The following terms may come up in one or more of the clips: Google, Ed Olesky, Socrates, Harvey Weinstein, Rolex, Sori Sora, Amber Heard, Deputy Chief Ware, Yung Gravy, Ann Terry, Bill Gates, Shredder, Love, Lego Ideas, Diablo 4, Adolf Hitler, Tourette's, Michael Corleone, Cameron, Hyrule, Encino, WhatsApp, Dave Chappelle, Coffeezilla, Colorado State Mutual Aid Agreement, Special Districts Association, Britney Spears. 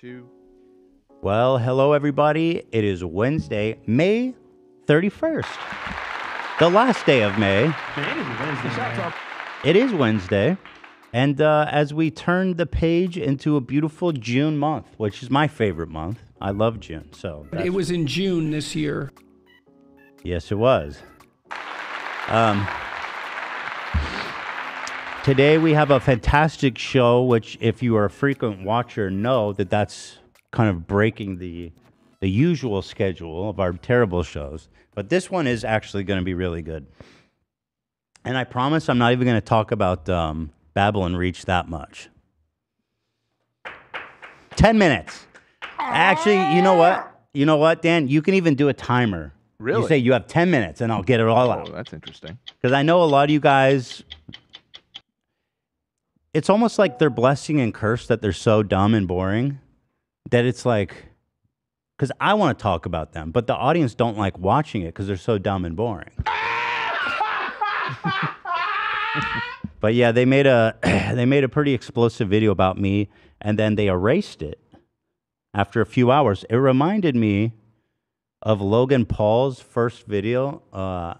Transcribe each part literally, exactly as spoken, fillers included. two. Well, hello, everybody. It is Wednesday, May thirty-first. The last day of May. It is Wednesday. It is Wednesday. And uh, as we turn the page into a beautiful June month, which is my favorite month. I love June. So it was in June this year. Yes, it was. Um, today we have a fantastic show, which if you are a frequent watcher, know that that's kind of breaking the the usual schedule of our terrible shows. But this one is actually going to be really good. And I promise I'm not even going to talk about um, Babylon Reach that much. Ten minutes. Actually, you know what? You know what, Dan? You can even do a timer. Really? You say you have ten minutes, and I'll get it all out. Oh, that's interesting. Because I know a lot of you guys, it's almost like they're blessing and cursed that they're so dumb and boring that it's like, because I want to talk about them, but the audience don't like watching it because they're so dumb and boring. But yeah, they made a they made a pretty explosive video about me, and then they erased it after a few hours. It reminded me of Logan Paul's first video uh,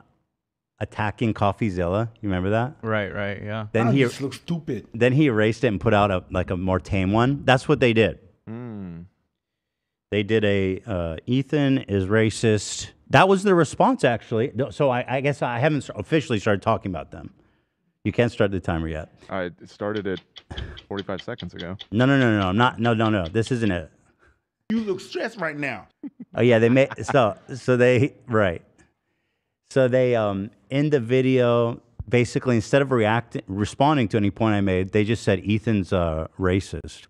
attacking CoffeeZilla. You remember that? Right, right, yeah. Then oh, he this looks stupid. Then he erased it and put out a like a more tame one. That's what they did. Mm. They did a uh, Ethan is racist. That was the response, actually. So I, I guess I haven't officially started talking about them. You can't start the timer yet. I started it forty-five seconds ago. No, no, no, no. I'm not. No, no, no. This isn't it. You look stressed right now. Oh yeah, they made so so they right. So they um in the video basically instead of reacting responding to any point I made, they just said Ethan's uh racist.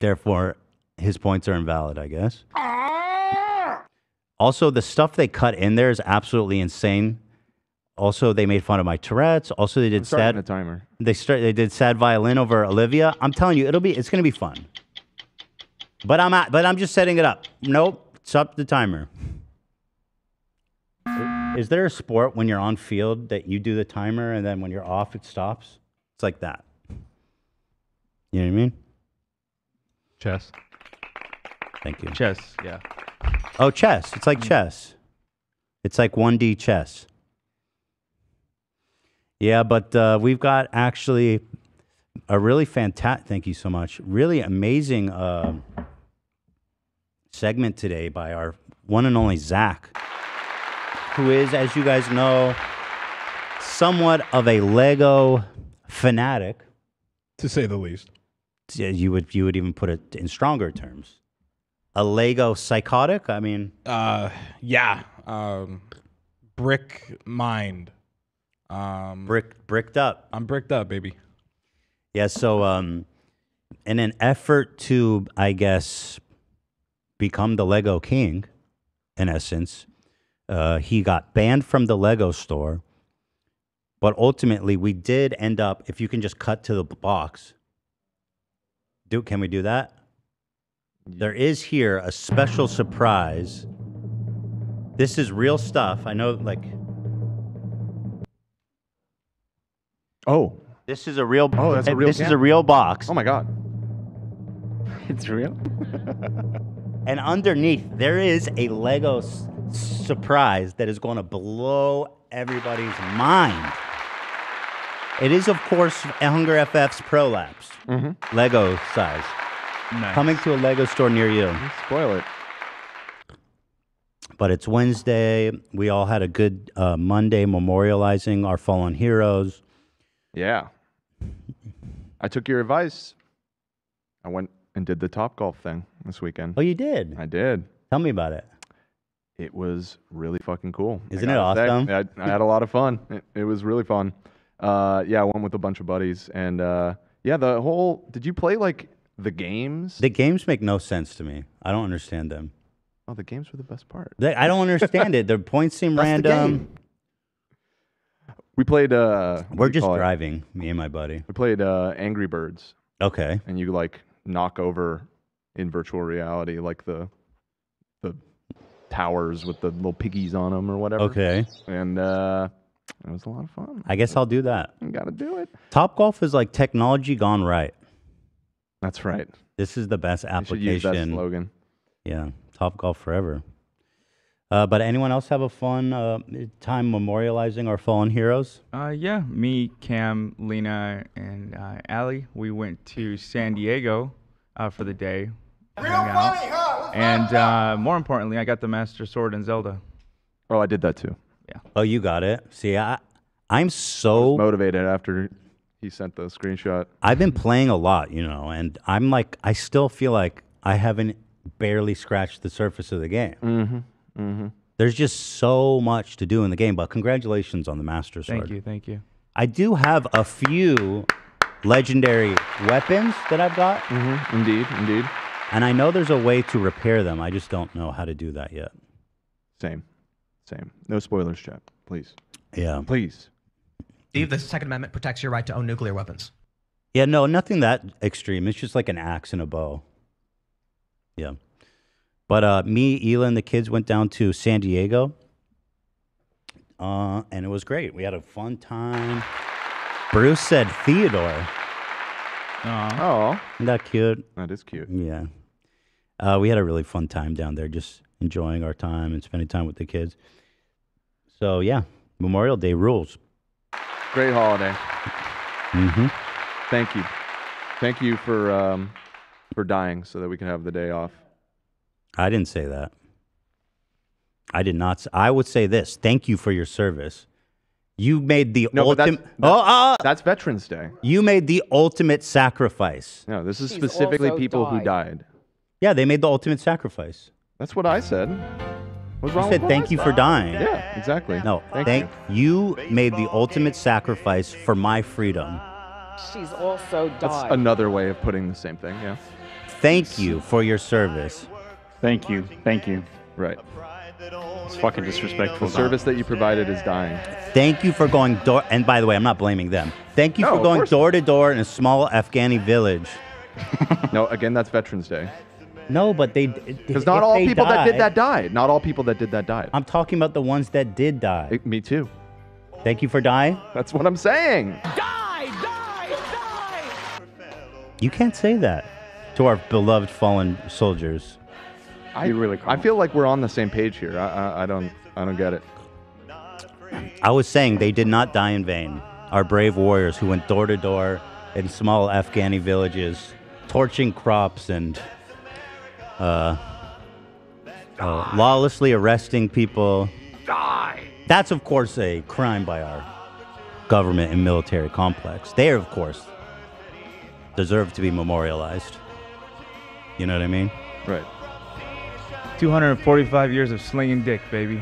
Therefore, his points are invalid, I guess. Ah! Also, the stuff they cut in there is absolutely insane. Also, they made fun of my Tourette's. Also, they did sad the timer. They start they did sad violin over Olivia. I'm telling you, it'll be it's gonna be fun. But I'm at, but I'm just setting it up. Nope, it's up the timer. Is there a sport when you're on field that you do the timer and then when you're off it stops? It's like that. You know what I mean? Chess. Thank you. Chess, yeah. Oh, chess. It's like chess. It's like one D chess. Yeah, but uh, we've got actually a really fantastic. Thank you so much. Really amazing. Uh, segment today by our one and only Zach, who is, as you guys know, somewhat of a Lego fanatic, to say the least. You would you would even put it in stronger terms, a Lego psychotic. I mean, uh, yeah, um, brick mind, um, brick bricked up. I'm bricked up, baby. Yeah. So, um, in an effort to, I guess, become the Lego king, in essence. Uh, he got banned from the Lego store, but ultimately we did end up, if you can just cut to the box. Duke, can we do that? There is here a special surprise. This is real stuff. I know, like... Oh. This is a real... Oh, that's a real This camp. is a real box. Oh, my God. It's real? And underneath, there is a Lego s surprise that is going to blow everybody's mind. It is, of course, Hunger F F's Prolapse, mm-hmm. Lego size, nice. Coming to a Lego store near you. Spoil it. But it's Wednesday. We all had a good uh, Monday memorializing our fallen heroes. Yeah. I took your advice. I went... and did the Topgolf thing this weekend. Oh, you did? I did. Tell me about it. It was really fucking cool. Isn't it awesome? I, I had a lot of fun. It, it was really fun. Uh, yeah, I went with a bunch of buddies. And uh, yeah, the whole... Did you play, like, the games? The games make no sense to me. I don't understand them. Oh, the games were the best part. They, I don't understand it. Their points seem That's random. We played... Uh, we're just driving, it? me and my buddy. We played uh, Angry Birds. Okay. And you, like... knock over in virtual reality, like the the towers with the little piggies on them or whatever. Okay. And uh, it was a lot of fun. I guess I'll do that. You gotta do it. Topgolf is like technology gone right. That's right. This is the best application. You should use that slogan. Yeah, Top Golf forever. Uh, but anyone else have a fun uh, time memorializing our fallen heroes? Uh, yeah, me, Cam, Lena, and uh, Allie. We went to San Diego uh, for the day. Real funny, huh? And uh, more importantly, I got the Master Sword in Zelda. Oh, I did that too. Yeah. Oh, you got it. See, I, I'm so I was motivated after he sent the screenshot. I've been playing a lot, you know, and I'm like, I still feel like I haven't barely scratched the surface of the game. Mm-hmm. Mm-hmm. There's just so much to do in the game, but congratulations on the Master Sword. Thank you, thank you. I do have a few legendary weapons that I've got. Mm-hmm. Indeed, indeed. And I know there's a way to repair them. I just don't know how to do that yet. Same, same. No spoilers, chat, please. Yeah. Please. Steve, the Second Amendment protects your right to own nuclear weapons. Yeah, no, nothing that extreme. It's just like an axe and a bow. Yeah. But uh, me, Hila, and the kids went down to San Diego, uh, and it was great. We had a fun time. Bruce said Theodore. Oh. Isn't that cute? That is cute. Yeah. Uh, we had a really fun time down there, just enjoying our time and spending time with the kids. So, yeah, Memorial Day rules. Great holiday. Mm-hmm. Thank you. Thank you for, um, for dying so that we can have the day off. I didn't say that. I did not. Say, I would say this. Thank you for your service. You made the no, ultimate. That's, that's, oh, oh, that's Veterans Day. You made the ultimate sacrifice. No, this is He's specifically people died. who died. Yeah, they made the ultimate sacrifice. That's what I said. What's wrong? You said with thank you for dying. Yeah, exactly. No, thank, thank you. you made the ultimate sacrifice for my freedom. She's also died. That's another way of putting the same thing. Yeah. Thank you for your service. Thank you. Thank you. Right. It's fucking disrespectful. The service that you provided is dying. Thank you for going door... And by the way, I'm not blaming them. Thank you no, for going door to door in a small Afghani village. No, again, that's Veterans Day. No, but they... Because not all people died, that did that died. Not all people that did that died. I'm talking about the ones that did die. It, me too. Thank you for dying? That's what I'm saying. Die! Die! Die! You can't say that to our beloved fallen soldiers. I, really I feel like we're on the same page here. I, I, I don't I don't get it. I was saying they did not die in vain. Our brave warriors who went door to door in small Afghani villages, torching crops and uh, uh, lawlessly arresting people. Die. That's of course a crime by our government and military complex. They of course deserve to be memorialized. You know what I mean? Right. two hundred forty-five years of slinging dick, baby.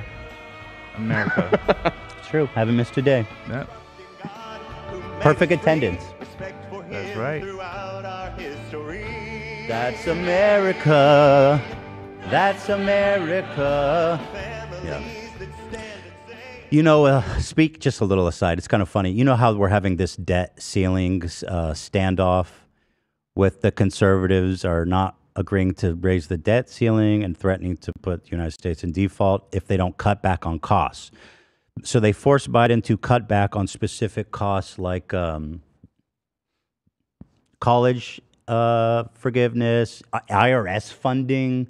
America. It's true. Haven't missed a day. Yep. Perfect attendance. That's right. That's America. That's America. Yeah. You know, uh, speak just a little aside. It's kind of funny. You know how we're having this debt ceiling uh, standoff with the conservatives are not agreeing to raise the debt ceiling and threatening to put the United States in default if they don't cut back on costs. So they forced Biden to cut back on specific costs like um, college uh, forgiveness, I R S funding.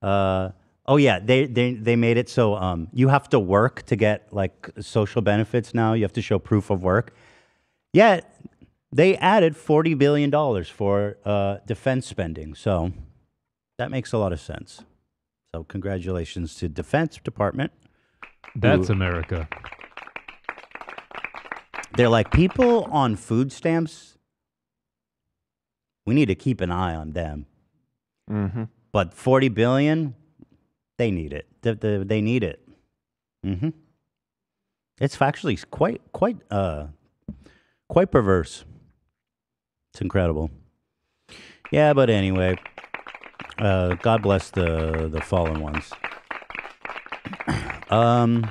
Uh, oh, yeah, they, they, they made it so um, you have to work to get like social benefits now. You have to show proof of work. Yet they added forty billion dollars for uh, defense spending, so that makes a lot of sense. So congratulations to Defense Department. That's Ooh. America. They're like people on food stamps. We need to keep an eye on them. Mm-hmm. But forty billion, they need it. They, they, they need it. Mm-hmm. It's actually quite quite uh quite perverse. It's incredible. Yeah, but anyway, uh, God bless the, the fallen ones. Um,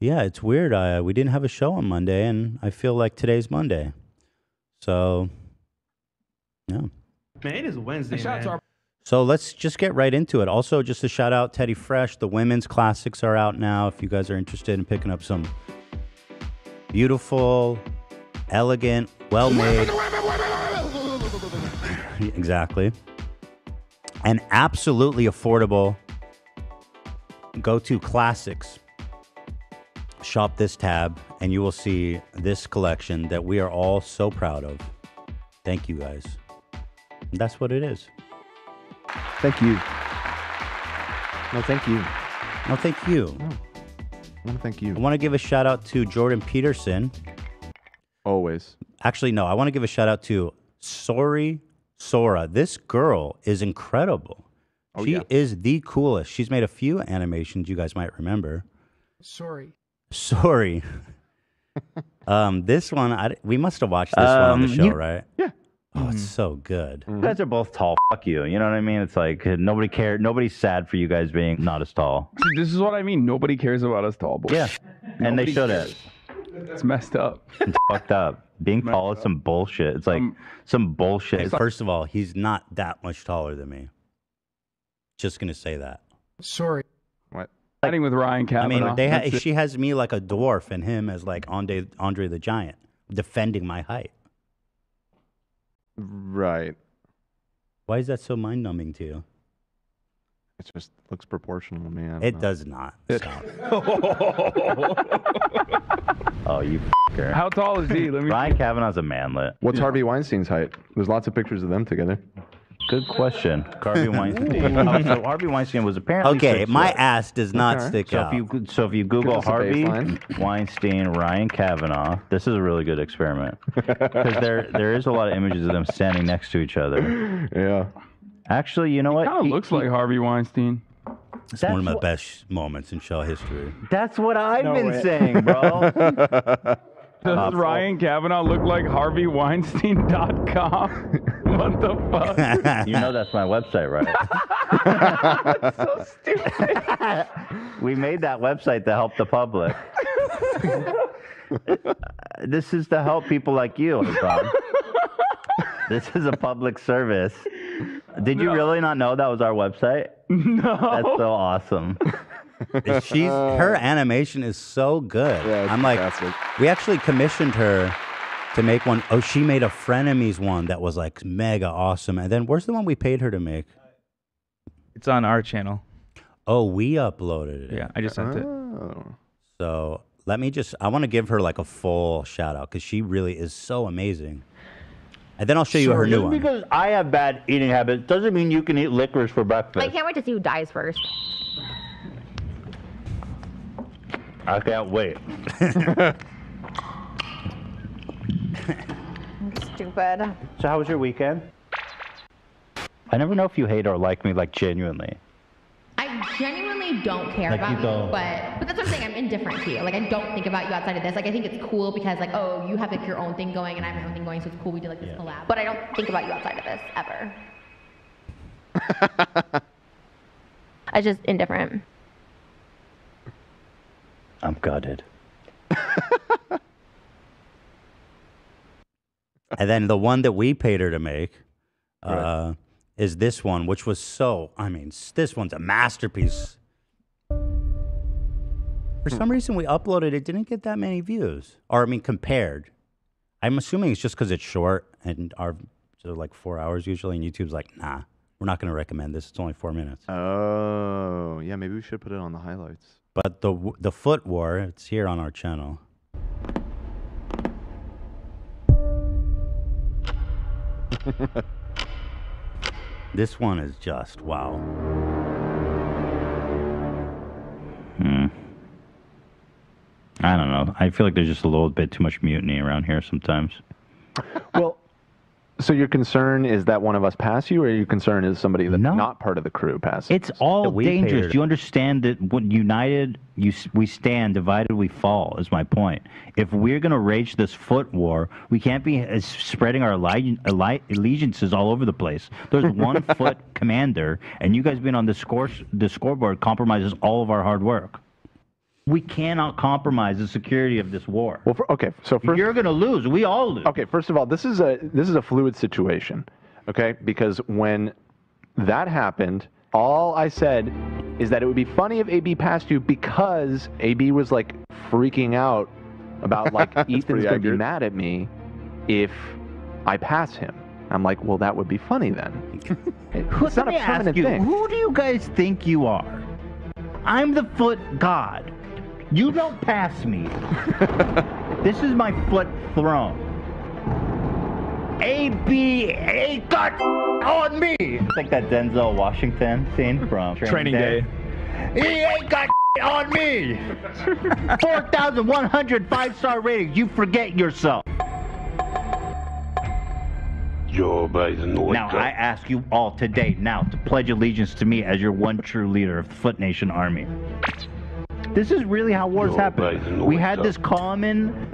yeah, it's weird. I, we didn't have a show on Monday, and I feel like today's Monday. So, yeah. Man, it is Wednesday, man. Our- so let's just get right into it. Also, just a shout out, Teddy Fresh. The women's classics are out now. If you guys are interested in picking up some beautiful, elegant, well-made Exactly. And absolutely affordable go-to classics. Shop this tab and you will see this collection that we are all so proud of. Thank you guys. That's what it is. Thank you. No, thank you. No, thank you. No. I want to thank you. I want to give a shout out to Jordan Peterson. Always. Actually, no, I want to give a shout out to Sori Sora. This girl is incredible. Oh, she yeah. is the coolest. She's made a few animations you guys might remember. Sorry. Sorry. um, this one, I, we must have watched this um, one on the show, you, right? Yeah. Oh, mm-hmm. It's so good. You guys are both tall. Fuck you. You know what I mean? It's like nobody cares. Nobody's sad for you guys being not as tall. This is what I mean. Nobody cares about us tall boys. Yeah. And nobody they should have. It's messed up. It's fucked up. Being tall is some bullshit. It's like um, some bullshit. First of all, he's not that much taller than me. Just going to say that. Sorry. What? Like, with Ryan Kavanaugh. I mean, they ha she has me like a dwarf and him as like Andre, Andre the Giant, defending my height. Right. Why is that so mind-numbing to you? It just looks proportional to me. It know. does not. It oh, you fucker. How tall is he? Let me Ryan Kavanaugh's a manlet. What's yeah. Harvey Weinstein's height? There's lots of pictures of them together. Good question. Harvey Weinstein. Oh, so Harvey Weinstein was apparently okay. My foot. ass does not okay. stick so out. If you, so if you Google Harvey Weinstein, Ryan Kavanaugh, this is a really good experiment because there there is a lot of images of them standing next to each other. Yeah. Actually, you know what? It kind of looks he, like Harvey Weinstein. It's one of my best moments in show history. That's what I've no been way. saying, bro. Does Awful. Ryan Kavanaugh look like Harvey Weinstein dot com? What the fuck? You know that's my website, right? That's so stupid. We made that website to help the public. This is to help people like you. This is a public service. Did no. you really not know that was our website? No. That's so awesome. She's her animation is so good. Yeah, I'm like, fantastic. We actually commissioned her to make one. Oh, she made a Frenemies one that was like mega awesome. And then where's the one we paid her to make? It's on our channel. Oh, we uploaded it. Yeah, I just sent oh. it. So let me just, I want to give her like a full shout out because she really is so amazing. And then I'll show you sure, her new one. Just because I have bad eating habits doesn't mean you can eat licorice for breakfast. I can't wait to see who dies first. I can't wait. Stupid. So how was your weekend? I never know if you hate or like me, like genuinely. I genuinely don't care like about you, you but, but that's what I'm saying. I'm indifferent to you. Like, I don't think about you outside of this. Like, I think it's cool because, like, oh, you have, like, your own thing going and I have my own thing going, so it's cool we did, like, this yeah. collab. But I don't think about you outside of this, ever. I'm just indifferent. I'm gutted. And then the one that we paid her to make right. uh, is this one, which was so, I mean, this one's a masterpiece. For some reason, we uploaded it, didn't get that many views. Or, I mean, compared. I'm assuming it's just because it's short and our, so like four hours usually, and YouTube's like, nah, we're not going to recommend this. It's only four minutes. Oh, yeah, maybe we should put it on the highlights. But the the foot war, it's here on our channel. This one is just wow. Hmm. I don't know. I feel like there's just a little bit too much mutiny around here sometimes. Well, so your concern is that one of us pass you, or your concern is somebody that's no. not part of the crew passes? It's all dangerous. Do you understand that when united you, we stand, divided we fall, is my point. If we're going to rage this foot war, we can't be uh, spreading our allegiances all over the place. There's one foot commander, and you guys being on the, score, the scoreboard compromises all of our hard work. We cannot compromise the security of this war. Well, for, okay, so first, you're going to lose. We all lose. Okay, first of all, this is a this is a fluid situation, okay? Because when that happened, all I said is that it would be funny if A B passed you because A B was like freaking out about like Ethan's going to be mad at me if I pass him. I'm like, well, that would be funny then. It's not a permanent you, thing. Who do you guys think you are? I'm the foot god. You don't pass me. This is my foot throne. A B A got on me. It's like that Denzel Washington scene from Training, Training Day. Day. He ain't got on me. four thousand one hundred five-star ratings. You forget yourself. Joe Biden. Now I ask you all today now to pledge allegiance to me as your one true leader of the Foot Nation Army. This is really how wars Joe happen. Biden, we had up. This common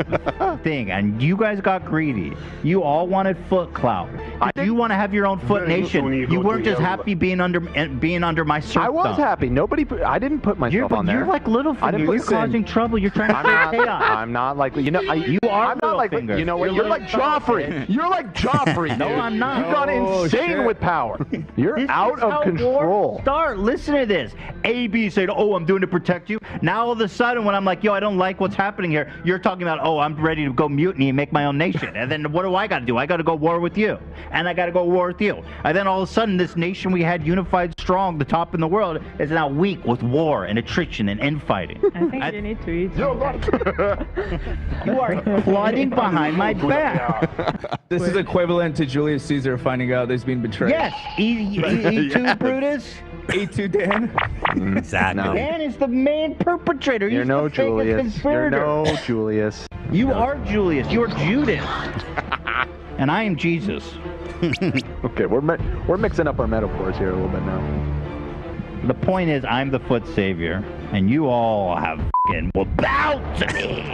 thing, and you guys got greedy. You all wanted foot clout. You want to have your own Foot Nation. You, you weren't just happy being under being under my circle. I was happy. Nobody. Put, I didn't put myself you're, but on there. You're like Littlefinger. You're listen. Causing trouble. You're trying to I'm chaos. Not, I'm not like you know. I, you are. I'm not like you know what. You're, you're like Joffrey. You're like Joffrey. No, I'm not. You've gone oh, insane shit. With power. You're this out of control. Start. Listen to this. A B said, "Oh, I'm doing it to protect you." Now all of a sudden, when I'm like, yo, I don't like what's happening here, you're talking about, oh, I'm ready to go mutiny and make my own nation. And then what do I got to do? I got to go war with you. And I got to go war with you. And then all of a sudden, this nation we had unified strong, the top in the world, is now weak with war and attrition and infighting. I think I, you need to eat. No, you are plodding behind my back. This is equivalent to Julius Caesar finding out he's been betrayed. Yes. E two yeah. Brutus. E two Dan. Exactly. No. Dan is the main perpetrator. You're He's no Julius. You're no Julius. You no. are Julius. You're Judas. And I am Jesus. Okay, we're we're mixing up our metaphors here a little bit now. The point is, I'm the foot savior, and you all have f***ing about to me.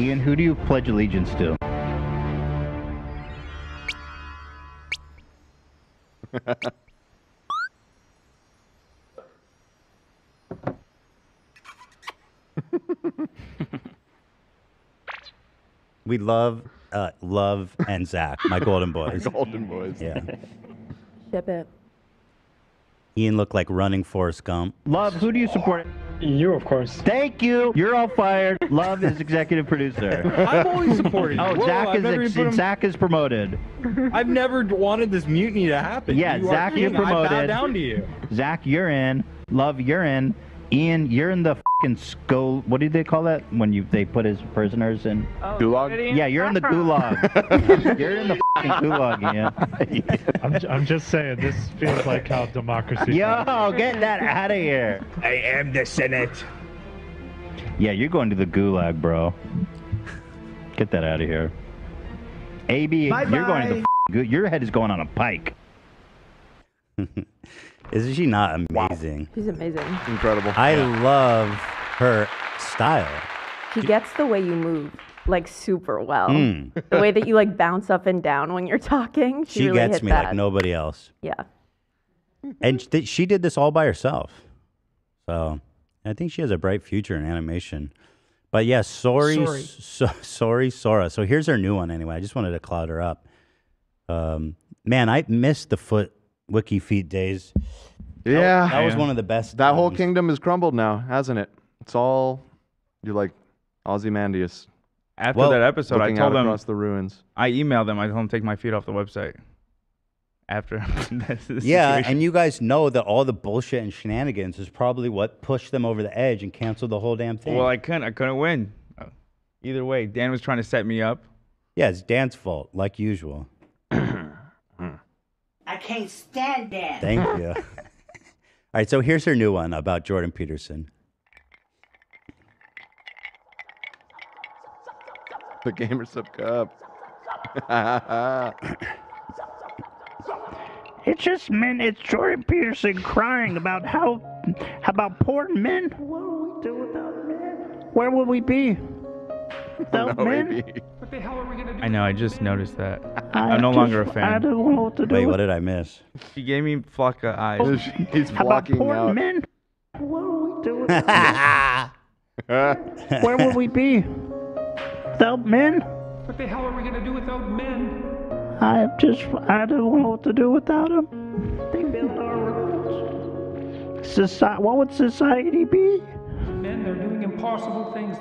Ian, who do you pledge allegiance to? We love uh, Love and Zach, my golden boys. My golden boys. Yeah. Ship it. Ian looked like running Forrest Gump. Love, who do you support? You, of course. Thank you. You're all fired. Love is executive producer. I've always supported. Oh, Whoa, Zach, is ex him... Zach is promoted. I've never wanted this mutiny to happen. Yeah, you Zach, you're promoted. I bow down to you. Zach, you're in. Love, you're in. Ian, you're in the fucking skull. What did they call that when you they put his prisoners in? Oh, gulag? Yeah, you're in the gulag. You're in the fucking gulag, Ian. I'm, I'm just saying, this feels like how democracy. Yo, goes. Get that out of here. I am the Senate. Yeah, you're going to the gulag, bro. Get that out of here. A B, bye you're bye. Going to the gulag. Your head is going on a pike. Isn't she not amazing? Wow. She's amazing. Incredible. I yeah. love her style. She gets the way you move, like, super well. Mm. The way that you, like, bounce up and down when you're talking. She, she really gets me that. Like nobody else. Yeah. And th she did this all by herself. So I think she has a bright future in animation. But, yeah, Sori Sori Sora. So here's her new one, anyway. I just wanted to cloud her up. Um, man, I missed the foot. Wiki feet days. Yeah. That, that was one of the best. That times. Whole kingdom has crumbled now, hasn't it? It's all, you're like Ozymandias. After well, that episode, I told them, across the ruins. I emailed them. I told them to take my feet off the website. After this, this yeah, situation. And you guys know that all the bullshit and shenanigans is probably what pushed them over the edge and canceled the whole damn thing. Well, I couldn't. I couldn't win. Either way, Dan was trying to set me up. Yeah, it's Dan's fault, like usual. I can't stand that. Thank you. All right, so here's her new one about Jordan Peterson. The Gamers Sub Cup. It's just men. It's Jordan Peterson crying about how, about poor men. What would we do without men? Where would we be? Without no, men? A B. What the hell are we gonna do? I know, I just noticed that. I I'm no just, longer a fan. I don't know what to do. Wait, what did I miss? She gave me Flocka eyes. Oh, he's blocking out. Men? What would we do without men? Where would we be? Without men? What the hell are we gonna do without men? I just, I don't know what to do without them. They build our roads. Soci what would society be? Men, they're doing impossible things.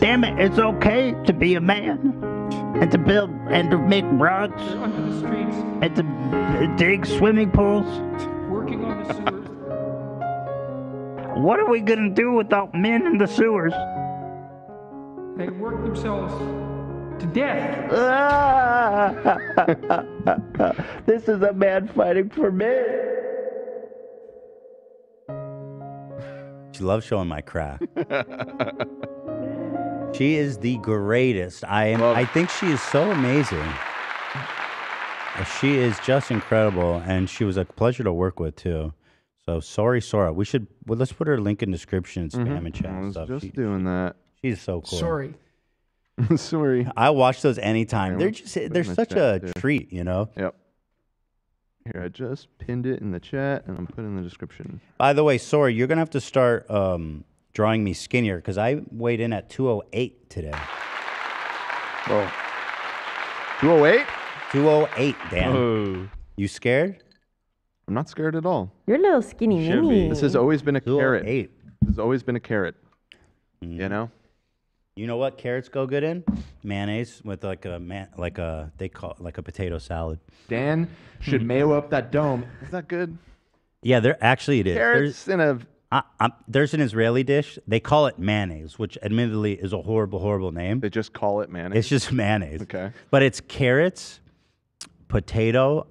Damn it, it's okay to be a man and to build and to make roads under the streets and to dig swimming pools. Working on the sewers. What are we gonna do without men in the sewers? They work themselves to death. This is a man fighting for men. She loves showing my crap. She is the greatest. I am. Love. I think she is so amazing. She is just incredible, and she was a pleasure to work with too. So Sori Sora, we should well, let's put her link in description and spam mm-hmm. and chat. I was and stuff. Just she, doing that. She's so cool. Sorry. Sorry. I watch those anytime. Here, they're just they're such a too. treat, you know. Yep. Here, I just pinned it in the chat, and I'm putting it in the description. By the way, Sori, you're going to have to start um, drawing me skinnier, because I weighed in at two oh eight today. Whoa. two oh eight? two oh eight, Dan. Oh. You scared? I'm not scared at all. You're a little skinny. You this has always been a carrot. This has always been a carrot. Mm. You know? You know what carrots go good in? Mayonnaise with like a man, like a they call it like a potato salad. Dan should mayo up that dome. Is that good? Yeah, there actually it is. Carrots there's, in a I, I, there's an Israeli dish. They call it mayonnaise, which admittedly is a horrible, horrible name. They just call it mayonnaise. It's just mayonnaise. Okay, but it's carrots, potato,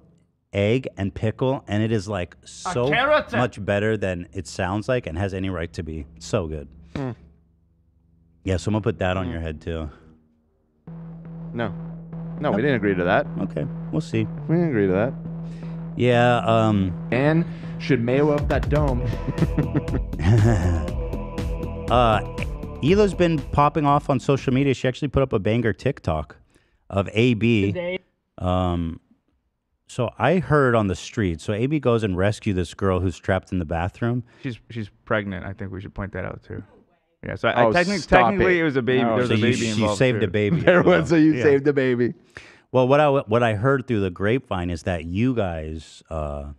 egg, and pickle, and it is like so much better than it sounds like, and has any right to be. So good. Mm. Yeah, so I'm gonna put that on your head too. No, no, we didn't agree to that. Okay, we'll see. We didn't agree to that. Yeah. Um. And should mayo up that dome. uh, Hila's been popping off on social media. She actually put up a banger TikTok of A B. Today. Um. So I heard on the street. So A B goes and rescues this girl who's trapped in the bathroom. She's she's pregnant. I think we should point that out too. Yeah, so I, oh, I technically, technically it. it was a baby. No, there was so a baby you, involved. You saved too. a baby. There well. was, so you yeah. saved a baby. Well, what I what I heard through the grapevine is that you guys, uh,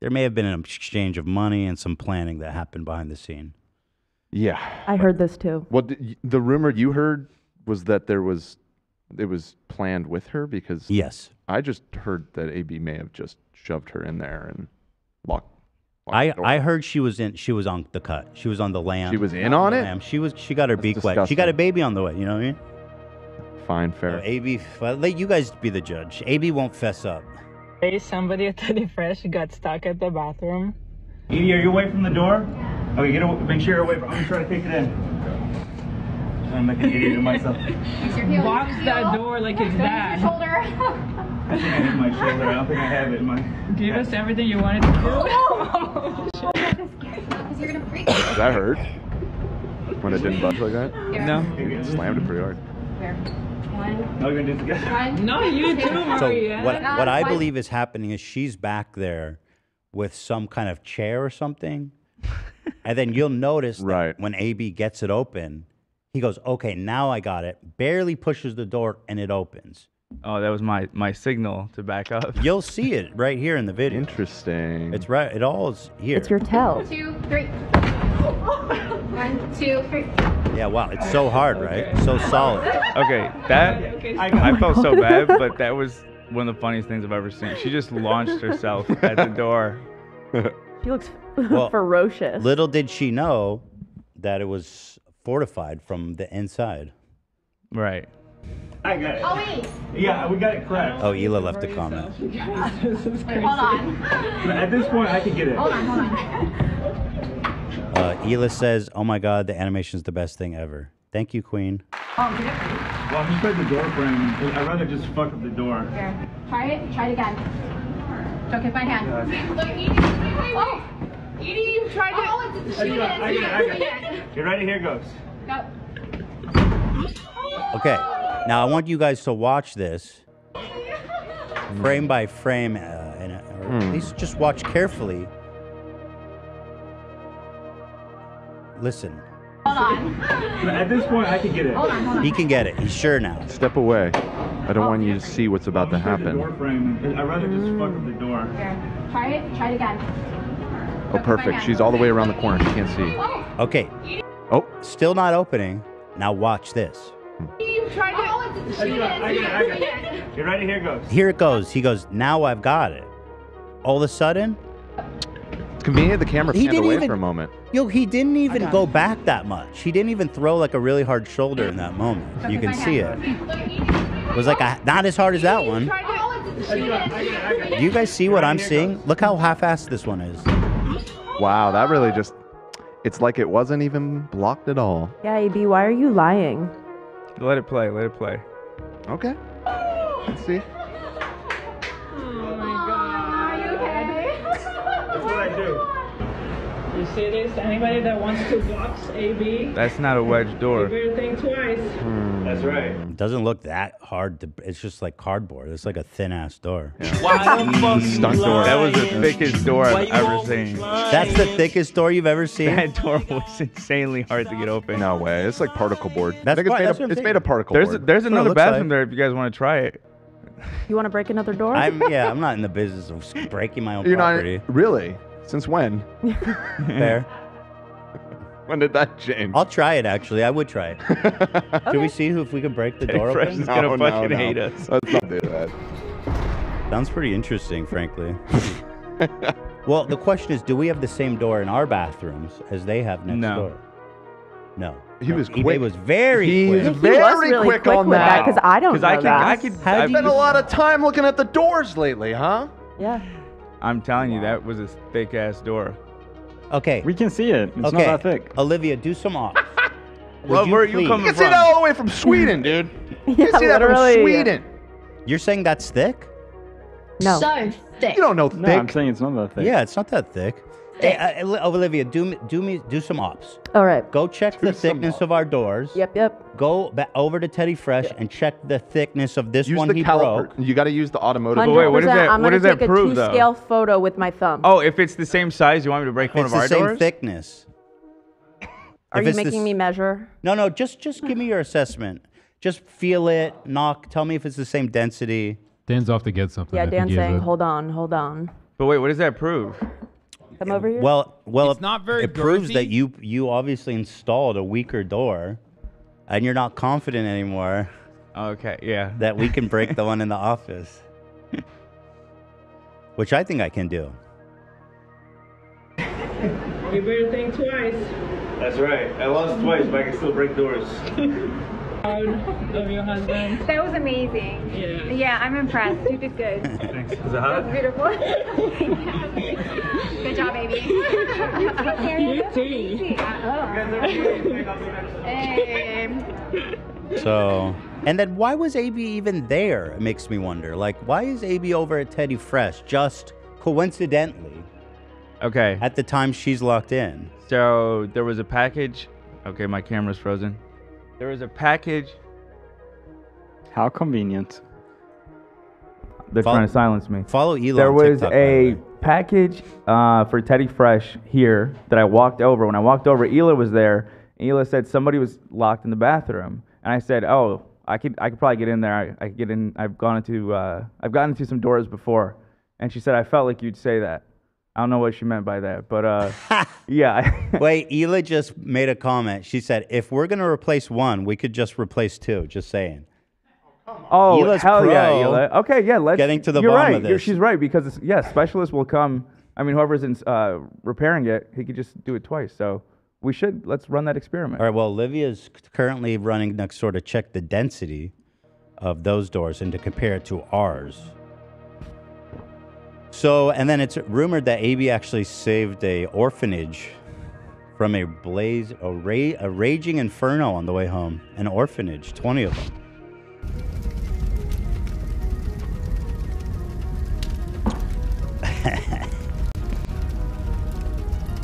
there may have been an exchange of money and some planning that happened behind the scene. Yeah, I but, heard this too. Well, the, the rumor you heard was that there was, it was planned with her because yes, I just heard that A B may have just shoved her in there and locked. I, I heard she was in. She was on the cut. She was on the lamb. She was in on it. Lamb. She was. She got her That's beak disgusting. wet. She got a baby on the way. You know what I mean? Fine, fair. So A B, well, let you guys be the judge. A B won't fess up. Hey, somebody at Teddy Fresh got stuck at the bathroom. Edie, are you away from the door? Okay, get away, make sure you're away. From, I'm gonna try to take it in. I'm gonna make an idiot of myself. Box that door like it's that. Shoulder. I think I hit my shoulder. I don't think I have it. My Gave us everything you wanted to do. Oh, no. You're gonna break it. Does that hurt? When it didn't budge like that? Yeah. No. It slammed it pretty hard. Where? One. No, you're gonna do it together. No, you too, Maria. So what, what I believe is happening is she's back there with some kind of chair or something. And then you'll notice right. that when A B gets it open, he goes, okay, now I got it. Barely pushes the door and it opens. Oh, that was my my signal to back up. You'll see it right here in the video. Interesting. It's right. It all is here. It's your tell. Two, three. One, two, three. Yeah. Wow. It's so hard, right? Okay. So solid. Okay. That okay. I, I felt so bad, but that was one of the funniest things I've ever seen. She just launched herself at the door. She looks well, ferocious. Little did she know that it was fortified from the inside. Right. I got it. Oh, wait. Yeah, we got it cracked. Oh, Hila left a comment. This is crazy. Wait, hold on. At this point, I can get it. Hold on, hold on. Uh, Hila says, oh my god, the animation's the best thing ever. Thank you, Queen. Oh, get it. Well, I'm just putting the door frame. I'd rather just fuck up the door. Here. Try it. Try it again. Don't get my hand. So, Edie, wait, wait, wait. Oh. Edie, you tried to. Oh, it's just shooting. I got it. I got it. Get ready. Here goes. Go. Okay. Now I want you guys to watch this frame by frame, uh, and uh, or mm. at least just watch carefully. Listen. Hold on. At this point, I can get it. Hold on, hold on. He can get it. He's sure now. Step away. I don't oh, want you to see what's about to happen. I'd rather just fuck up the door. Here. Try it. Try it again. Oh, perfect. She's all the way around the corner. She can't see. Okay. Oh, still not opening. Now watch this. You tried to shoot it. I got it, I got it. You're ready, here it goes. Here it goes. He goes, now I've got it. All of a sudden. It's convenient the camera panned away even, for a moment. Yo, he didn't even go it. back that much. He didn't even throw like a really hard shoulder in that moment. So you can see it. It was like a, not as hard as that one. Do you guys see what I'm seeing? Look how half-assed this one is. Wow, that really just, it's like it wasn't even blocked at all. Yeah, A B, why are you lying? Let it play, let it play. Okay. Let's see. Oh my God. Are you okay? That's what I do. You see this? Anybody that wants to box A B? That's not a wedge door. You better think twice. Mm. That's right. It doesn't look that hard to, it's just like cardboard. It's like a thin-ass door. Yeah. Why the fuck you lying? Door. That was the thickest door I've ever seen. Lying? That's the thickest door you've ever seen? That door was insanely hard to get open. No way. It's like particle board. That's I think it's, part, made, that's a, it's made of particle there's board. A, there's another bathroom like. there if you guys want to try it. You want to break another door? I'm, yeah, I'm not in the business of breaking my own You're property. Not, really? Since when? Fair. When did that change? I'll try it, actually. I would try it. Okay. Should we see who, if we can break the Teddy door Fresh open? Fresh is going to no, fucking no, no. hate us. Let's not do that. Sounds pretty interesting, frankly. Well, the question is, do we have the same door in our bathrooms as they have next no. door? No. He was quick. He was very he quick. Was very he was really quick, quick on with that. Because I don't know I can, that. I can, I've spent a lot of time looking at the doors lately, huh? Yeah. I'm telling wow. you, that was a thick-ass door. Okay. We can see it. It's okay. not that thick. Olivia, do some off. Love, where are you coming from? You can see that all the way from Sweden, dude. You can yeah, see that from Sweden. Yeah. You're saying that's thick? No. So thick. You don't know thick. No, I'm saying it's not that thick. Yeah, it's not that thick. Hey, uh, Olivia, do do me do some ops. All right. Go check do the thickness ops. of our doors. Yep, yep. Go back over to Teddy Fresh yep. and check the thickness of this use one the he caliper. broke. You got to use the automotive. But wait, what does that? I'm what does that prove, though? I'm gonna take a two-scale photo with my thumb. Oh, if it's the same size, you want me to break if one of our doors? It's the same thickness. Are you making me measure? No, no. Just just give me your assessment. Just feel it. Knock. Tell me if it's the same density. Dan's off to get something. Yeah, Dan's saying, hold on, hold on. But wait, what does that prove? Come over here. Well, well, it's not very it proves girthy. that you you obviously installed a weaker door, and you're not confident anymore. Okay, yeah. That we can break the one in the office, which I think I can do. You better think twice. That's right. I lost twice, but I can still break doors. Of your husband. That was amazing. Yeah. Yeah, I'm impressed. You did good. Thanks. Is it hot? That was beautiful. Good job, baby. You too. Hey. So, and then why was A B even there? It makes me wonder. Like, why is A B over at Teddy Fresh just coincidentally? Okay. At the time she's locked in. So there was a package. Okay, my camera's frozen. There is a package. How convenient. They're follow, trying to silence me. Follow Elon. There was TikTok, a package uh, for Teddy Fresh here that I walked over. When I walked over, Hila was there. Hila said somebody was locked in the bathroom, and I said, "Oh, I could, I could probably get in there. I, I could get in. I've gone into, uh, I've gotten into some doors before." And she said, "I felt like you'd say that." I don't know what she meant by that, but uh, yeah. Wait, Hila just made a comment. She said, if we're going to replace one, we could just replace two, just saying. Oh, Hila's hell pro yeah, Hila. Okay, yeah, let's... Getting to the bottom right. of this. You're, she's right, because, it's, yeah, specialists will come. I mean, whoever's in, uh, repairing it, he could just do it twice, so we should. Let's run that experiment. All right, well, Olivia's currently running next door to check the density of those doors and to compare it to ours. So, and then it's rumored that A B actually saved a orphanage from a blaze, a, ra a raging inferno on the way home. An orphanage, twenty of them.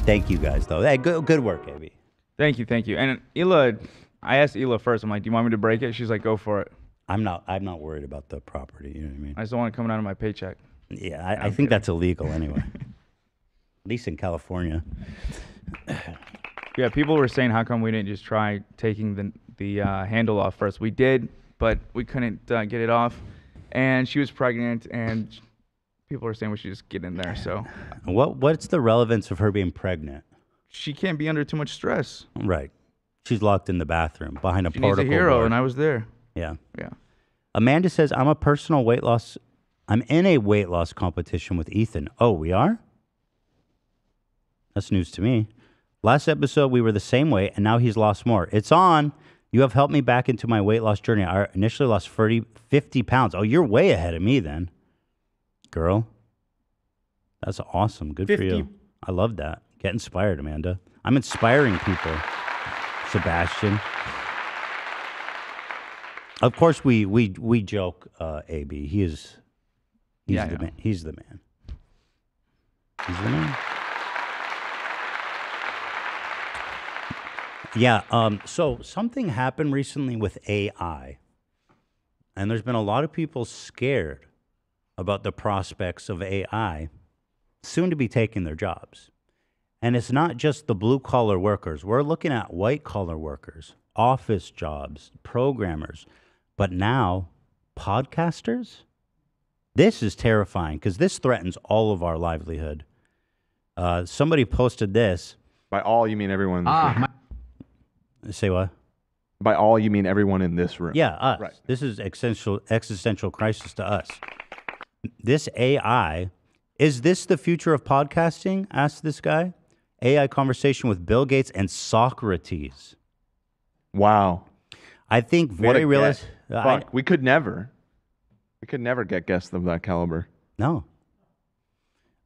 Thank you guys, though. Hey, good, good work, A B. Thank you, thank you. And Hila, I asked Hila first. I'm like, do you want me to break it? She's like, go for it. I'm not. I'm not worried about the property. You know what I mean? I just don't want it coming out of my paycheck. Yeah, I, I think kidding. that's illegal anyway. At least in California. Yeah, people were saying, how come we didn't just try taking the, the uh, handle off first? We did, but we couldn't uh, get it off. And she was pregnant, and people were saying we should just get in there. So, what what's the relevance of her being pregnant? She can't be under too much stress. Right. She's locked in the bathroom behind a she particle. She's a hero, board. And I was there. Yeah. Yeah. Amanda says, I'm a personal weight loss. I'm in a weight loss competition with Ethan. Oh, we are? That's news to me. Last episode, we were the same weight, and now he's lost more. It's on. You have helped me back into my weight loss journey. I initially lost thirty, fifty pounds. Oh, you're way ahead of me then, girl. That's awesome. Good fifty. For you. I love that. Get inspired, Amanda. I'm inspiring people. Sebastian. Of course, we we we joke. Uh, A B, he is. He's yeah, the man. He's the man. He's the man. Yeah. Um. So something happened recently with A I, and there's been a lot of people scared about the prospects of A I, soon to be taking their jobs. And it's not just the blue-collar workers. We're looking at white-collar workers, office jobs, programmers, but now podcasters? This is terrifying because this threatens all of our livelihood. Uh, somebody posted this. By all, you mean everyone in this uh, room. My... Say what? By all, you mean everyone in this room. Yeah, us. Right. This is existential, existential crisis to us. This A I, is this the future of podcasting? Asked this guy. A I conversation with Bill Gates and Socrates. Wow. I think very realistic. Fuck, we could never. We could never get guests of that caliber. No.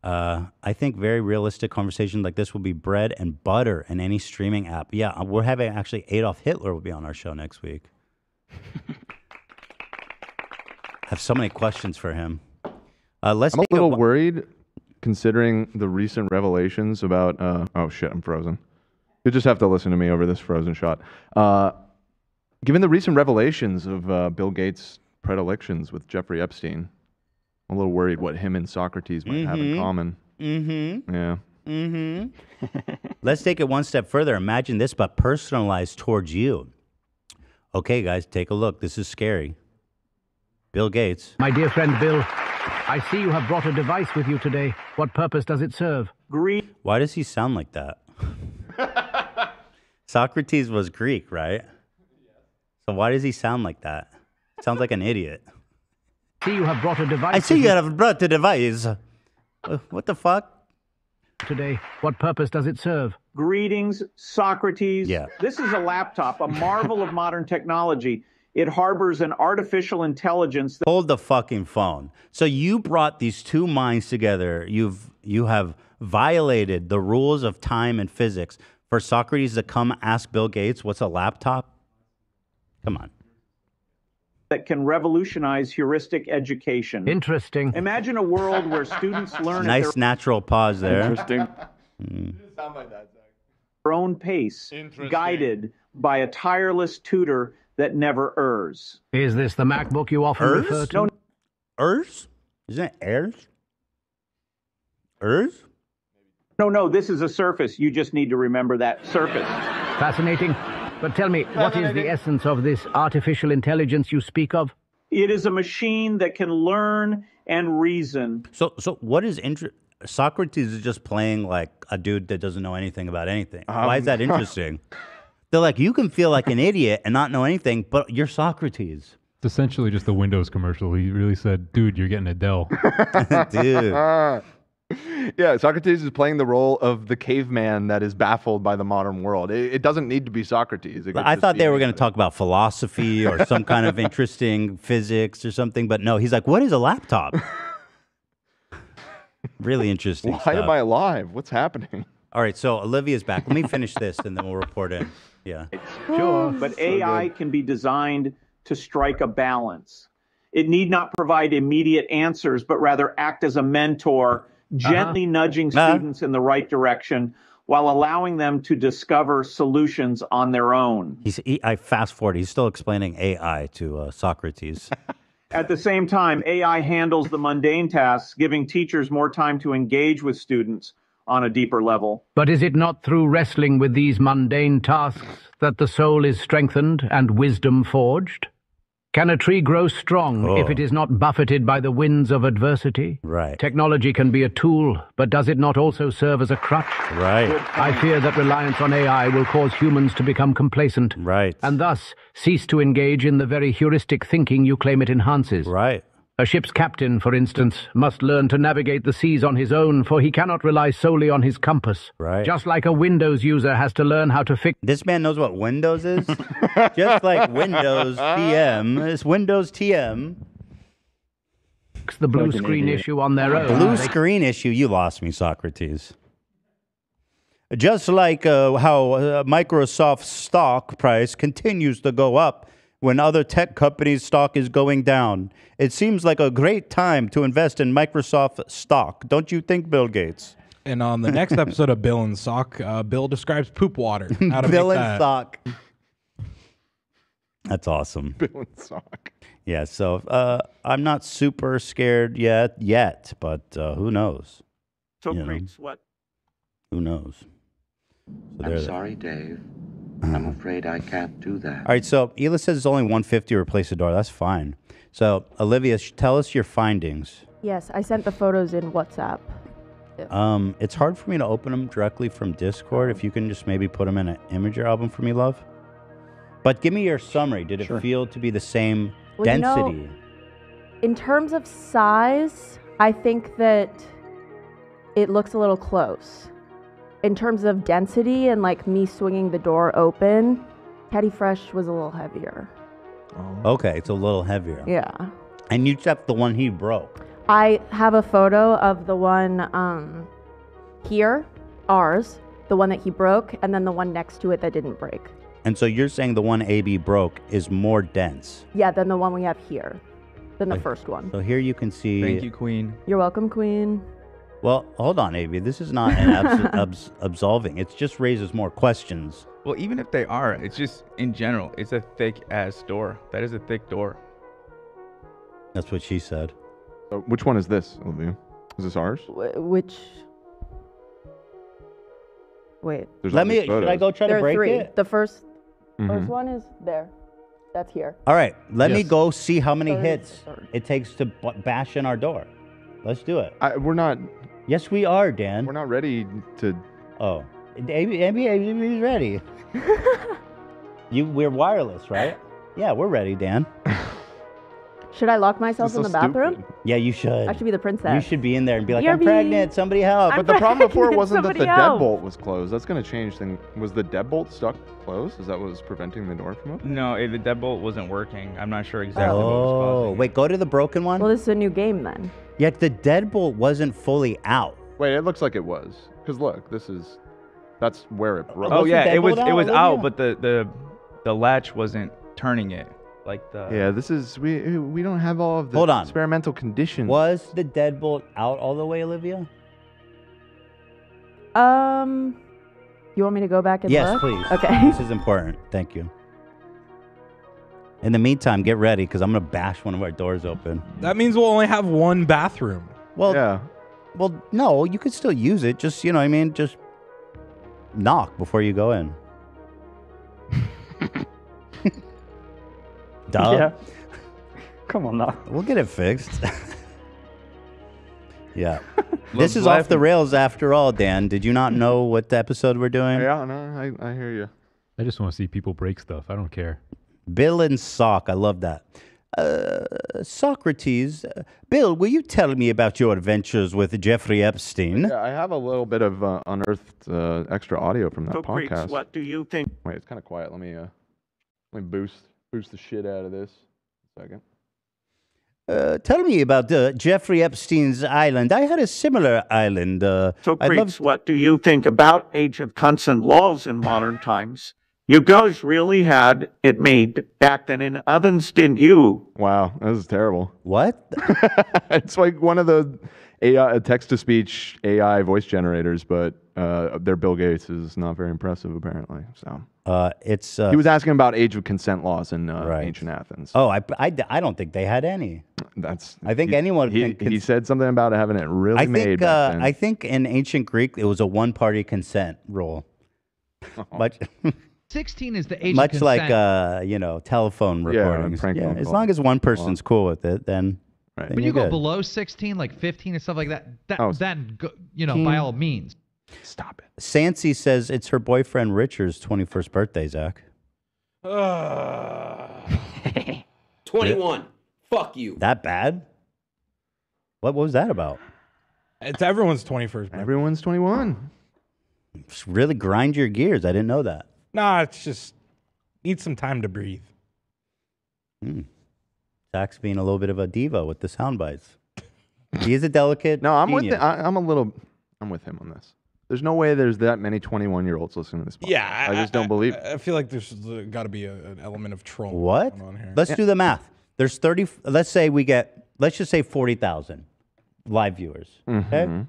Uh, I think very realistic conversations like this will be bread and butter in any streaming app. Yeah, we're having actually Adolf Hitler will be on our show next week. I have so many questions for him. Uh, let's I'm a little a worried considering the recent revelations about... Uh, oh, shit, I'm frozen. You just have to listen to me over this frozen shot. Uh, given the recent revelations of uh, Bill Gates' predilections with Jeffrey Epstein, I'm a little worried what him and Socrates might mm-hmm. have in common. Mm-hmm. Yeah. Mm-hmm. Let's take it one step further. Imagine this, but personalized towards you. Okay, guys, take a look. This is scary. Bill Gates. My dear friend Bill... I see you have brought a device with you today. What purpose does it serve? Greek. Why does he sound like that? Socrates was Greek, right? So why does he sound like that? Sounds like an idiot. I see you have brought a device. I see you have brought a device. What the fuck? Today, what purpose does it serve? Greetings, Socrates. Yeah. This is a laptop, a marvel of modern technology. It harbors an artificial intelligence. Hold the fucking phone. So you brought these two minds together. You've, you have violated the rules of time and physics for Socrates to come ask Bill Gates, what's a laptop? Come on. That can revolutionize heuristic education. Interesting. Imagine a world where students learn... Nice natural pause there. Interesting. Mm. Their own pace, guided by a tireless tutor... that never errs. Is this the MacBook you often errs? Refer to? No. Errs? Isn't it errs? Errs? No, no, this is a surface. You just need to remember that surface. Fascinating. But tell me, what is the essence of this artificial intelligence you speak of? It is a machine that can learn and reason. So, so what is interesting? Socrates is just playing like a dude that doesn't know anything about anything. Um, Why is that interesting? They're like, you can feel like an idiot and not know anything, but you're Socrates. It's essentially just the Windows commercial. He really said, dude, you're getting Adele. Dude. Yeah, Socrates is playing the role of the caveman that is baffled by the modern world. It, it doesn't need to be Socrates. I thought they were going to talk about philosophy or some kind of interesting physics or something, but no, he's like, what is a laptop? Really interesting Why stuff. Am I alive? What's happening? All right, so Olivia's back. Let me finish this, and then we'll report in. Yeah. Sure. But so A I good. Can be designed to strike a balance. It need not provide immediate answers, but rather act as a mentor, gently uh-huh. nudging uh-huh. students in the right direction while allowing them to discover solutions on their own. He's, he, I fast forward. He's still explaining A I to uh, Socrates. At the same time, A I handles the mundane tasks, giving teachers more time to engage with students on a deeper level. But is it not through wrestling with these mundane tasks that the soul is strengthened and wisdom forged? Can a tree grow strong oh. if it is not buffeted by the winds of adversity? Right. Technology can be a tool, but does it not also serve as a crutch? Right. I fear that reliance on A I will cause humans to become complacent. Right. And thus cease to engage in the very heuristic thinking you claim it enhances. Right. A ship's captain, for instance, must learn to navigate the seas on his own, for he cannot rely solely on his compass. Right. Just like a Windows user has to learn how to fix... This man knows what Windows is? Just like Windows T M. It's Windows T M. The blue screen issue on their own. Blue screen issue? You lost me, Socrates. Just like uh, how uh, Microsoft's stock price continues to go up when other tech companies' stock is going down. It seems like a great time to invest in Microsoft stock. Don't you think, Bill Gates? And on the next episode of Bill and Sock, uh, Bill describes poop water. How to Bill and that. Sock. That's awesome. Bill and Sock. Yeah, so uh, I'm not super scared yet, yet but uh, who knows? So Preach, what? Who knows? So I'm sorry, Dave. I'm afraid I can't do that. All right, so Hila says it's only one fifty to replace the door. That's fine. So, Olivia, tell us your findings. Yes, I sent the photos in WhatsApp. Um, it's hard for me to open them directly from Discord. If you can just maybe put them in an imager album for me, love. But give me your summary. Did it sure. feel to be the same well, density? You know, in terms of size, I think that it looks a little close. In terms of density and like me swinging the door open, Teddy Fresh was a little heavier. Oh. Okay, it's a little heavier. Yeah. And you took the one he broke. I have a photo of the one um, here, ours, the one that he broke, and then the one next to it that didn't break. And so you're saying the one A B broke is more dense? Yeah, than the one we have here, than the okay. first one. So here you can see... Thank you, Queen. You're welcome, Queen. Well, hold on, A B. This is not an abs absolving. It just raises more questions. Well, even if they are, it's just in general, it's a thick-ass door. That is a thick door. That's what she said. So which one is this, Olivia? Is this ours? Wh which? Wait. There's Let me. Should I go try there to break three. it? The first, mm-hmm. first one is there. That's here. All right. Let yes. me go see how many hits it takes to b bash in our door. Let's do it. I, we're not. Yes, we are, Dan. We're not ready to... Oh. A B A's ready. you, we're wireless, right? Yeah, we're ready, Dan. Should I lock myself in so the bathroom? Stupid. Yeah, you should. I should be the princess. You should be in there and be like, You're I'm me. pregnant, somebody help. I'm but the problem before wasn't that the help. deadbolt was closed. That's going to change things. Was the deadbolt stuck closed? Is that what was preventing the door from opening? No, the deadbolt wasn't working. I'm not sure exactly oh. what was causing. Oh, wait, go to the broken one? Well, this is a new game then. Yet the deadbolt wasn't fully out. Wait, it looks like it was. Because look, this is, that's where it broke. Oh, oh yeah, it was out? it was out, yeah. but the, the the latch wasn't turning it. Like the Yeah, this is, we we don't have all of the Hold on. experimental conditions. Was the deadbolt out all the way, Olivia? Um, you want me to go back and Yes, look? please. Okay. This is important. Thank you. In the meantime, get ready, because I'm going to bash one of our doors open. That means we'll only have one bathroom. Well, yeah. Well, no, you could still use it. Just, you know what I mean? Just knock before you go in. Duh. Yeah. Come on, knock. We'll get it fixed. yeah. this is off the rails after all, Dan. Did you not know what episode we're doing? Yeah, no, I, I hear you. I just want to see people break stuff. I don't care. Bill and Sock. I love that. Uh, Socrates, uh, Bill, will you tell me about your adventures with Jeffrey Epstein? Yeah, I have a little bit of uh, unearthed uh, extra audio from that so podcast. Preach, what do you think? Wait, it's kind of quiet. Let me, uh, let me boost, boost the shit out of this. A second. Uh, tell me about uh, Jeffrey Epstein's island. I had a similar island. Uh, so, Preach, what do you think about age of consent laws in modern times? You guys really had it made back then in ovens, didn't you? Wow, that was terrible. What? It's like one of the A I text-to-speech A I voice generators, but uh, their Bill Gates is not very impressive, apparently. So uh, it's uh, he was asking about age of consent laws in uh, right. ancient Athens. Oh, I, I, I don't think they had any. That's I think he, anyone. He, he said something about having it really I made. Think, back uh, then. I think in ancient Greek it was a one-party consent rule. Oh. Much. sixteen is the age much of consent. Much like, uh, you know, telephone recordings. Yeah, yeah, as long as one person's cool with it, then... Right. When you go good. below sixteen, like fifteen and stuff like that, that, oh, then, you know, by all means. Stop it. Sansi says it's her boyfriend Richard's twenty-first birthday, Zach. Uh, twenty-one. Yeah. Fuck you. That bad? What, what was that about? It's everyone's twenty-first birthday. Everyone's twenty-one. Just really grind your gears. I didn't know that. Nah, it's just need some time to breathe. Hmm. Zach's being a little bit of a diva with the sound bites. He is a delicate. No, I'm genius. with. The, I, I'm a little. I'm with him on this. There's no way there's that many twenty-one-year-olds listening to this podcast. Yeah, I, I just don't I, believe. I feel like there's got to be a, an element of troll. What? Going on here. Let's yeah. do the math. There's thirty. Let's say we get. Let's just say forty thousand live viewers. Mm-hmm. Okay.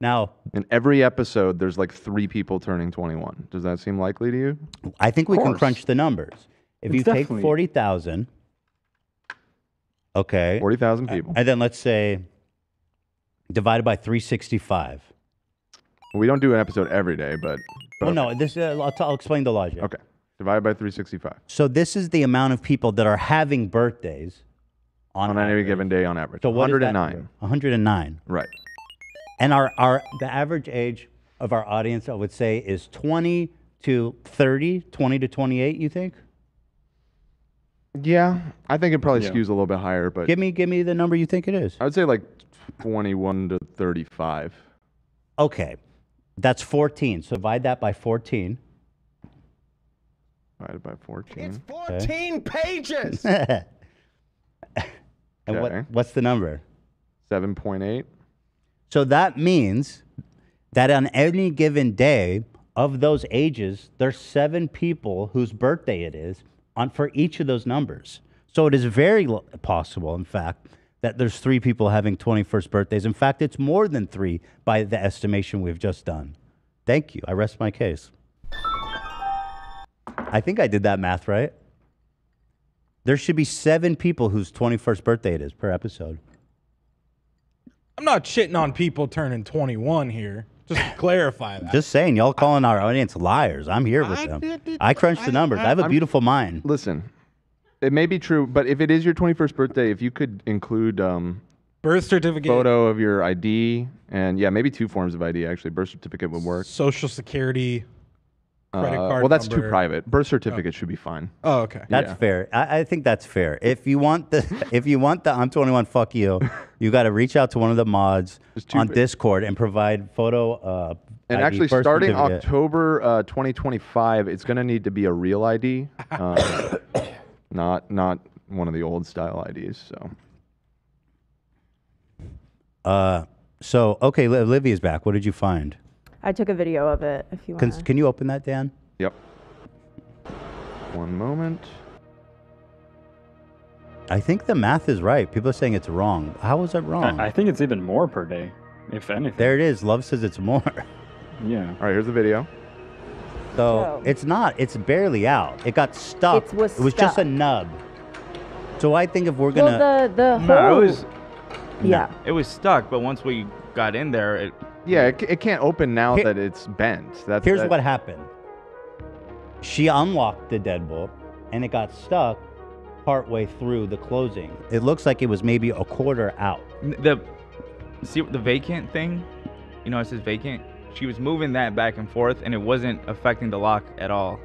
Now, in every episode, there's like three people turning twenty-one. Does that seem likely to you? I think we can crunch the numbers. If it's you take forty thousand. Okay. forty thousand people. And then let's say divided by three sixty-five. We don't do an episode every day, but... but well, okay. no, this, uh, I'll, I'll explain the logic. Okay. Divided by three sixty-five. So this is the amount of people that are having birthdays on, on any given day on average. So one hundred and nine. one hundred and nine. Right. And our, our the average age of our audience, I would say, is twenty to thirty, twenty to twenty-eight, you think? Yeah, I think it probably yeah. skews a little bit higher, but give me give me the number you think it is. I would say like twenty-one to thirty-five. Okay, that's fourteen. So divide that by fourteen. Divided by fourteen. It's fourteen okay. pages. And okay. what what's the number? Seven point eight. So that means that on any given day of those ages, there's seven people whose birthday it is. On for each of those numbers. So it is very possible, in fact, that there's three people having twenty-first birthdays. In fact, it's more than three by the estimation we've just done. Thank you. I rest my case. I think I did that math right. There should be seven people whose twenty-first birthday it is per episode. I'm not shitting on people turning twenty-one here. Just to clarify that. Just saying, y'all calling our audience liars. I'm here with them. I, did, did, I crunch I, the numbers. I, I, I have a I'm, beautiful mind. Listen, it may be true, but if it is your twenty-first birthday, if you could include um, birth certificate, photo of your I D, and yeah, maybe two forms of I D actually. Birth certificate would work. Social security, credit uh, card. Well, that's number. Too private. Birth certificate oh. should be fine. Oh, okay. That's yeah. fair. I, I think that's fair. If you want the, if you want the, I'm twenty-one. Fuck you. You got to reach out to one of the mods on big. Discord and provide photo. Uh, and I D, actually, starting October uh, twenty twenty-five, it's going to need to be a real I D, uh, not not one of the old style I Ds. So, uh, so okay, Olivia's back. What did you find? I took a video of it. If you want, can, can you open that, Dan? Yep. One moment. I think the math is right. People are saying it's wrong. How is that wrong? I, I think it's even more per day, if anything. There it is. Love says it's more. Yeah. All right, here's the video. So oh. it's not. It's barely out. It got stuck. It was, it was stuck. just a nub. So I think if we're going to... Well, the, the whole... No, it was... Yeah. No, it was stuck, but once we got in there, it... Yeah, it, it can't open now here, that it's bent. That's, here's that... what happened. She unlocked the deadbolt, and it got stuck. Partway through the closing, it looks like it was maybe a quarter out. The see the vacant thing, you know, it says vacant. She was moving that back and forth, and it wasn't affecting the lock at all.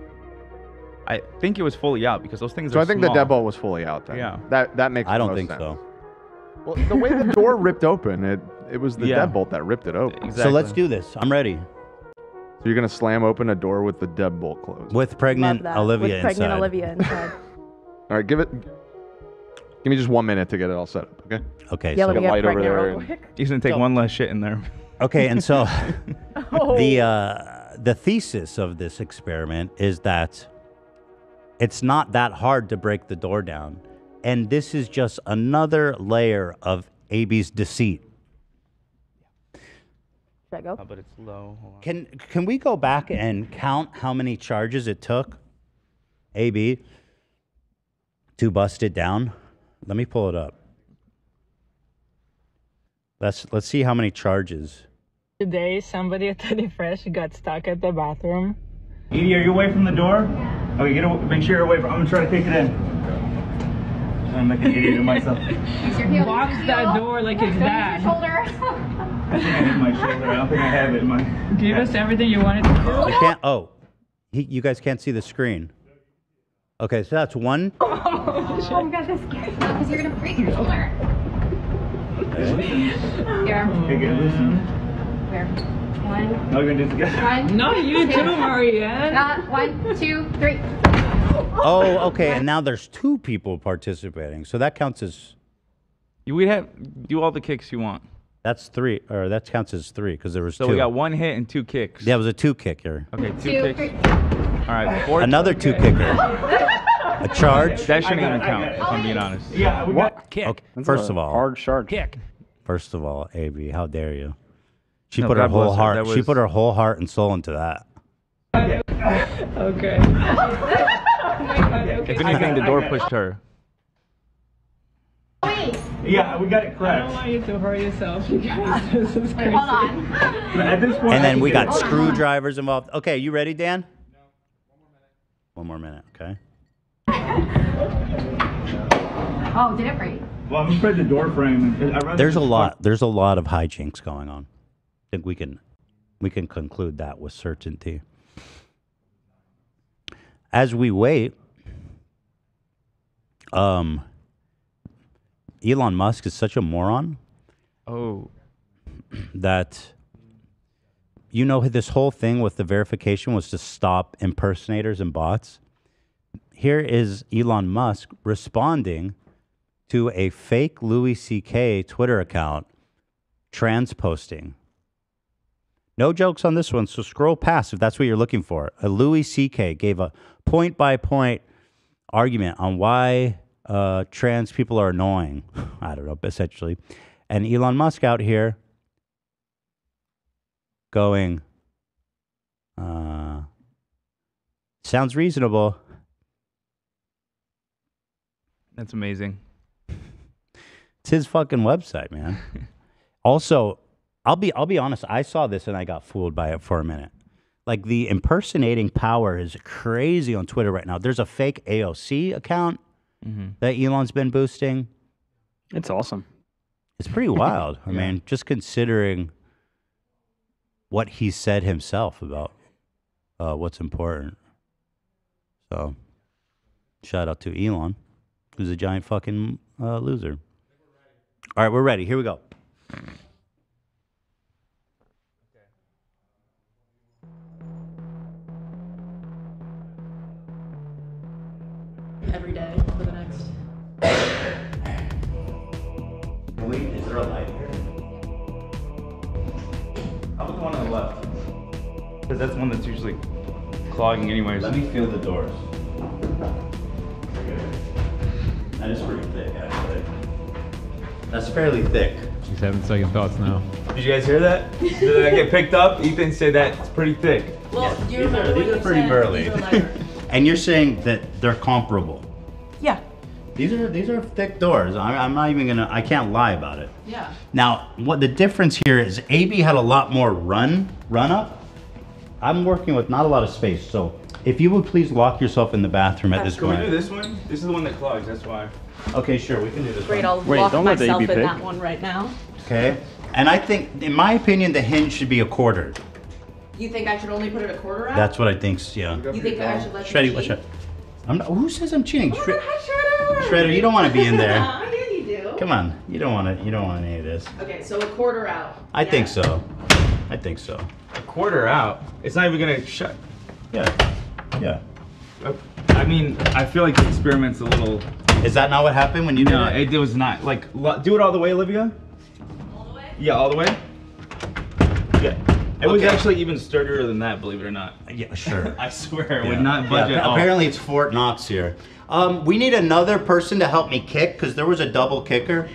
I think it was fully out because those things. So are I think small. The deadbolt was fully out. Then. Yeah, that that makes. I don't think sense. so. Well, the way the door ripped open, it it was the yeah. deadbolt that ripped it open. Exactly. So let's do this. I'm ready. So you're gonna slam open a door with the deadbolt closed. With pregnant Olivia With pregnant inside. Olivia inside. All right, give it. Give me just one minute to get it all set up, okay? Okay. Yeah, so let me light over there. Real quick. He's gonna take so, one less shit in there. Okay, and so oh. the uh, the thesis of this experiment is that it's not that hard to break the door down, and this is just another layer of A B's deceit. Should I go? Oh, but it's low. Hold on. Can can we go back and count how many charges it took, A B? To bust it down. Let me pull it up. Let's let's see how many charges. Today somebody at Teddy Fresh got stuck at the bathroom Edie, are you away from the door? Yeah. Okay, get away, make sure you're away from, I'm gonna try to take it in. I'm like an idiot of myself. Walks that door like it's that. I think I hit my shoulder. I don't think I have it in my... Gave us everything you wanted to do. I can't, oh. He, you guys can't see the screen. Okay, so that's one. Oh, shit. Oh my God, that's scary. Because you're gonna break your shoulder. Here. Okay, good. Listen. Here. One. No, we're gonna do it together. One. No, you two, Marianne. Not one, two, three. Oh, okay, and now there's two people participating, so that counts as... You would have, do all the kicks you want. That's three, or that counts as three, because there was so two. So we got one hit and two kicks. Yeah, it was a two-kicker. Okay, two, two kicks. Three. All right, four. Another two-kicker. A charge. That shouldn't even count, if I'm being honest. Yeah, we got what? Kick. Okay, first of all. Hard charge. Kick. First of all, A B, how dare you? She no, put her whole heart, her. Was... she put her whole heart and soul into that. Okay. Okay. If anything, the door pushed her. Wait. Yeah, we got it cracked. I don't want you to hurt yourself, you guys. This is crazy. Wait, hold on. At this point, and then we got screwdrivers involved. Okay, you ready, Dan? No. One more minute. One more minute, okay. Oh, did it break? Well, I'm afraid the door frame. There's a lot. There's a lot of hijinks going on. I think we can, we can conclude that with certainty. As we wait, um, Elon Musk is such a moron. Oh, that you know this whole thing with the verification was to stop impersonators and bots. Here is Elon Musk responding to a fake Louis C K Twitter account transposting. No jokes on this one, so scroll past if that's what you're looking for. A Louis C K gave a point-by-point argument on why uh, trans people are annoying. I don't know, essentially. And Elon Musk out here going, uh, sounds reasonable. That's amazing. It's his fucking website, man. Also... I'll be I'll be honest, I saw this and I got fooled by it for a minute. Like the impersonating power is crazy on Twitter right now. There's a fake A O C account mm-hmm. that Elon's been boosting. It's awesome. It's pretty wild. I yeah. mean, just considering what he said himself about uh, what's important. So, shout out to Elon, who's a giant fucking uh, loser. All right, we're ready. Here we go. Every day for the next. Wait, is there a light here? How about the one on the left? Because that's one that's usually clogging anyways. Let me feel the doors. That is pretty thick, actually. That's fairly thick. She's having second thoughts now. Did you guys hear that? Did I get picked up? Ethan said that it's pretty thick. Well, yeah. you these remember are, these are pretty burly. And you're saying that they're comparable. Yeah. These are these are thick doors. I, I'm not even gonna. I can't lie about it. Yeah. Now, what the difference here is? A B had a lot more run run up. I'm working with not a lot of space, so if you would please lock yourself in the bathroom at this point. Can we do this one? This is the one that clogs. That's why. Okay, sure. We can do this. Great. I'll lock myself in that one right now. Okay. And I think, in my opinion, the hinge should be a quarter. You think I should only put it a quarter out? That's what I think, yeah. You think I should let Shreddy, you cheat? I'm not, who says I'm cheating? Oh Shred God, Shredder. Shredder, you don't want to be in there. No, I know you do. Come on, you don't want to. You don't want any of this. Okay, so a quarter out. I yeah. think so. I think so. A quarter out. It's not even gonna shut. Yeah. Yeah. I mean, I feel like the experiment's a little. Is that not what happened when you did no, it? No, it was not. Like, do it all the way, Olivia. All the way. Yeah, all the way. Yeah. It okay. was actually even sturdier than that, believe it or not. Yeah, sure. I swear, it yeah. would not budge yeah, at all. Apparently it's Fort Knox here. Um, we need another person to help me kick, because there was a double kicker.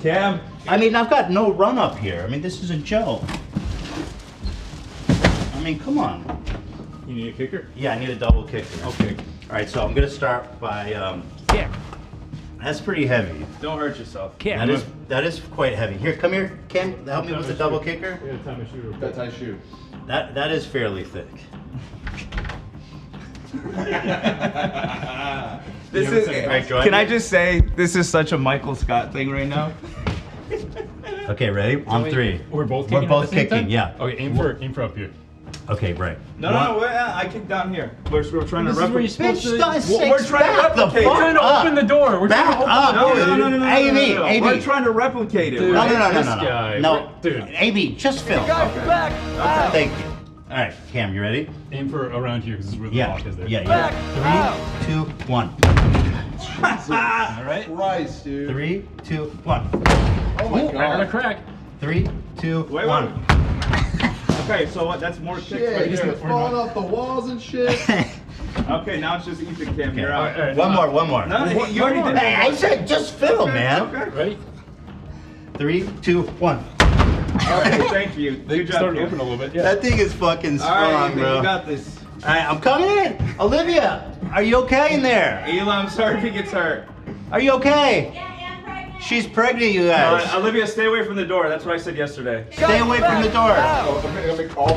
Cam. I mean, I've got no run up here. I mean, this is a joke. I mean, come on. You need a kicker? Yeah, I need a double kicker. Okay. All right, so I'm going to start by... Um, kick. That's pretty heavy. Don't hurt yourself. Kick. That is that is quite heavy. Here, come here, Ken. Help me with the double kicker. Yeah, time to shoot. That's how I shoot. That that is fairly thick. This is, can I just say, this is such a Michael Scott thing right now. Okay, ready? On we, three. We're both kicking. We're both kicking, yeah. Okay, aim for, aim for up here. Okay, right. No, no, no, I kicked down here. We're, we're trying this to replicate. Bitch, to, we're, we're trying to replicate. We're trying to open the door. We're back trying to open the door. No, no, no, no, A B, no, no, no. A B. We're trying to replicate it. Dude, no, no, no, no, no, no. No, dude. A B, just film. Okay. Back. Back. Thank you. All right, Cam, you ready? Aim for around here, because this is where the lock is there. Yeah, back. Yeah. Three, two, one. Jesus. All right. Christ, dude. Three, two, one. Oh my Ooh, God. I got a crack. Three, two, wait, one. Wait. Okay, so what? That's more shit. Kicks right here. Falling off the walls and shit. Okay, now it's just Ethan Cam. Okay. You're out. All right, one more, one more. No, no, you already did. Hey, I said just fiddle, okay, man. Okay. Ready? Three, two, one. All right, thank you. Good job. Started open a little bit. Yeah. That thing is fucking strong, all right, bro. You got this. All right, I'm coming in. Olivia, are you okay in there? Elon, I'm sorry if he gets hurt. Are you okay? Yeah. She's pregnant, you guys. No, Olivia, stay away from the door. That's what I said yesterday. Shut stay away back. From the door. Ow.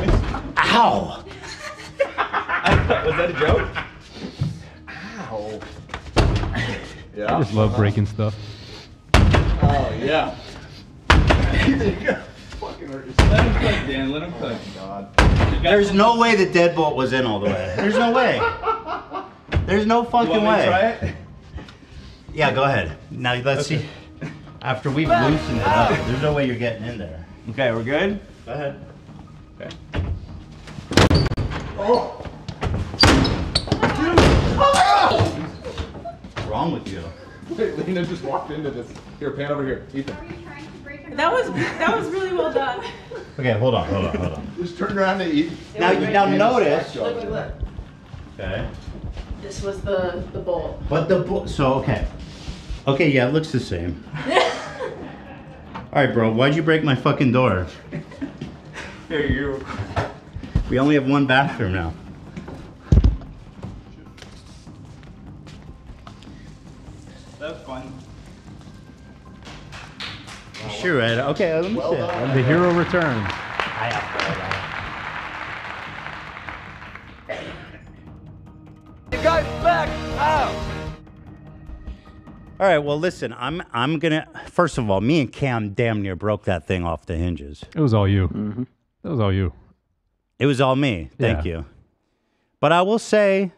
Ow. Was that a joke? Ow. Yeah. I just love breaking stuff. Oh, yeah. Fucking hurt yourself. Let him cook, Dan. Let him cook. Oh, God. There's no way the deadbolt was in all the way. There's no way. There's no fucking you want me way. To try it? Yeah, go ahead. Now, let's okay. see. After we've loosened it up, there's no way you're getting in there. Okay, we're good? Go ahead. Okay. Oh! Dude! Oh! What's wrong with you? Wait, Lena just walked into this. Here, pan over here. Ethan. Are you trying to break her? That was, that was really well done. Okay, hold on, hold on, hold on. Just turn around and eat. Now, you now notice. Look, look, look. Okay. This was the, the bowl. But the bowl, so okay. Okay, yeah, it looks the same. All right, bro, why'd you break my fucking door? Here you. We only have one bathroom now. That's fun. Wow. Sure, right. Okay, let me well see. Done. The hero returns. I have Guys, back out. All right, well, listen, I'm I'm gonna first of all, me and Cam damn near broke that thing off the hinges. It was all you. Mm-hmm. That was all you. It was all me. Thank yeah. you. But I will say,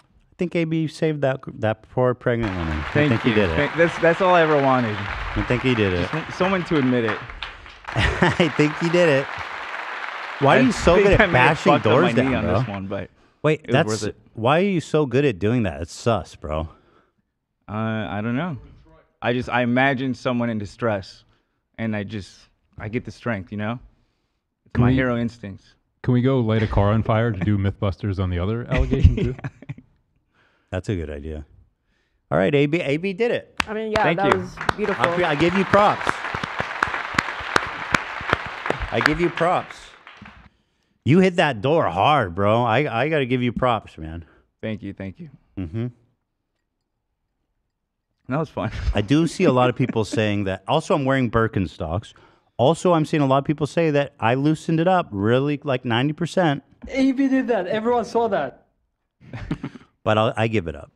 I think A B saved that that poor pregnant woman. Thank I think you. He did it. That's that's all I ever wanted. I think he did it. Just someone to admit it. I think he did it. Why I are you so good at bashing doors down, on bro? This one, but Wait, that's why are you so good at doing that? It's sus, bro. Uh, I don't know. I just I imagine someone in distress, and I just I get the strength, you know. It's can my we, hero instincts. Can we go light a car on fire to do MythBusters on the other allegation too? Yeah. That's a good idea. All right, A B, A B did it. I mean, yeah, Thank that you. was beautiful. I, I give you props. I give you props. You hit that door hard, bro. I, I got to give you props, man. Thank you. Thank you. Mm-hmm. That was fun. I do see a lot of people saying that. Also, I'm wearing Birkenstocks. Also, I'm seeing a lot of people say that I loosened it up really like ninety percent. A B did that. Everyone saw that. But I'll, I give it up.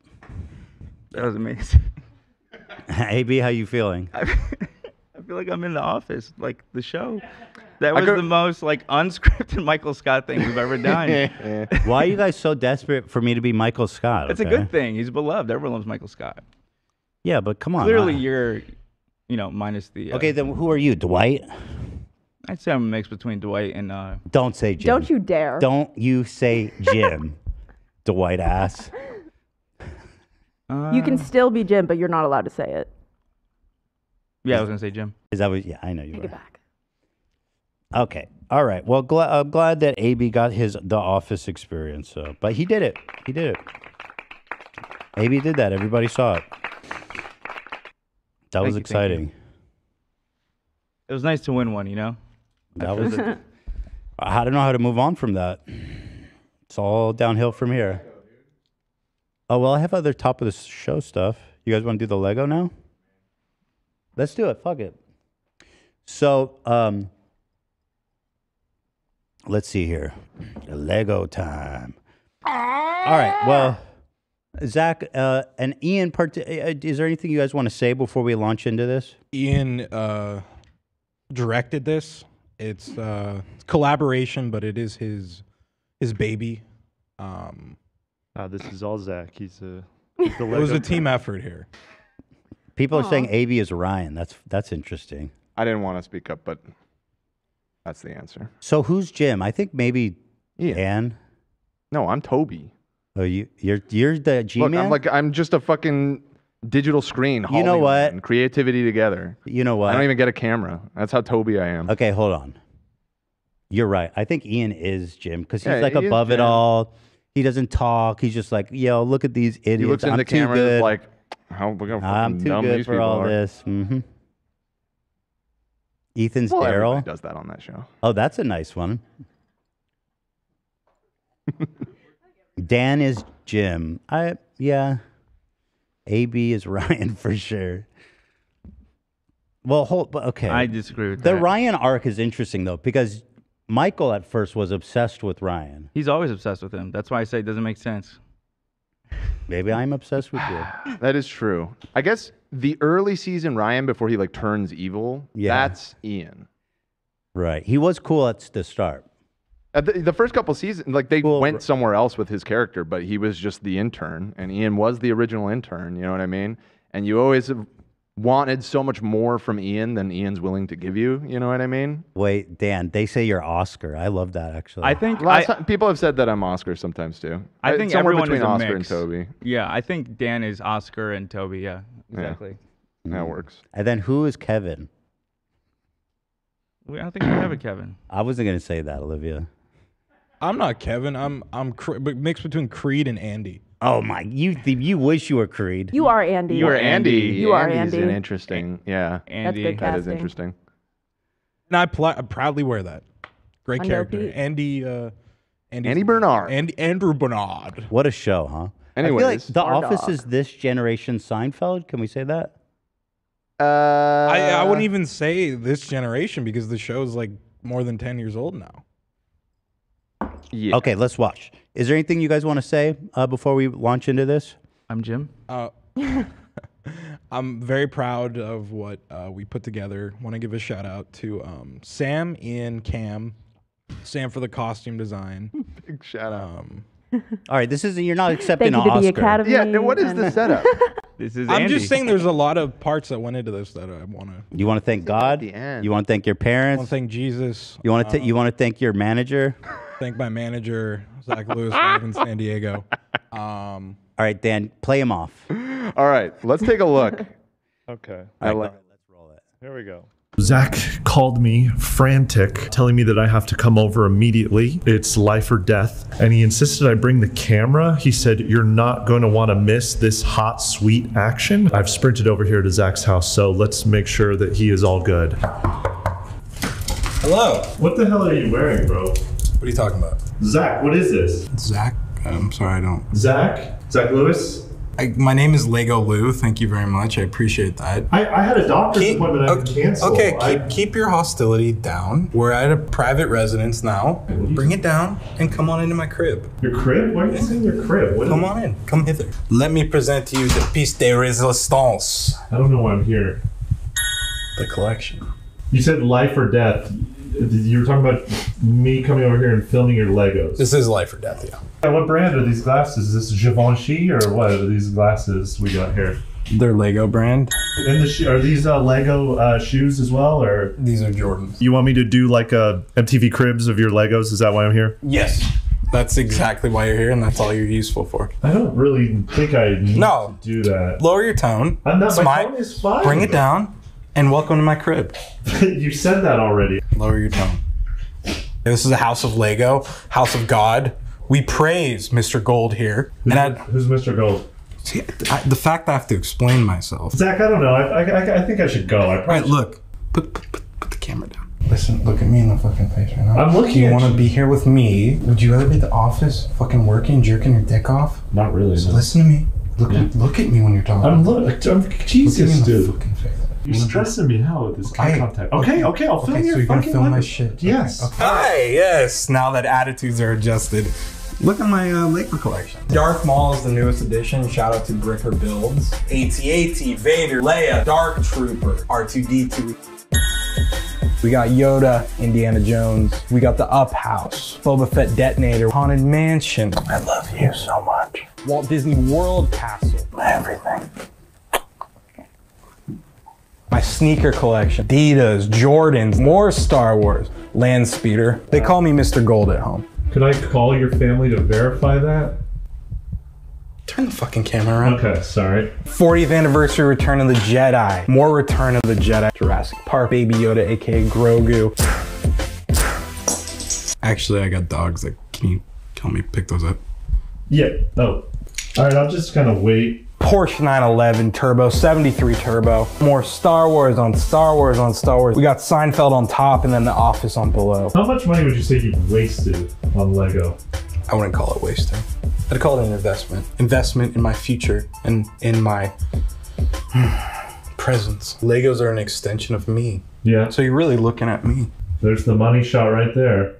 That was amazing. A B, how you feeling? I, I feel like I'm in the office, like the show. That was the most like unscripted Michael Scott thing we've ever done. Yeah. Why are you guys so desperate for me to be Michael Scott? It's okay? A good thing. He's beloved. Everyone loves Michael Scott. Yeah, but come on. Clearly, I... you're, you know, minus the. Uh, okay, then who are you, Dwight? I'd say I'm a mix between Dwight and. Uh, Don't say Jim. Don't you dare. Don't you say Jim, Dwight ass. Uh, you can still be Jim, but you're not allowed to say it. Yeah, I was gonna say Jim. Is that what? Yeah, I know you. Take were. It back. Okay. All right. Well, gl I'm glad that A B got his the office experience. So, but he did it. He did it. A B did that. Everybody saw it. That thank was you, exciting. It was nice to win one, you know. That was. A, I don't know how to move on from that. It's all downhill from here. Oh well, I have other top of the show stuff. You guys want to do the Lego now? Let's do it. Fuck it. So, um. Let's see here. Lego time. All right. Well, Zach uh, and Ian, part is there anything you guys want to say before we launch into this? Ian uh, directed this. It's uh, collaboration, but it is his his baby. Um, uh, this is all Zach. He's a. He's the Lego it was a team guy. effort here. People Aww. Are saying A B is Ryan. That's that's interesting. I didn't want to speak up, but that's the answer. So who's Jim? I think maybe yeah. Dan. No, I'm Toby. Oh, you you're you're the G-man. Look, I'm like I'm just a fucking digital screen. You know what? And creativity together. You know what? I don't even get a camera. That's how Toby I am. Okay, hold on. You're right. I think Ian is Jim because he's yeah, like he above it all. He doesn't talk. He's just like, yo, look at these idiots. He looks in I'm the camera and is like, how we're gonna I'm too dumb good these for all are. This. Mm-hmm. Ethan's well, Daryl does that on that show. Oh, that's a nice one. Dan is Jim. I yeah. A B is Ryan for sure. Well, hold. Okay, I disagree with the that. The Ryan arc is interesting though because Michael at first was obsessed with Ryan. He's always obsessed with him. That's why I say it doesn't make sense. Maybe I'm obsessed with you. That is true. I guess the early season Ryan before he like turns evil. Yeah, that's Ian. Right. He was cool at the start. At the, the first couple seasons, like they cool. went somewhere else with his character, but he was just the intern, and Ian was the original intern. You know what I mean? And you always wanted so much more from Ian than Ian's willing to give you. You know what I mean? Wait, Dan, they say you're Oscar. I love that actually. I think I, time, people have said that I'm Oscar sometimes too. I think somewhere everyone between is a Oscar mix. And Toby. Yeah, I think Dan is Oscar and Toby. Yeah, exactly. Yeah. That works. And then who is Kevin? I don't think we have a Kevin. I wasn't gonna say that, Olivia. I'm not Kevin. I'm I'm mixed between Creed and Andy. Oh my! You you wish you were Creed. You are Andy. You are Andy. You are Andy's Andy. An interesting. Yeah, Andy. That's good casting. That is interesting. And I, pl I proudly wear that. Great character, Andy. Uh, Andy Bernard. Andy Andrew Bernard. What a show, huh? Anyways, I feel like The Office dog. Is this generation Seinfeld. Can we say that? Uh, I I wouldn't even say this generation because the show's like more than ten years old now. Yeah. Okay, let's watch. Is there anything you guys want to say uh, before we launch into this? I'm Jim. Uh, I'm very proud of what uh, we put together. Want to give a shout out to um, Sam, Ian, Cam, Sam for the costume design. Big shout out. Um, All right, this isn't. You're not accepting an Oscar. Academy yeah. What is the setup? This is. I'm Andy. Just saying, there's a lot of parts that went into this that I want to. You want to thank God. The end. You want to thank your parents. You want to thank Jesus. You want to. Um, you want to thank your manager. Thank my manager, Zach Lewis, live in San Diego. Um, All right, Dan, play him off. All right, let's take a look. Okay. I like it. Let's roll it. Here we go. Zach called me frantic, telling me that I have to come over immediately. It's life or death. And he insisted I bring the camera. He said, you're not going to want to miss this hot, sweet action. I've sprinted over here to Zach's house, so let's make sure that he is all good. Hello. What the hell are you wearing, bro? What are you talking about? Zach, what is this? Zach? I'm sorry, I don't. Zach? Zach Lewis? I, my name is Lego Lou. Thank you very much. I appreciate that. I, I had a doctor's keep, appointment I okay, could cancel. Okay, I, keep, keep your hostility down. We're at a private residence now. Bring it down and come on into my crib. Your crib? Why are you saying your crib? What come on in. Come hither. Let me present to you the piece de resistance. I don't know why I'm here. The collection. You said life or death. You were talking about me coming over here and filming your Legos. This is life or death, yeah. Yeah, what brand are these glasses? Is this Givenchy or what are these glasses we got here? They're Lego brand. And the sh are these uh, Lego uh, shoes as well, or these are Jordans? You want me to do like a M T V Cribs of your Legos? Is that why I'm here? Yes, that's exactly why you're here, and that's all you're useful for. I don't really think I need no. to do that. Lower your tone. I'm not. It's my my, tone is fine. Bring it down. And welcome to my crib. You said that already. Lower your tone. This is a house of Lego, house of God. We praise Mister Gold here. Who's, and who's Mister Gold? See, I, the fact I have to explain myself. Zach, I don't know. I, I, I think I should go. I All right, look. Put, put, put, put the camera down. Listen, look at me in the fucking face right now. I'm looking Do you want to be here with me? Would you rather be at the office fucking working, jerking your dick off? Not really. Just no. Listen to me. Look, yeah. look at me when you're talking. I'm look. I'm, Jesus, look at me in the dude. Fucking face. You're mm-hmm. stressing me out with this okay. eye contact. Okay, okay, I'll film okay, your so you're fucking film my shit. Yes. Okay. Hi, yes. Now that attitudes are adjusted. Look at my uh, Lego collection. Darth Maul is the newest edition. Shout out to Bricker Builds. A T A T, Vader, Leia, Dark Trooper, R two D two. We got Yoda, Indiana Jones. We got the Up House, Boba Fett Detonator, Haunted Mansion. I love you so much. Walt Disney World Castle. Everything. My sneaker collection, Adidas, Jordans, more Star Wars, Land Speeder. They call me Mister Gold at home. Could I call your family to verify that? Turn the fucking camera around. Okay, sorry. fortieth anniversary Return of the Jedi. More Return of the Jedi. Jurassic Park, Baby Yoda, A K A Grogu. Actually, I got dogs that, can you help me pick those up? Yeah, oh. All right, I'll just kind of wait. Porsche nine eleven Turbo, seventy-three Turbo. More Star Wars on Star Wars on Star Wars. We got Seinfeld on top and then The Office on below. How much money would you say you wasted on Lego? I wouldn't call it wasting. I'd call it an investment. Investment in my future and in my presence. Legos are an extension of me. Yeah. So you're really looking at me. There's the money shot right there.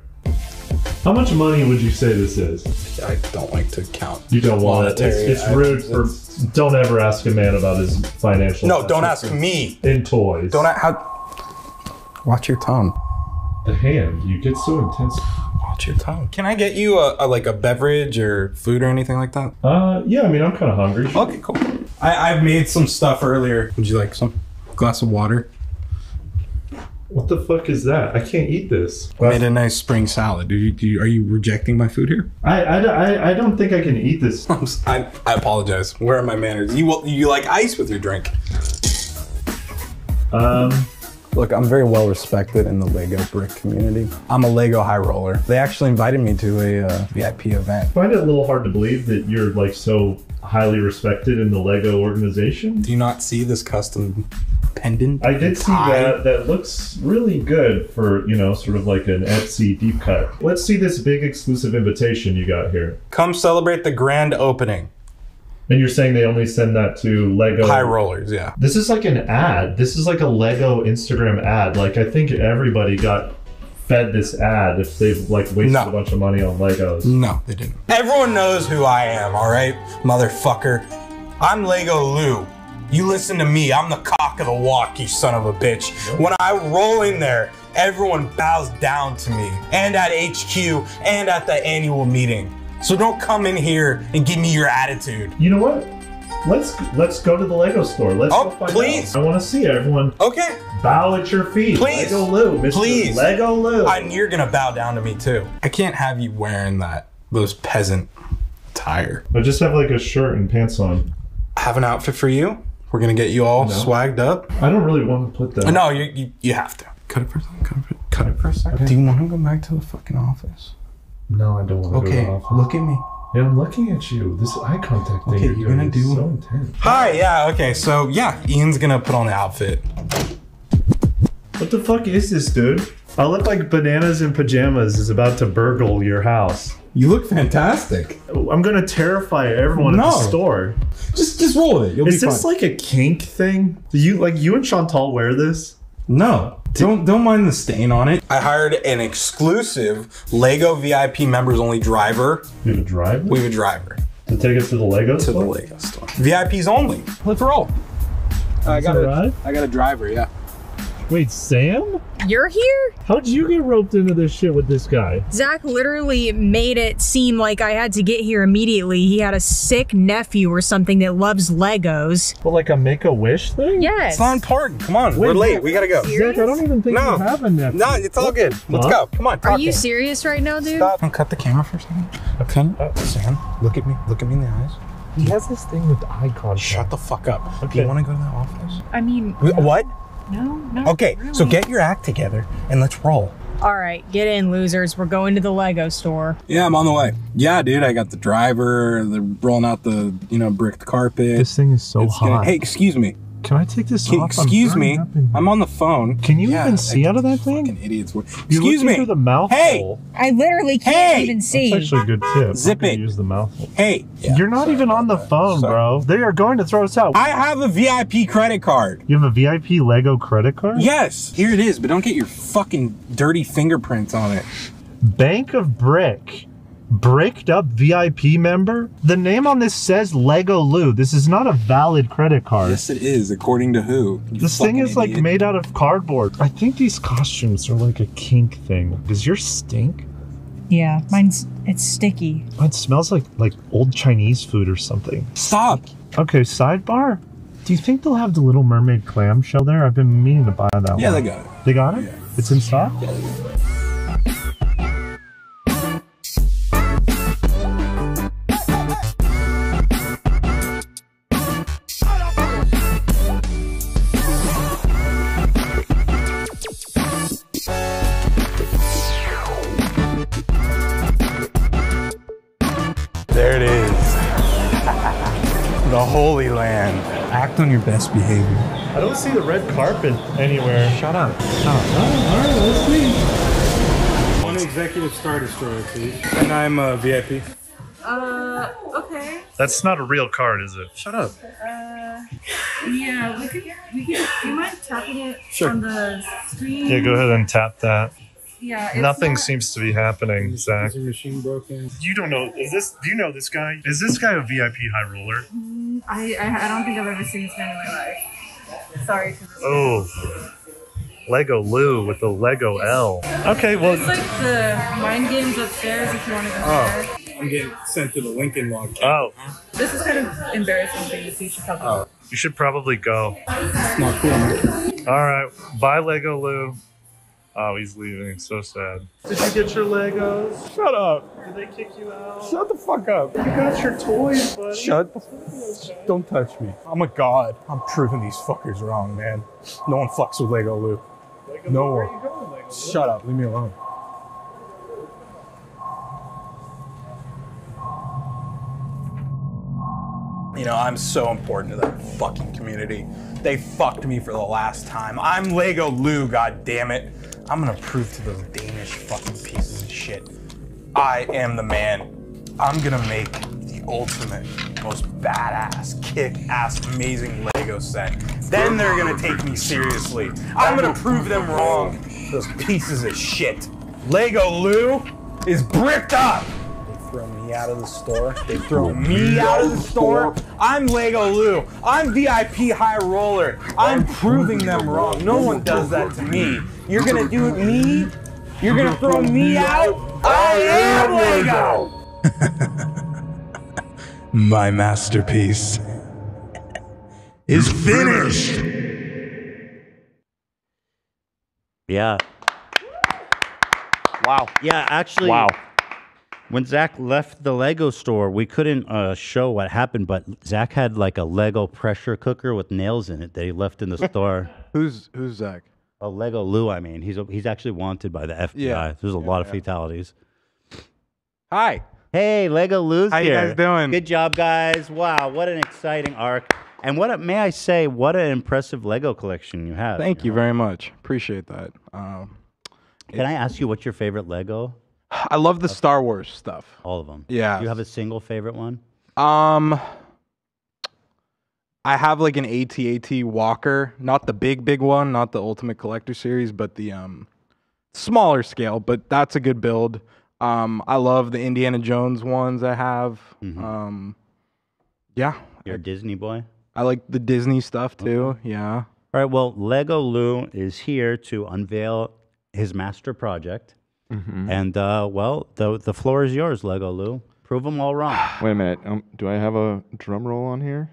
How much money would you say this is? I don't like to count. You don't want it. It's, it's rude for. It's, don't ever ask a man about his financial. No, don't ask me. In toys. Don't. How? Watch your tongue. The hand. You get so intense. Watch your tongue. Can I get you a, a like a beverage or food or anything like that? Uh, yeah. I mean, I'm kind of hungry. Okay, cool. I I've made some stuff earlier. Would you like some glass of water? What the fuck is that? I can't eat this. I made a nice spring salad. Do you, do you, are you rejecting my food here? I, I, I, I don't think I can eat this. I, I apologize. Where are my manners? You will, you like ice with your drink. Um, Look, I'm very well respected in the Lego brick community. I'm a Lego high roller. They actually invited me to a uh, V I P event. I find it a little hard to believe that you're like so highly respected in the Lego organization. Do you not see this custom pendant? I did see that. That looks really good for, you know, sort of like an Etsy deep cut. Let's see this big exclusive invitation you got here. Come celebrate the grand opening. And you're saying they only send that to Lego high rollers? Yeah. This is like an ad. This is like a Lego Instagram ad. Like, I think everybody got fed this ad if they've like wasted no. a bunch of money on Legos. No, they didn't. Everyone knows who I am, all right, motherfucker. I'm Lego Lou. You listen to me, I'm the cock of the walk, you son of a bitch. When I roll in there, everyone bows down to me, and at H Q, and at the annual meeting. So don't come in here and give me your attitude. You know what? Let's let's go to the Lego store. Let's oh, go find please. Out. I want to see everyone. Okay. Bow at your feet. Please. Lego Lou, Mister Please. Lego Lou. And you're gonna bow down to me too. I can't have you wearing that, those peasant attire. I just have like a shirt and pants on. I have an outfit for you. We're gonna get you all no. swagged up. I don't really want to put that. No, you, you you have to. Cut it for a second. Cut it for, cut it for a second. Okay. Do you want to go back to the fucking office? No, I don't want to okay, go to the office. Okay, look at me. Yeah, I'm looking at you. This eye contact thing okay, you're, you're gonna do so intense. Hi, yeah, okay, so yeah, Ian's gonna put on the outfit. What the fuck is this, dude? I look like Bananas in Pajamas is about to burgle your house. You look fantastic. I'm gonna terrify everyone no. at the store. Just, just roll with it. You'll Is be this fine. Like a kink thing? Do you like you and Chantal wear this? No. Did don't don't mind the stain on it. I hired an exclusive Lego V I P members only driver. You have a driver? We have a driver. To take us to the Lego to store? To the Lego store. V I Ps only. Let's roll. Uh, I got a ride? I got a driver. Yeah. Wait, Sam? You're here? How'd you get roped into this shit with this guy? Zach literally made it seem like I had to get here immediately. He had a sick nephew or something that loves Legos. Well, like a make-a-wish thing? Yes. It's not important. Come on, Wait, we're late. We gotta go. Serious? Zach, I don't even think no. you have a nephew. No, it's all what? Good. Let's huh? go. Come on. Are you serious right now, dude? Stop and cut the camera for a second. Okay. Uh, Sam, look at me. Look at me in the eyes. He has this thing with eye contact. Shut the fuck up. Okay. Do you want to go to the office? I mean... What? No, no. Okay, really. So get your act together and let's roll. All right, get in, losers. We're going to the Lego store. Yeah, I'm on the way. Yeah, dude, I got the driver. They're rolling out the, you know, brick carpet. This thing is so it's hot. Gonna, hey, excuse me. Can I take this Can, off? Excuse I'm me. And... I'm on the phone. Can you yeah, even see I, out of that thing? Fucking idiots. You're excuse me. Through the mouth hey. Hole. I literally can't hey. Even see. That's actually a good tip. Zip it. Use the mouth hole. Hey. Yeah, You're not sorry, even on the phone, sorry. Bro. They are going to throw us out. I have a V I P credit card. You have a V I P Lego credit card? Yes. Here it is, but don't get your fucking dirty fingerprints on it. Bank of Brick. Bricked up V I P member? The name on this says Lego Lou. This is not a valid credit card. Yes, it is, according to who? You this thing is idiot. Like made out of cardboard. I think these costumes are like a kink thing. Does yours stink? Yeah, mine's, it's sticky. Mine smells like, like old Chinese food or something. Stop! Okay, sidebar? Do you think they'll have the Little Mermaid clamshell there? I've been meaning to buy that yeah, one. Yeah, they got it. They got it? Yeah. It's in stock? Yeah, they got it. Holy land. Act on your best behavior. I don't see the red carpet anywhere. Shut up. Shut up. Oh, all right, let's see. One executive star destroyer, please. And I'm a V I P. Uh, okay. That's not a real card, is it? Shut up. Uh, yeah, we could, we could, do you mind tapping it sure. on the screen? Yeah, go ahead and tap that. Yeah, nothing not... seems to be happening, Zach. Is your machine broken? You don't know. Is this? Do you know this guy? Is this guy a V I P high roller? Mm, I, I I don't think I've ever seen this man in my life. Sorry. Oh, Lego Lou with the Lego L. Okay, well. It's like the mind games upstairs if you want to go oh. there. I'm getting sent to the Lincoln log. Oh. This is kind of embarrassing thing to see. You should probably. Oh. You should probably go. It's not cool. All right, bye, Lego Lou. Oh, he's leaving. It's so sad. Did you get your Legos? Shut up. Did they kick you out? Shut the fuck up. You got your toys, buddy. Shut the fuck up. Don't touch me. I'm a god. I'm proving these fuckers wrong, man. No one fucks with Lego Lou. Lego no Lou, where one. Are you going, Lego Lou? Shut up. Leave me alone. You know, I'm so important to that fucking community. They fucked me for the last time. I'm Lego Lou, goddammit. I'm gonna prove to those Danish fucking pieces of shit. I am the man. I'm gonna make the ultimate, most badass, kick-ass, amazing Lego set. Then they're gonna take me seriously. I'm gonna prove them wrong, those pieces of shit. Lego Lou is bricked up. Throw me out of the store. They throw me out of the store. I'm Lego Lou. I'm V I P high roller. I'm proving them wrong. No one does that to me. You're gonna do it me? You're gonna throw me out? I am Lego! My masterpiece is finished. Yeah. Wow. Yeah, actually. Wow. When Zach left the Lego store, we couldn't uh, show what happened, but Zach had like a Lego pressure cooker with nails in it that he left in the store. Who's who's Zach? Oh, Lego Lou, I mean. He's a, he's actually wanted by the F B I. Yeah. There's a yeah, lot of yeah. fatalities. Hi. Hey, Lego Lou's How here. How you guys doing? Good job, guys. Wow, what an exciting arc. And what a, may I say, what an impressive Lego collection you have. Thank you, you know? very much. Appreciate that. Um, Can I ask you what's your favorite Lego? I love the okay. Star Wars stuff. All of them. Yeah. Do you have a single favorite one? Um, I have like an AT-AT walker, not the big, big one, not the Ultimate Collector Series, but the um, smaller scale, but that's a good build. Um, I love the Indiana Jones ones I have. Mm-hmm. um, yeah. You're a Disney boy? I like the Disney stuff too, okay. yeah. All right, well, Lego Lou is here to unveil his master project. Mm-hmm. And, uh, well, the the floor is yours, Lego Lou. Prove them all wrong. Wait a minute. Um, do I have a drum roll on here?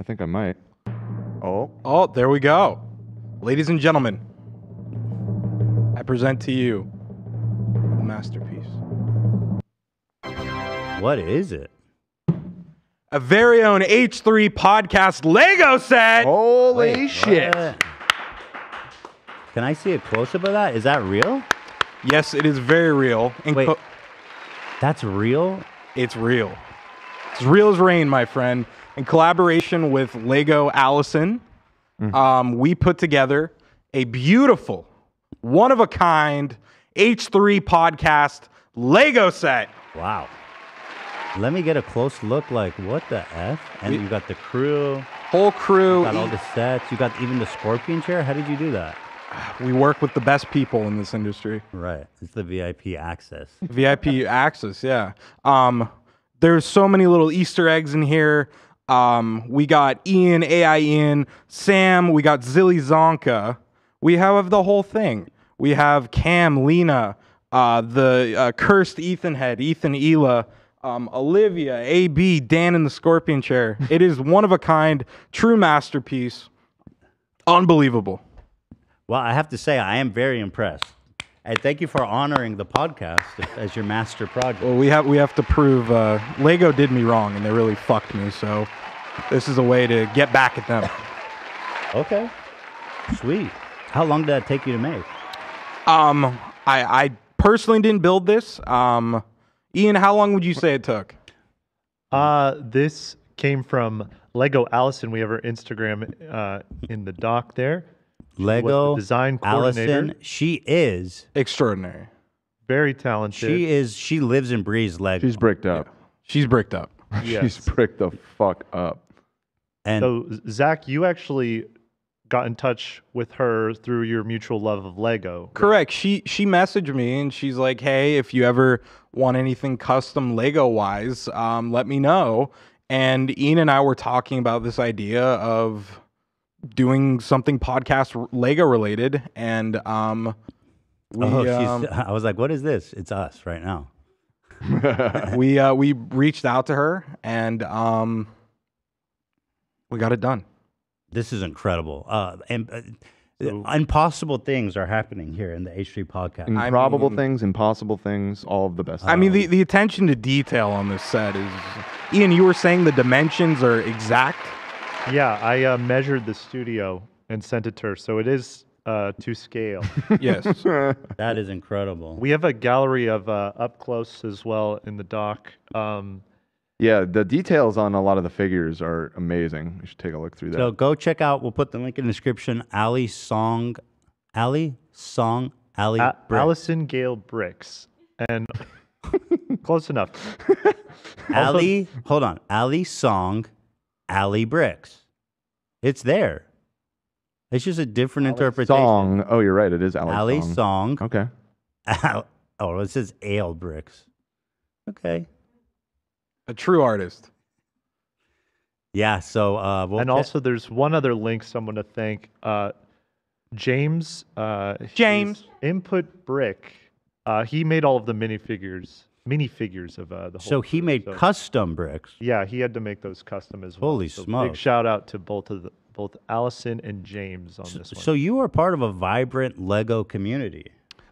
I think I might. Oh. Oh, there we go. Ladies and gentlemen, I present to you the masterpiece. What is it? A very own H three Podcast Lego set. Holy Wait, shit. What? Can I see a close-up of that? Is that real? Yes, it is very real. And Wait, that's real? It's real. It's real as rain, my friend. In collaboration with Lego Allyson Mm-hmm. Um, we put together a beautiful, one-of-a-kind H three Podcast Lego set. Wow. Let me get a close look, like, what the F? And we, you got the crew. Whole crew. You got all the sets. You got even the scorpion chair. How did you do that? We work with the best people in this industry. Right. It's the V I P access. V I P access, yeah. Um, there's so many little Easter eggs in here. Um, we got Ian, A I N, Sam. We got Zilly Zonka. We have the whole thing. We have Cam, Lena, uh, the uh, cursed Ethan head, Ethan, Hila, um, Olivia, A B, Dan in the scorpion chair. It is one of a kind, true masterpiece. Unbelievable. Well, I have to say, I am very impressed. And thank you for honoring the podcast as your master project. Well, we have, we have to prove uh, Lego did me wrong, and they really fucked me. So this is a way to get back at them. Okay. Sweet. How long did that take you to make? Um, I, I personally didn't build this. Um, Ian, how long would you say it took? Uh, this came from Lego Allyson. We have her Instagram uh, in the doc there. Lego design coordinator. Allyson, she is extraordinary. Very talented. She is. She lives and breathes Lego. She's bricked up. Yeah. She's bricked up. Yes. She's bricked the fuck up. And so, Zach, you actually got in touch with her through your mutual love of Lego. Correct. Right? She she messaged me and she's like, "Hey, if you ever want anything custom Lego wise, um, let me know." And Ian and I were talking about this idea of doing something podcast Lego related, and um, we, oh, um I was like, "What is this?" It's us right now. we uh, we reached out to her, and um, we got it done. This is incredible, uh, and uh, so, impossible things are happening here in the H three Podcast. Improbable I mean, things, impossible things, all of the best. I things. mean, the the attention to detail on this set is. Ian, you were saying the dimensions are exact. Yeah, I uh, measured the studio and sent it to her, so it is uh, to scale. Yes. That is incredible. We have a gallery of uh, up close as well in the dock. Um, yeah, the details on a lot of the figures are amazing. You should take a look through that. So go check out, we'll put the link in the description, Allyson, Allyson, Allie uh, Bricks. Allyson Gale Bricks. And close enough. Allie, hold on, Allyson Allie Bricks. It's there. It's just a different Allie interpretation. Song. Oh, you're right. It is Allie, Allie Song. Song. Okay. Al oh, it says Ale Bricks. Okay. A true artist. Yeah, so... Uh, we'll and also there's one other link someone to thank. Uh, James. Uh, James. Input Brick. Uh, he made all of the minifigures. Minifigures of uh, the whole. So he group, made so. custom bricks. Yeah, he had to make those custom as well. Holy so smokes! Big shout out to both of the, both Allyson and James on so, this one. So you are part of a vibrant Lego community.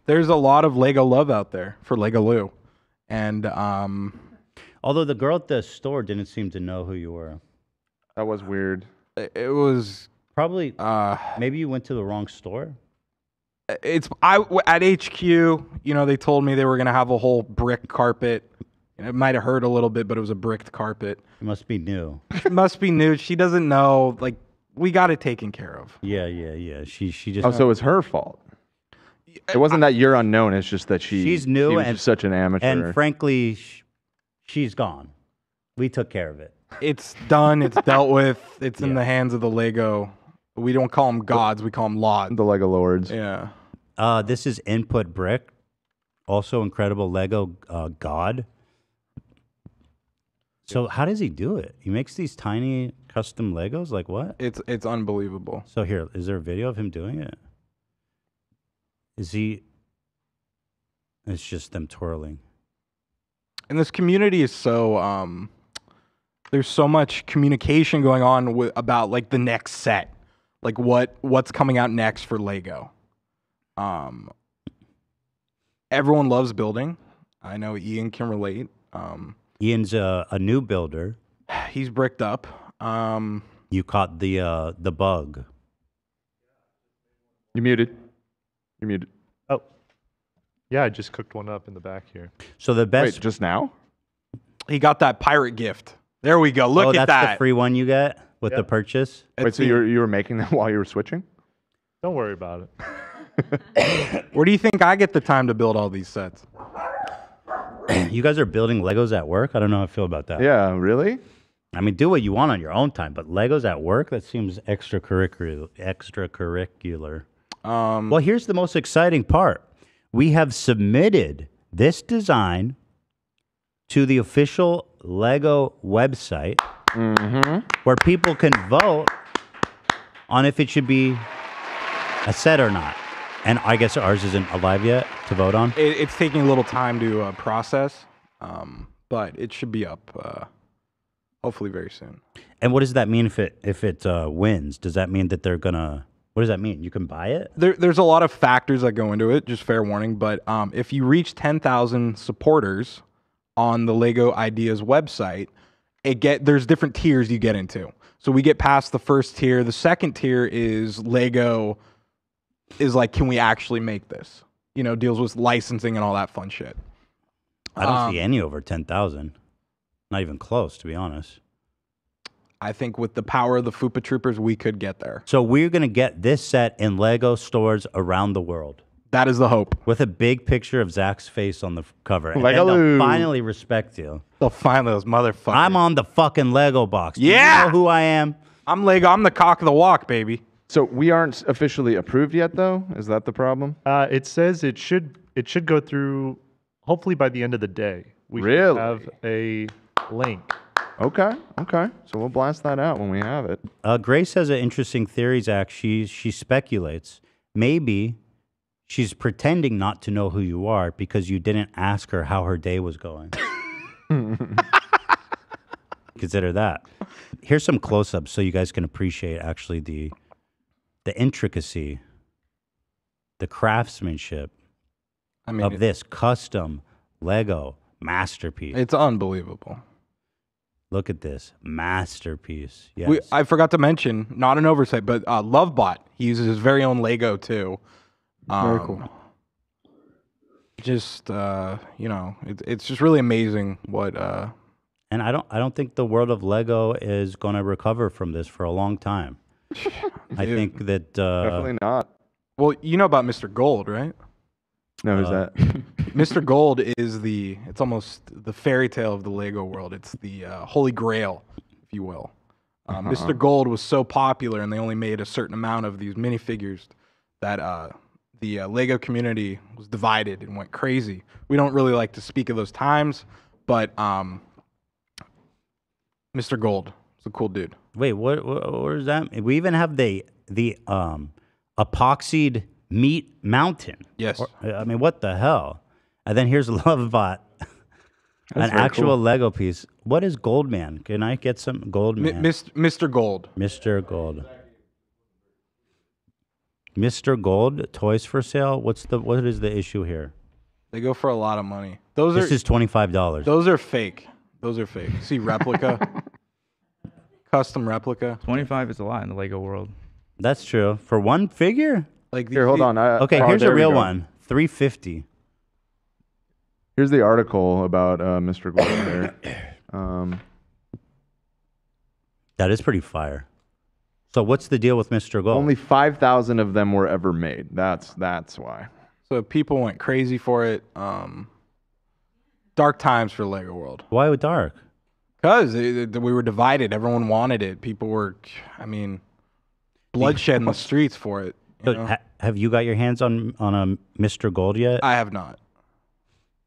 There's a lot of Lego love out there for Lego Lou, and um, although the girl at the store didn't seem to know who you were, that was weird. It was probably uh, maybe you went to the wrong store. It's I at H Q. You know, they told me they were gonna have a whole brick carpet. It might have hurt a little bit, but it was a bricked carpet. It must be new. It must be new. She doesn't know. Like, we got it taken care of. Yeah, yeah, yeah. She she just. Oh, so it's her fault. It wasn't that you're unknown. It's just that she. She's new she was and such an amateur. And frankly, she's gone. We took care of it. It's done. It's dealt with. It's yeah. in the hands of the Lego. We don't call them gods. We call them Lord. The Lego lords. Yeah. Uh, this is Input Brick, also incredible Lego uh, god. So how does he do it? He makes these tiny custom Legos. Like what? It's it's unbelievable. So here, is there a video of him doing it? Is he? It's just them twirling. And this community is so. Um, there's so much communication going on with, about like the next set. Like what what's coming out next for Lego? Um, everyone loves building. I know Ian can relate. Um, Ian's a, a new builder. He's bricked up. Um, you caught the uh, the bug. You're muted. You're muted. Oh, yeah. I just cooked one up in the back here. So the best. Wait, just now. He got that pirate gift. There we go. Look oh, at that. That's the free one you get. with yep. the purchase. Wait, it's so the, you, were, you were making them while you were switching? Don't worry about it. Where do you think I get the time to build all these sets? You guys are building Legos at work? I don't know how I feel about that. Yeah, really? I mean, do what you want on your own time, but Legos at work? That seems extracurricular. extracurricular. Um, well, here's the most exciting part. We have submitted this design to the official Lego website mm-hmm. where people can vote on if it should be a set or not. And I guess ours isn't alive yet to vote on. It, it's taking a little time to uh, process, um, but it should be up uh, hopefully very soon. And what does that mean if it if it uh, wins? Does that mean that they're gonna? What does that mean? You can buy it? There, there's a lot of factors that go into it. Just fair warning, but um, if you reach ten thousand supporters on the Lego Ideas website, it get there's different tiers you get into. So we get past the first tier. The second tier is Lego. Is like, can we actually make this? You know, deals with licensing and all that fun shit. I don't um, see any over ten thousand. Not even close, to be honest. I think with the power of the Fupa Troopers, we could get there. So we're going to get this set in Lego stores around the world. That is the hope. With a big picture of Zach's face on the cover. And Lego Lou. They'll finally respect you. They'll finally, those motherfuckers. I'm on the fucking Lego box. Do yeah. You know who I am? I'm Lego. I'm the cock of the walk, baby. So we aren't officially approved yet, though? Is that the problem? Uh, it says it should it should go through, hopefully by the end of the day. We really? Have a link. Okay, okay. So we'll blast that out when we have it. Uh, Grace has an interesting theory, Zach. She, she speculates. Maybe she's pretending not to know who you are because you didn't ask her how her day was going. Consider that. Here's some close-ups so you guys can appreciate actually the... the intricacy, the craftsmanship I mean, of this custom Lego masterpiece. It's unbelievable. Look at this masterpiece. Yes. We, I forgot to mention, not an oversight, but uh, Lovebot, he uses his very own Lego too. Um, Very cool. Just, uh, you know, it, it's just really amazing what... Uh, and I don't, I don't think the world of Lego is going to recover from this for a long time. I Dude, think that uh, definitely not. Well, you know about Mister Gold, right? No, who's uh, that? Mister Gold is the it's almost the fairy tale of the Lego world. It's the uh, holy grail, if you will. Uh, uh-huh. Mister Gold was so popular, and they only made a certain amount of these minifigures that uh, the uh, Lego community was divided and went crazy. We don't really like to speak of those times, but um, Mister Gold. It's a cool dude. Wait, what? What, what is that? We even have the the um, epoxied meat mountain. Yes. Or, I mean, what the hell? And then here's Lovebot, an actual cool. Lego piece. What is Goldman? Can I get some Goldman? M Mister Gold. Mister Gold. Mister Gold toys for sale. What's the what is the issue here? They go for a lot of money. Those this are, is twenty-five dollars. Those are fake. Those are fake. See replica. Custom replica. twenty-five is a lot in the Lego world. That's true. For one figure? Like Here, hold on. I, okay, oh, here's a real one. three fifty. Here's the article about uh, Mister Gold there. Um, that is pretty fire. So what's the deal with Mister Gold? Only five thousand of them were ever made. That's that's why. So people went crazy for it. Um, dark times for Lego world. Why with dark? Because we were divided. Everyone wanted it. People were, I mean, bloodshed in the streets for it. You know? ha have you got your hands on, on a Mister Gold yet? I have not.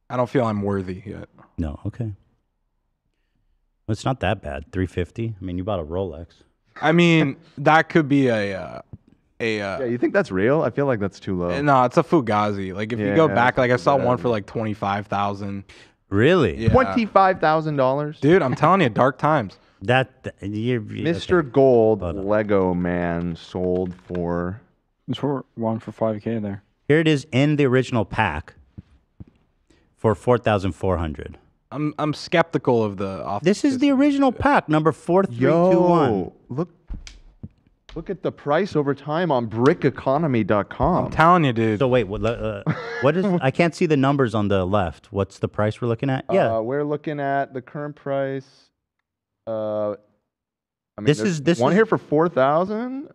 I don't feel I'm worthy yet. No, okay. Well, it's not that bad. three fifty. I mean, you bought a Rolex. I mean, that could be a... Uh, a uh, yeah, you think that's real? I feel like that's too low. No, it's a Fugazi. Like, if yeah, you go yeah, back, like, I saw bad. one for, like, twenty-five thousand dollars. Really? Yeah. twenty-five thousand dollars? Dude, I'm telling you, dark times. That th you're, Mister Okay. Gold Lego Man sold for... It's for one for five K there. Here it is in the original pack for four thousand four hundred dollars. I'm, I'm skeptical of the... Off this is the original pack, number four three two one. Yo, look, look at the price over time on Brick Economy dot com. I'm telling you, dude. So wait, what... Uh, What is? I can't see the numbers on the left. What's the price we're looking at? Yeah, uh, we're looking at the current price. Uh, I mean, this is this one is, here for four thousand.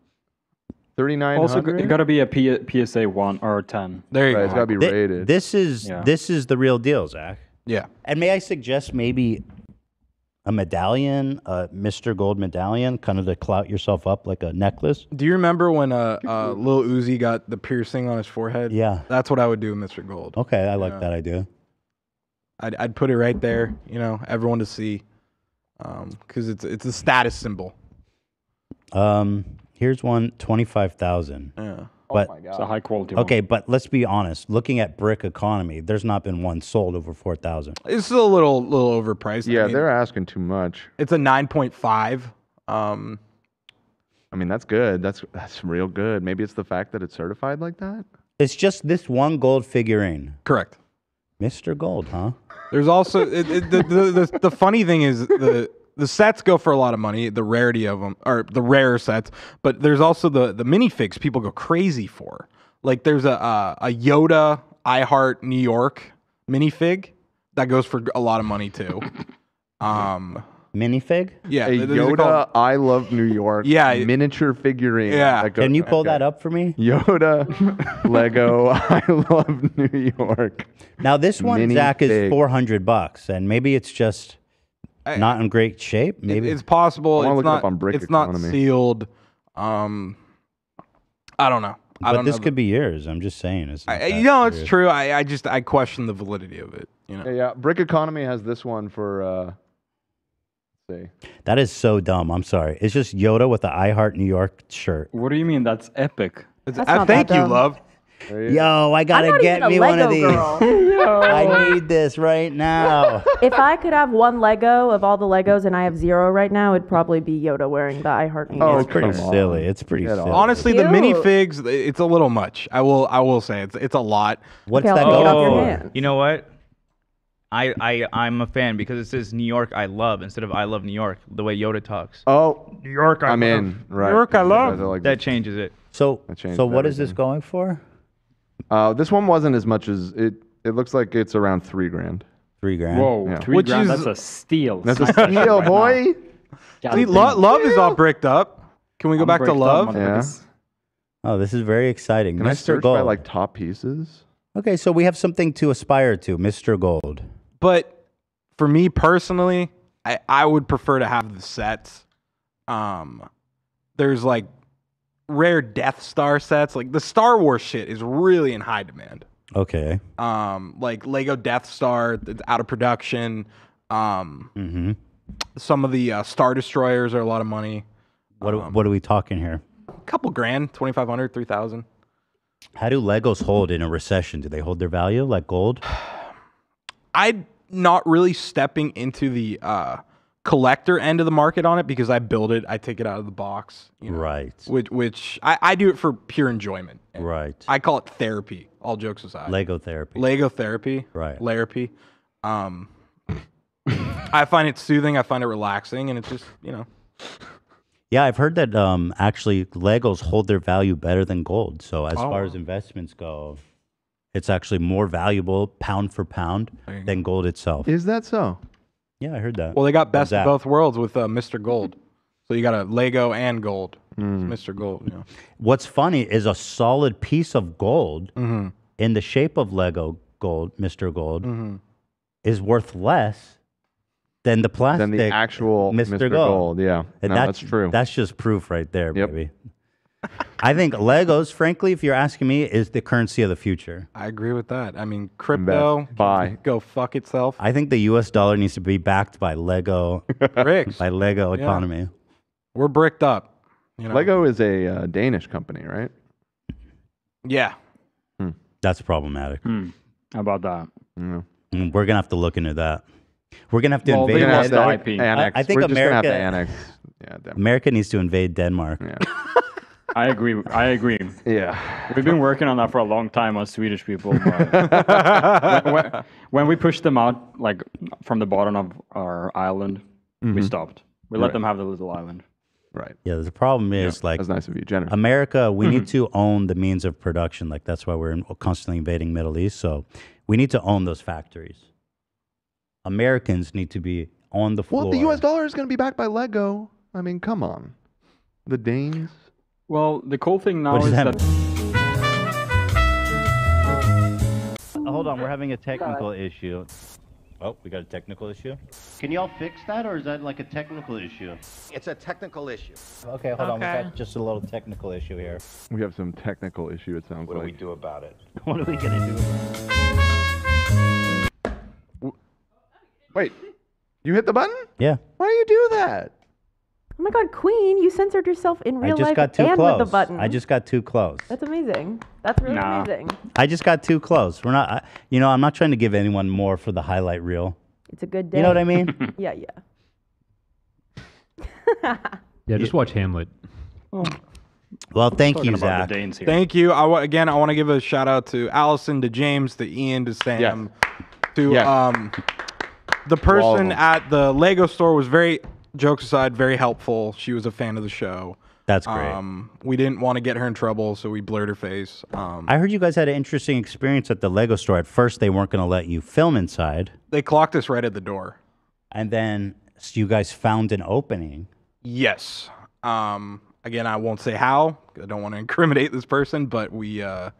thirty-nine hundred? Also, it got to be a P P S A one or ten. There you right, go. It's got to be Th rated. This is yeah. this is the real deal, Zach. Yeah. And may I suggest maybe a medallion, a Mister Gold medallion, kind of to clout yourself up like a necklace? Do you remember when uh, uh, Lil Uzi got the piercing on his forehead? Yeah. That's what I would do with Mister Gold. Okay, I like you know? that idea. I'd, I'd put it right there, you know, everyone to see, because um, it's, it's a status symbol. Um... Here's one, twenty-five thousand. Yeah. But, oh my God. It's a high quality one. Okay, but let's be honest. Looking at BrickEconomy, there's not been one sold over four thousand. It's still a little little overpriced. Yeah, I mean, they're asking too much. It's a nine point five. Um, I mean, that's good. That's, that's real good. Maybe it's the fact that it's certified like that? It's just this one gold figurine. Correct. Mister Gold, huh? There's also... it, it, the, the, the, the funny thing is... the. The sets go for a lot of money, the rarity of them, or the rarer sets, but there's also the, the minifigs people go crazy for. Like, there's a, a, a Yoda I Heart New York minifig that goes for a lot of money, too. Um, minifig? Yeah. A Yoda I Love New York yeah, miniature figurine. Yeah. Can you pull okay. that up for me? Yoda, Lego, I Love New York. Now, this one, Mini Zach, fig. is four hundred bucks, and maybe it's just... not in great shape. Maybe it, it's possible. It's not, on Brick it's not sealed. Um, I don't know. I but don't this know. could be yours. I'm just saying. It's I, you know, serious. It's true. I, I just I question the validity of it. You know. Yeah, yeah. BrickEconomy has this one for. Uh, let's see. That is so dumb. I'm sorry. It's just Yoda with the I Heart New York shirt. What do you mean? That's epic. That's I, thank that you, love. Yo, I gotta get me one of these. I need this right now. If I could have one Lego of all the Legos and I have zero right now, it'd probably be Yoda wearing the I Heart New York. Oh, it's pretty silly. It's pretty silly. Honestly, the minifigs, it's a little much. I will I will say it's it's a lot. What's that go for? You know what? I, I, I'm a fan because it says New York I love instead of I love New York, the way Yoda talks. Oh, New York I love. I'm in. New York I love. That changes it. So so what is this going for? Uh, this one wasn't as much as it. It looks like it's around three grand. Three grand. Whoa, yeah. three Which grand. Is, that's a steal. That's a steal, boy. Right See, lo love steal. is all bricked up. Can we go I'm back to love? Yeah. Oh, this is very exciting. Can Mister I search Gold. by like top pieces? Okay, so we have something to aspire to, Mister Gold. But for me personally, I I would prefer to have the sets. Um, there's like. Rare Death Star sets, like the Star Wars shit, is really in high demand. Okay. Um, like Lego Death Star, it's out of production. Um, mm-hmm. Some of the uh, Star Destroyers are a lot of money. What um, What are we talking here? A couple grand, twenty five hundred, three thousand. How do Legos hold in a recession? Do they hold their value like gold? I'm not really stepping into the. Uh, collector end of the market on it because I build it, I take it out of the box, you know, right? Which, which I, I do it for pure enjoyment, right? I call it therapy. All jokes aside, Lego therapy, Lego therapy, right? Therapy. Um, I find it soothing. I find it relaxing, and it's just you know. Yeah, I've heard that um, actually Legos hold their value better than gold. So as oh. far as investments go, it's actually more valuable pound for pound than gold itself. Is that so? Yeah, I heard that. Well, they got best of both worlds with uh, Mister Gold. So you got a Lego and gold. Mm. It's Mister Gold. You know. What's funny is a solid piece of gold mm-hmm. in the shape of Lego gold, Mister Gold, mm-hmm. is worth less than the plastic. Than the actual Mister Gold. Gold. Yeah, and no, that's, that's true. That's just proof right there, yep. baby. I think Legos, frankly, if you're asking me, is the currency of the future. I agree with that. I mean, crypto, buy, go fuck itself. I think the U S dollar needs to be backed by Lego bricks, by Lego yeah. economy. We're bricked up. You know? Lego is a uh, Danish company, right? Yeah, hmm. that's problematic. Hmm. How about that? Yeah. Mm, we're gonna have to look into that. We're gonna have to well, invade. Gonna have to I, I, annex. I, I think we're America. Just gonna have to annex. Yeah, America needs to invade Denmark. Yeah. I agree. I agree. Yeah. We've been working on that for a long time as Swedish people. But when, when, when we pushed them out, like, from the bottom of our island, mm-hmm. we stopped. We let right. them have the little island. Right. Yeah, the problem is, yeah. like... That's nice of you, generous. America, we mm-hmm. need to own the means of production. Like, that's why we're constantly invading Middle East. So we need to own those factories. Americans need to be on the floor. Well, the U S dollar is going to be backed by Lego. I mean, come on. The Danes. Well, the cool thing now is that... that... Hold on, we're having a technical issue. Oh, we got a technical issue? Can y'all fix that, or is that like a technical issue? It's a technical issue. Okay, hold okay. on. We got just a little technical issue here. We have some technical issue, it sounds what like. What do we do about it? What are we going to do about it? Wait. You hit the button? Yeah. Why do you do that? Oh my God, Queen, you censored yourself in real I just life got too and close. with the button. I just got too close. That's amazing. That's really nah. amazing. I just got too close. We're not, I, you know, I'm not trying to give anyone more for the highlight reel. It's a good day. You know what I mean? yeah, yeah. yeah, just watch Hamlet. Oh. Well, thank you, Zach. Thank you. I w again, I want to give a shout out to Allyson, to James, to Ian, to Sam, yes. to yeah. um, the person at the Lego store was very... Jokes aside, very helpful. She was a fan of the show. That's great. Um, we didn't want to get her in trouble, so we blurred her face. Um, I heard you guys had an interesting experience at the Lego store. At first, they weren't going to let you film inside. They clocked us right at the door. And then so you guys found an opening. Yes. Um, again, I won't say how. I don't want to incriminate this person, but we uh,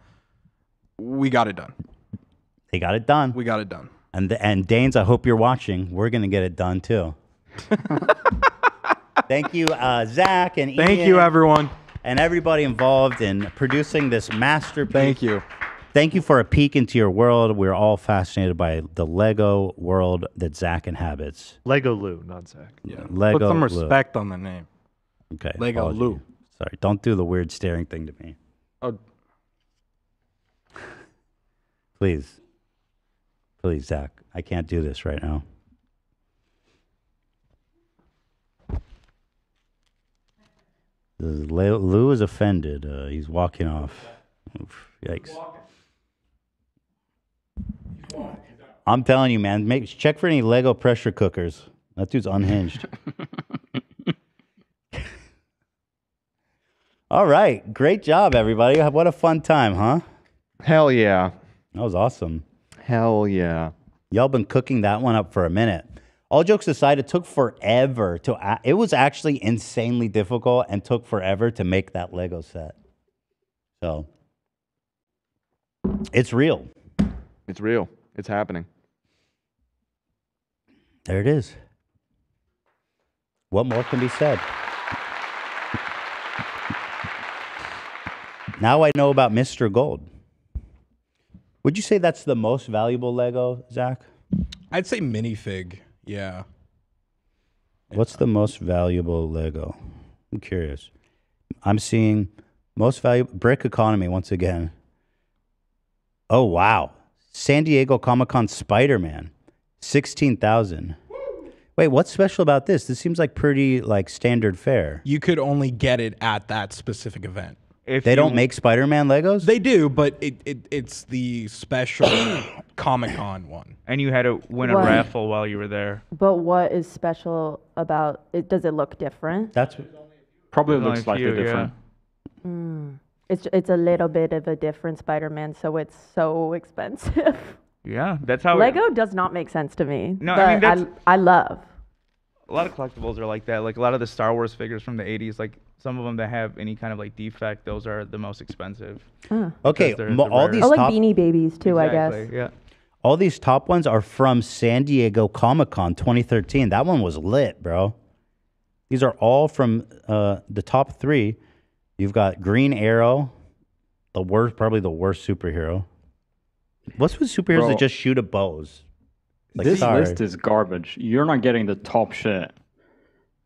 we got it done. They got it done. We got it done. And, the, and Danes, I hope you're watching. We're going to get it done, too. Thank you, uh, Zach and Ian. Thank you, everyone. And everybody involved in producing this masterpiece. Thank you. Thank you for a peek into your world. We're all fascinated by the Lego world that Zach inhabits. Lego Lou, not Zach. Yeah. Lego Put some respect Lou. on the name. Okay. Lego apology. Lou. Sorry, don't do the weird staring thing to me. Oh. Please. Please, Zach. I can't do this right now. Lou is offended. Uh, he's walking off. Oof, yikes. I'm telling you, man. Make, check for any Lego pressure cookers. That dude's unhinged. All right. Great job, everybody. What a fun time, huh? Hell yeah. That was awesome. Hell yeah. Y'all been cooking that one up for a minute. All jokes aside, it took forever to, it was actually insanely difficult and took forever to make that Lego set. So, it's real. It's real. It's happening. There it is. What more can be said? Now I know about Mister Gold. Would you say that's the most valuable Lego, Zach? I'd say minifig. Yeah. What's the most valuable Lego? I'm curious. I'm seeing most valuable BrickEconomy once again. Oh wow! San Diego Comic Con Spider-Man, sixteen thousand. Wait, what's special about this? This seems like pretty like standard fare. You could only get it at that specific event. If they you, don't make Spider-Man Legos? They do, but it, it it's the special Comic-Con one. And you had to win what? a raffle while you were there. But what is special about it? Does it look different? That's probably it looks slightly different. Yeah. Mm. It's it's a little bit of a different Spider-Man, so it's so expensive. Yeah, that's how Lego it, does not make sense to me. No, I mean that's, I I love. A lot of collectibles are like that. Like a lot of the Star Wars figures from the eighties, like some of them that have any kind of like defect, those are the most expensive. Huh. Okay, they're, they're all these. Oh, like Beanie Babies too, exactly, I guess. Yeah. All these top ones are from San Diego Comic Con twenty thirteen. That one was lit, bro. These are all from uh, the top three. You've got Green Arrow, the worst, probably the worst superhero. What's with superheroes bro. that just shoot at bows? Like, this sorry. list is garbage. You're not getting the top shit.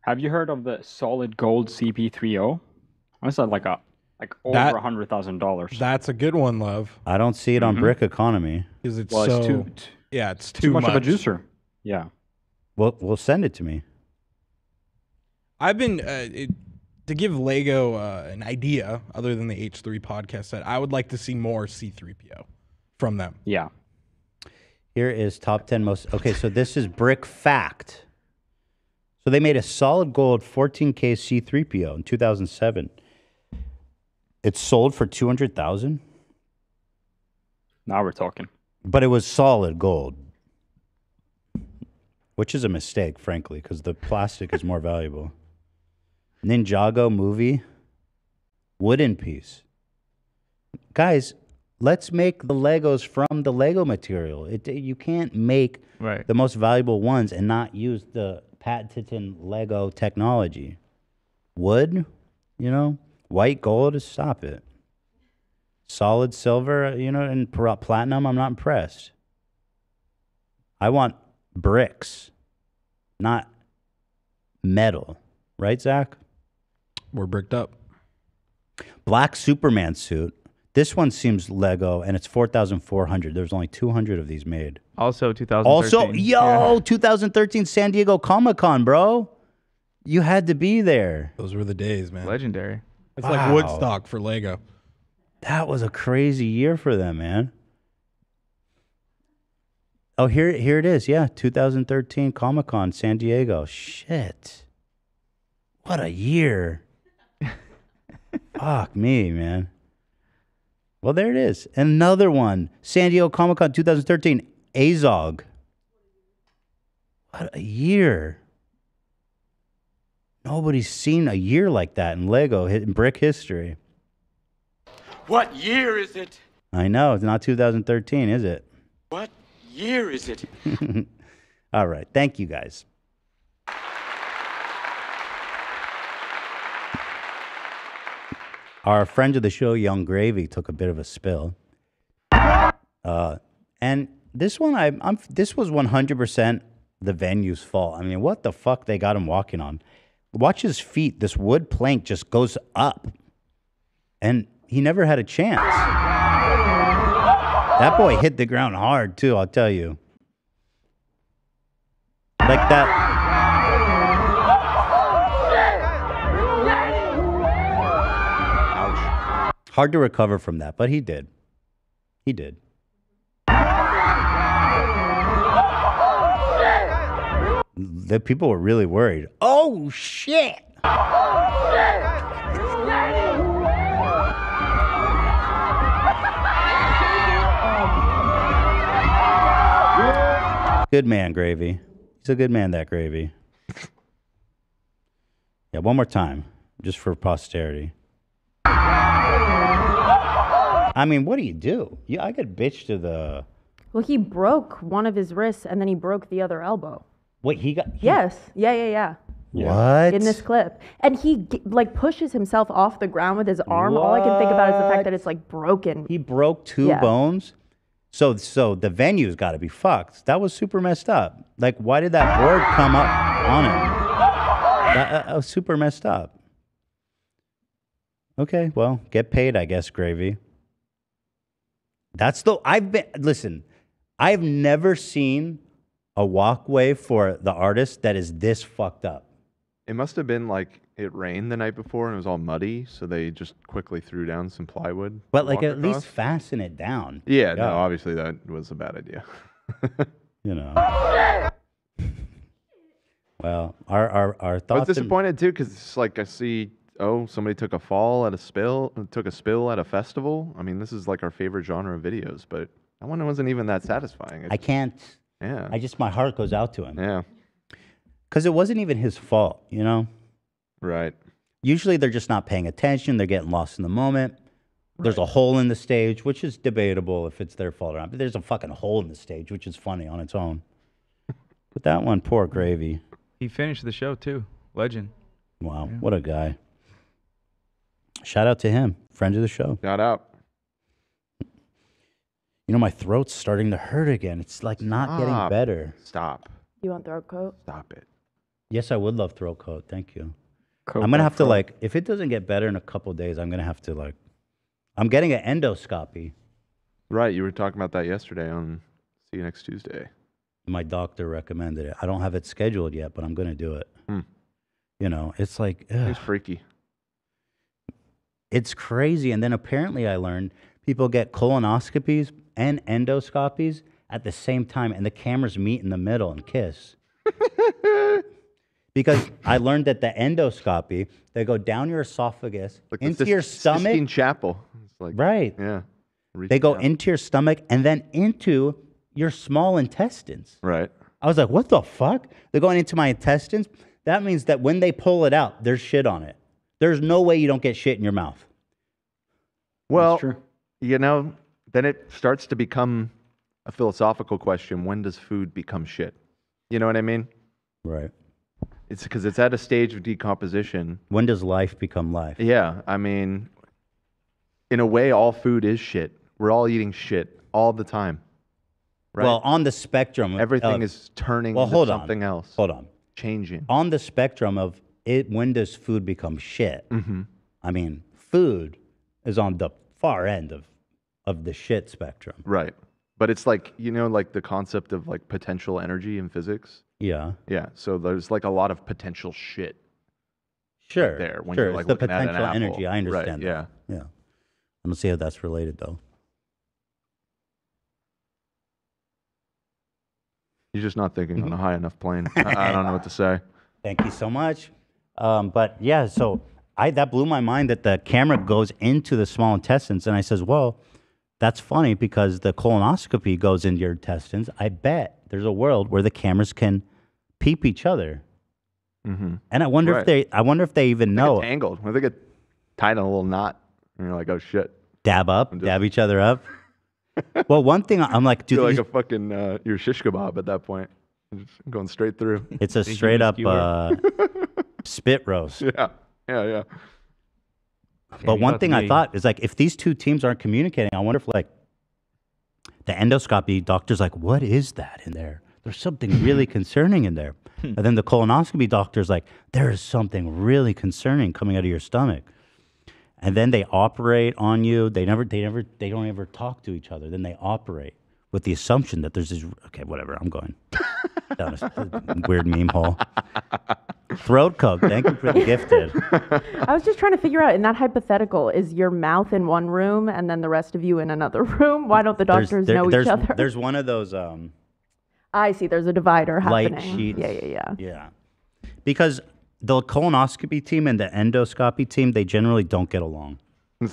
Have you heard of the solid gold C P three O? I said like a like over a hundred thousand dollars. That's a good one, love. I don't see it on mm-hmm. BrickEconomy. Because it's well, so it's too, yeah, it's too, too much, much of a juicer. Yeah. Well, well, send it to me. I've been uh, it, to give Lego uh, an idea other than the H three podcast set. I would like to see more C three P O from them. Yeah. Here is top ten most. Okay, so this is Brick Fact. So they made a solid gold fourteen K C three P O in two thousand seven. It sold for two hundred thousand dollars. Now we're talking. But it was solid gold, which is a mistake, frankly, because the plastic is more valuable. Ninjago movie, wooden piece. Guys, let's make the Legos from the Lego material. It, you can't make right. the most valuable ones and not use the patented Lego technology. Wood, you know, white gold, stop it. Solid silver, you know, and platinum, I'm not impressed. I want bricks, not metal. Right, Zach? We're bricked up. Black Superman suit. This one seems Lego, and it's four thousand four hundred dollars. There's only two hundred of these made. Also two thousand thirteen. Also, yo, yeah. two thousand thirteen San Diego Comic-Con, bro. You had to be there. Those were the days, man. Legendary. It's wow. like Woodstock for Lego. That was a crazy year for them, man. Oh, here, here it is. Yeah, two thousand thirteen Comic-Con, San Diego. Shit. What a year. Fuck me, man. Well, there it is. Another one. San Diego Comic-Con twenty thirteen. Azog. What a year. Nobody's seen a year like that in Lego, in brick history. What year is it? I know. It's not two thousand thirteen, is it? What year is it? All right. Thank you, guys. Our friend of the show, Yung Gravy, took a bit of a spill, uh, and this one, I, I'm. This was one hundred percent the venue's fault. I mean, what the fuck they got him walking on? Watch his feet. This wood plank just goes up, and he never had a chance. That boy hit the ground hard too. I'll tell you, like that. Hard to recover from that, but he did. He did. Oh, the people were really worried. Oh, shit! Oh, shit. Good man, Gravy. He's a good man, that Gravy. Yeah, one more time, just for posterity. I mean, what do you do? Yeah, I could bitch to the... Well, he broke one of his wrists, and then he broke the other elbow. Wait, he got... He... Yes. Yeah, yeah, yeah. What? In this clip. And he, like, pushes himself off the ground with his arm. What? All I can think about is the fact that it's, like, broken. He broke two yeah. bones? So, so the venue's got to be fucked. That was super messed up. Like, why did that board come up on him? That, that was super messed up. Okay, well, get paid, I guess, Gravy. That's the, I've been, listen, I've never seen a walkway for the artist that is this fucked up. It must have been like it rained the night before and it was all muddy, so they just quickly threw down some plywood. But like at least fasten it down. Yeah, yeah, no, obviously that was a bad idea. You know. Well, our, our, our thoughts. I was disappointed too, because it's like I see... Oh, somebody took a fall at a spill, took a spill at a festival. I mean, this is like our favorite genre of videos, but that one wasn't even that satisfying. It's, I can't. Yeah. I just, my heart goes out to him. Yeah. Because it wasn't even his fault, you know? Right. Usually they're just not paying attention. They're getting lost in the moment. Right. There's a hole in the stage, which is debatable if it's their fault or not. But there's a fucking hole in the stage, which is funny on its own. But that one, poor Gravy. He finished the show too. Legend. Wow. Yeah. What a guy. Shout out to him, friend of the show. Shout out. You know, my throat's starting to hurt again. It's like Stop. not getting better. Stop. You want throat coat? Stop it. Yes, I would love throat coat. Thank you. Coat, I'm going to have coat. to like, if it doesn't get better in a couple of days, I'm going to have to like, I'm getting an endoscopy. Right. You were talking about that yesterday on See You Next Tuesday. My doctor recommended it. I don't have it scheduled yet, but I'm going to do it. Hmm. You know, it's like. Ugh. It's freaky. It's crazy. And then apparently I learned people get colonoscopies and endoscopies at the same time, and the cameras meet in the middle and kiss. Because I learned that the endoscopy, they go down your esophagus, like into your stomach. Sistine Chapel. It's like, right. Yeah. They go down into your stomach and then into your small intestines. Right. I was like, what the fuck? They're going into my intestines. That means that when they pull it out, there's shit on it. There's no way you don't get shit in your mouth. Well, you know, then it starts to become a philosophical question. When does food become shit? You know what I mean? Right. It's because it's at a stage of decomposition. When does life become life? Yeah. I mean, in a way, all food is shit. We're all eating shit all the time. Right? Well, on the spectrum. Everything of, is turning well, hold into something on. else. Hold on. Changing. On the spectrum of it, when does food become shit? Mm-hmm. I mean, food is on the far end of, of the shit spectrum. Right. But it's like, you know, like the concept of like potential energy in physics. Yeah. Yeah. So there's like a lot of potential shit. Sure. There. When sure. You're like it's the potential energy. I understand. Right. That. Yeah. Yeah. I'm going to see how that's related though. You're just not thinking on a high enough plane. I, I don't know what to say. Thank you so much. Um, but yeah, so I that blew my mind that the camera goes into the small intestines. And I says, well, that's funny because the colonoscopy goes into your intestines. I bet there's a world where the cameras can peep each other. Mm-hmm. And I wonder right. if they, I wonder if they even know. They get tangled. When they get tied in a little knot, and you're like, oh shit. Dab up, just... dab each other up. Well, one thing I'm like, dude, you're like a fucking uh, you're shish kebab at that point. You're just going straight through. It's a straight up uh, spit roast. Yeah, yeah, yeah. But one thing I thought is like, if these two teams aren't communicating, I wonder if like the endoscopy doctor's like, what is that in there? There's something really concerning in there. And then the colonoscopy doctor's like, there is something really concerning coming out of your stomach. And then they operate on you. They never, they never, they don't ever talk to each other. Then they operate with the assumption that there's this. Okay, whatever. I'm going down a weird meme hole. Throat coat. Thank you for the gifted. I was just trying to figure out in that hypothetical: is your mouth in one room and then the rest of you in another room? Why don't the doctors there's, there, know there's, each other? There's one of those. Um, I see. There's a divider happening. Light sheets. Yeah, yeah, yeah. Yeah, because. The colonoscopy team and the endoscopy team, they generally don't get along. Yeah.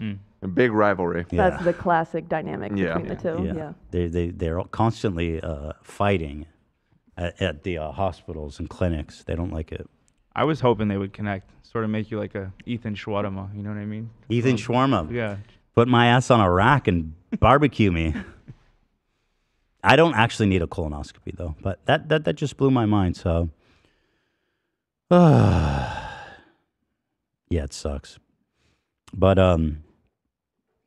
Mm. A big rivalry. Yeah. That's the classic dynamic yeah. between yeah. the two. Yeah. Yeah. They, they, they're constantly uh, fighting at, at the uh, hospitals and clinics. They don't like it. I was hoping they would connect, sort of make you like a Ethan Shawarma, you know what I mean? Ethan Shawarma. Yeah. Put my ass on a rack and barbecue me. I don't actually need a colonoscopy, though. But that, that, that just blew my mind, so... Yeah, it sucks. But um,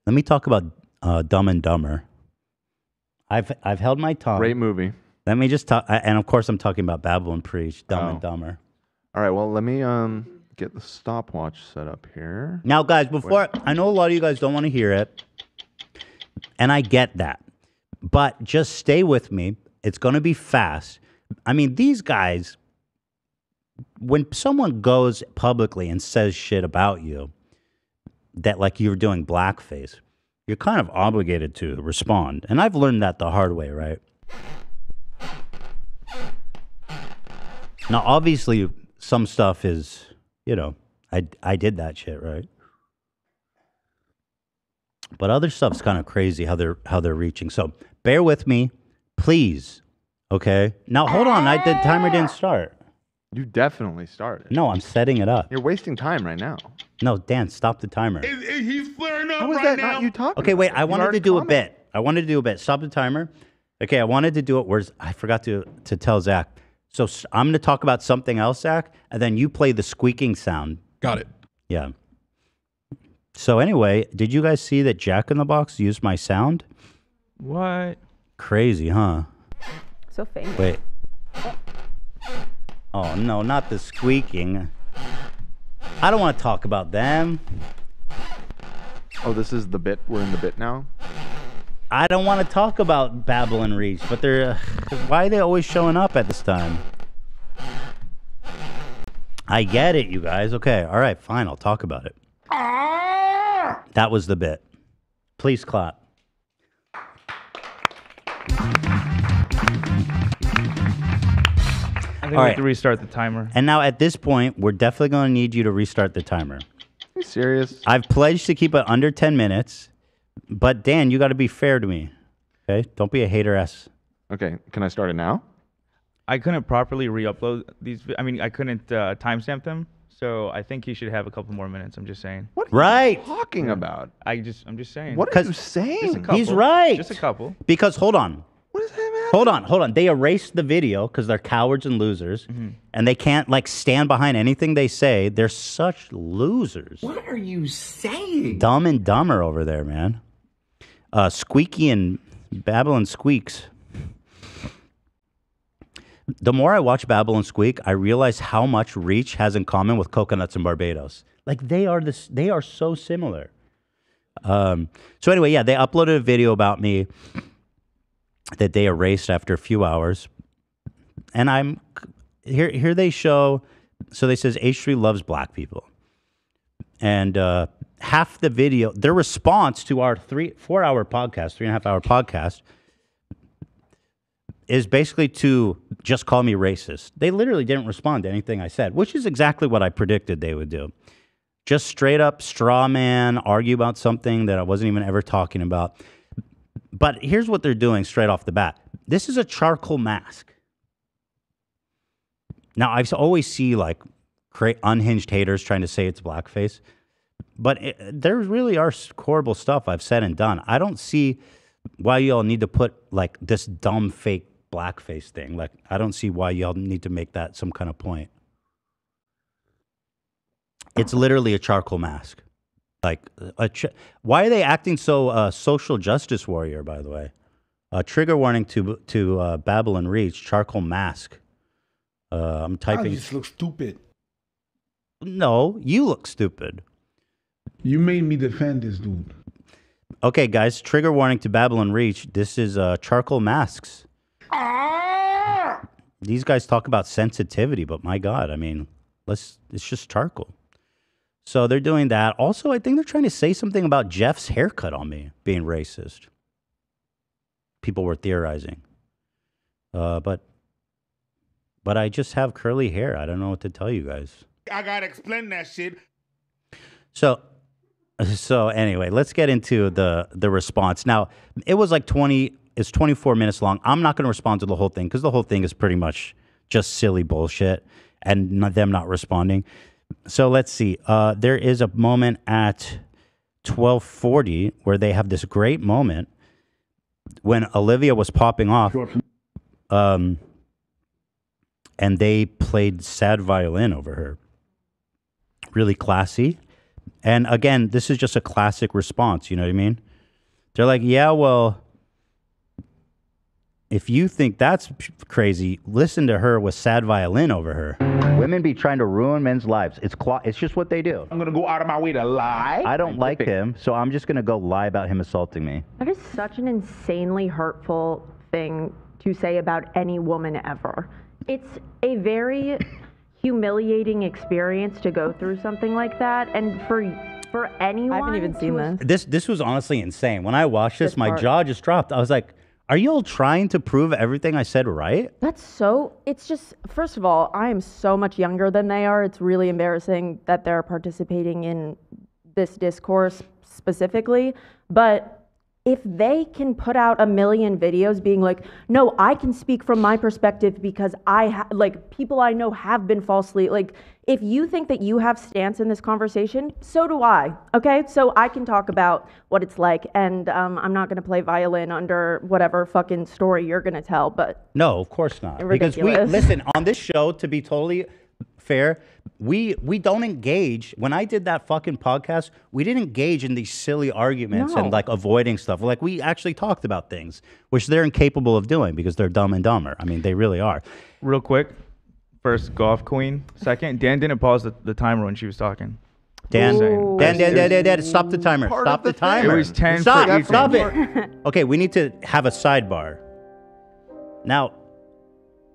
let me talk about uh, Dumb and Dumber. I've I've held my tongue. Great movie. Let me just talk, and of course I'm talking about Babylon Preach, Dumb oh. and Dumber. All right, well let me um get the stopwatch set up here. Now, guys, before Wait. I know a lot of you guys don't want to hear it, and I get that, but just stay with me. It's going to be fast. I mean, these guys. When someone goes publicly and says shit about you, that like you're doing blackface, you're kind of obligated to respond. And I've learned that the hard way, right? Now, obviously, some stuff is, you know, I, I did that shit, right? But other stuff's kind of crazy how they're, how they're reaching. So bear with me, please, okay? Now, hold on. I, the timer didn't start. You definitely started. No, I'm setting it up. You're wasting time right now. No, Dan, stop the timer. Is, is he flaring up How is right that now? Not you talking okay, wait, about I you wanted to do comment. a bit. I wanted to do a bit. Stop the timer. Okay, I wanted to do it. Where's I forgot to, to tell Zach. So I'm going to talk about something else, Zach, and then you play the squeaking sound. Got it. Yeah. So anyway, did you guys see that Jack in the Box used my sound? What? Crazy, huh? So famous. Wait. Oh. Oh, no, not the squeaking. I don't want to talk about them. Oh, this is the bit? We're in the bit now? I don't want to talk about Babylon Reach, but they're... Uh, why are they always showing up at this time? I get it, you guys. Okay, all right, fine. I'll talk about it. Ah! That was the bit. Please clap. I think All we right. have to restart the timer. And now at this point, we're definitely going to need you to restart the timer. Are you serious? I've pledged to keep it under ten minutes, but Dan, you got to be fair to me. Okay? Don't be a hater ass. Okay. Can I start it now? I couldn't properly re-upload these. I mean, I couldn't uh, timestamp them. So I think he should have a couple more minutes. I'm just saying. What are right. you talking about? I just, I'm just saying. What are you saying? Couple, he's right. Just a couple. Because hold on. What does that matter? Hold on, hold on. They erased the video because they're cowards and losers, mm-hmm. and they can't like stand behind anything they say. They're such losers. What are you saying? Dumb and dumber over there, man. Uh, squeaky and Babylon squeaks. The more I watch Babylon Squeak, I realize how much Reach has in common with Coconuts in Barbados. Like they are this, they are so similar. Um, so anyway, yeah, they uploaded a video about me that they erased after a few hours, and I'm here. Here they show. So they says H three loves black people, and uh, half the video, their response to our three, four hour podcast, three and a half hour podcast. Is basically to just call me racist. They literally didn't respond to anything I said, which is exactly what I predicted they would do. Just straight up straw man, argue about something that I wasn't even ever talking about. But here's what they're doing straight off the bat. This is a charcoal mask. Now, I always see like unhinged haters trying to say it's blackface, but it, there really are horrible stuff I've said and done. I don't see why y'all need to put like this dumb fake blackface thing. Like, I don't see why y'all need to make that some kind of point. It's literally a charcoal mask. Like, a ch why are they acting so uh, social justice warrior, by the way? Uh, trigger warning to to uh, Babylon Reach, charcoal mask. Uh, I'm typing. I just look stupid. No, you look stupid. You made me defend this dude. Okay, guys, trigger warning to Babylon Reach. This is uh, charcoal masks. Ah! These guys talk about sensitivity, but my God, I mean, let's, it's just charcoal. So they're doing that. Also, I think they're trying to say something about Jeff's haircut on me being racist. People were theorizing. Uh, but, but I just have curly hair. I don't know what to tell you guys. I gotta explain that shit. So... So anyway, let's get into the the response. Now, it was like twenty, it's twenty-four minutes long. I'm not going to respond to the whole thing because the whole thing is pretty much just silly bullshit and not, them not responding. So let's see. Uh, there is a moment at twelve forty where they have this great moment when Olivia was popping off, um, and they played sad violin over her. Really classy. And again, this is just a classic response, you know what I mean? They're like, yeah, well, if you think that's crazy, listen to her with sad violin over her. Women be trying to ruin men's lives. It's cl it's just what they do. I'm going to go out of my way to lie. I don't like him, so I'm just going to go lie about him assaulting me. That is such an insanely hurtful thing to say about any woman ever. It's a very... humiliating experience to go through something like that, and for for anyone. I haven't even seen this. This this was honestly insane. When I watched this, this my part. jaw just dropped. I was like, "Are you all trying to prove everything I said right?" That's so. It's just. First of all, I am so much younger than they are. It's really embarrassing that they're participating in this discourse specifically, but. If they can put out a million videos being like, no, I can speak from my perspective because I, ha like, people I know have been falsely, like, if you think that you have stance in this conversation, so do I, okay? So I can talk about what it's like, and um, I'm not gonna play violin under whatever fucking story you're gonna tell, but. No, of course not. Ridiculous. Because we, listen, on this show, to be totally fair, we we don't engage. When I did that fucking podcast, we didn't engage in these silly arguments no. and like avoiding stuff. Like, we actually talked about things, which they're incapable of doing because they're dumb and dumber. I mean, they really are. Real quick, first, golf queen. Second, Dan didn't pause the, the timer when she was talking. Dan, Dan, Dan, Dan, Dan, Dan, Dan, stop the timer. Part stop the, the timer. It was ten. Stop, stop it. Okay, we need to have a sidebar. Now,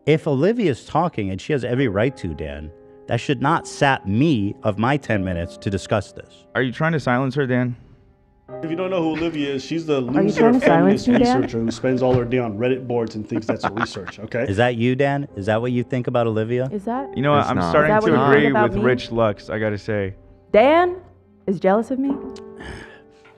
if Olivia's talking, and she has every right to, Dan, that should not sap me of my ten minutes to discuss this. Are you trying to silence her, Dan? If you don't know who Olivia is, she's the loser feminist researcher who spends all her day on Reddit boards and thinks that's research, okay? Is that you, Dan? Is that what you think about Olivia? Is that? You know what? I'm not. starting to agree with me? Rich Lux, I gotta say. Dan is jealous of me?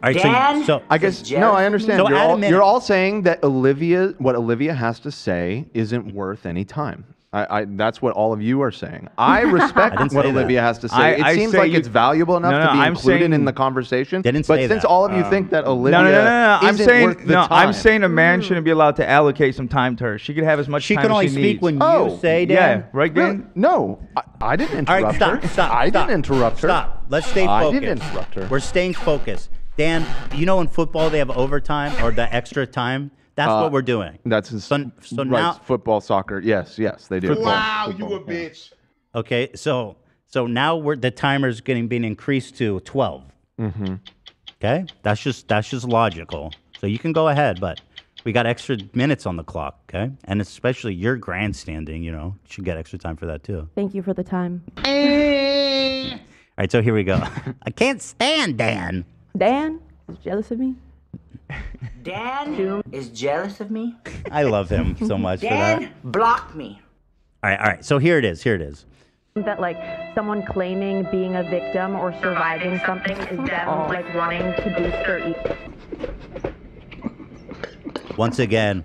right, Dan, so, so I guess Jared, no, I understand. So you're, all, you're all saying that Olivia, what Olivia has to say, isn't worth any time. I, I, that's what all of you are saying. I respect I what Olivia that. has to say. I, it I seems say like you, it's valuable enough no, no, to be I'm included in the conversation. Didn't say but that. Since all of you um, think that Olivia no, no, no, no, no. isn't I'm saying, worth the no, time. I'm saying a man shouldn't be allowed to allocate some time to her. She could have as much she time as she needs. She can only speak when oh, you say, Dan. Yeah, right, Dan? No, no I, I didn't interrupt all right, stop, her. Stop, I stop, didn't interrupt her. Stop. Let's stay focused. I didn't interrupt her. We're staying focused. Dan, you know in football they have overtime or the extra time? That's uh, what we're doing. That's his, so, so right, now football, soccer. Yes, yes, they do. Football, wow, football, you a yeah. bitch. Okay, so so now we're the timer's getting being increased to twelve. Mm-hmm. Okay, that's just that's just logical. So you can go ahead, but we got extra minutes on the clock. Okay, and especially your grandstanding, you know, should get extra time for that too. Thank you for the time. All right, so here we go. I can't stand Dan. Dan is jealous of me. Dan is jealous of me. I love him so much Dan for that. Block me. All right, all right. So here it is. Here it is. That like someone claiming being a victim or surviving something is them oh. like wanting to boost their ego. Once again,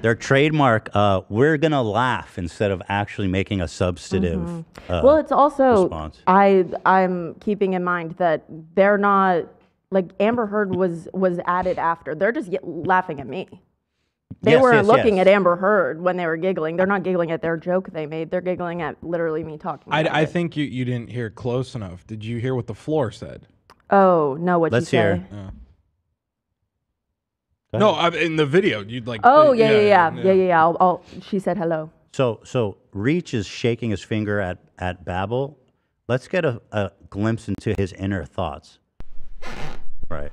their trademark. Uh, we're gonna laugh instead of actually making a substantive. Mm-hmm. uh, well, it's also response. I I'm keeping in mind that they're not. Like Amber Heard was was added after. They're just get, laughing at me. They yes, were yes, looking yes. at Amber Heard when they were giggling. They're not giggling at their joke they made. They're giggling at literally me talking. I, I think you you didn't hear close enough. Did you hear what the floor said? Oh no, what? Let's you hear. Say? Yeah. No, I, in the video you'd like. Oh yeah yeah yeah yeah yeah. yeah, yeah, yeah. I'll, I'll, she said hello. So so Reach is shaking his finger at at Babel. Let's get a, a glimpse into his inner thoughts. Right.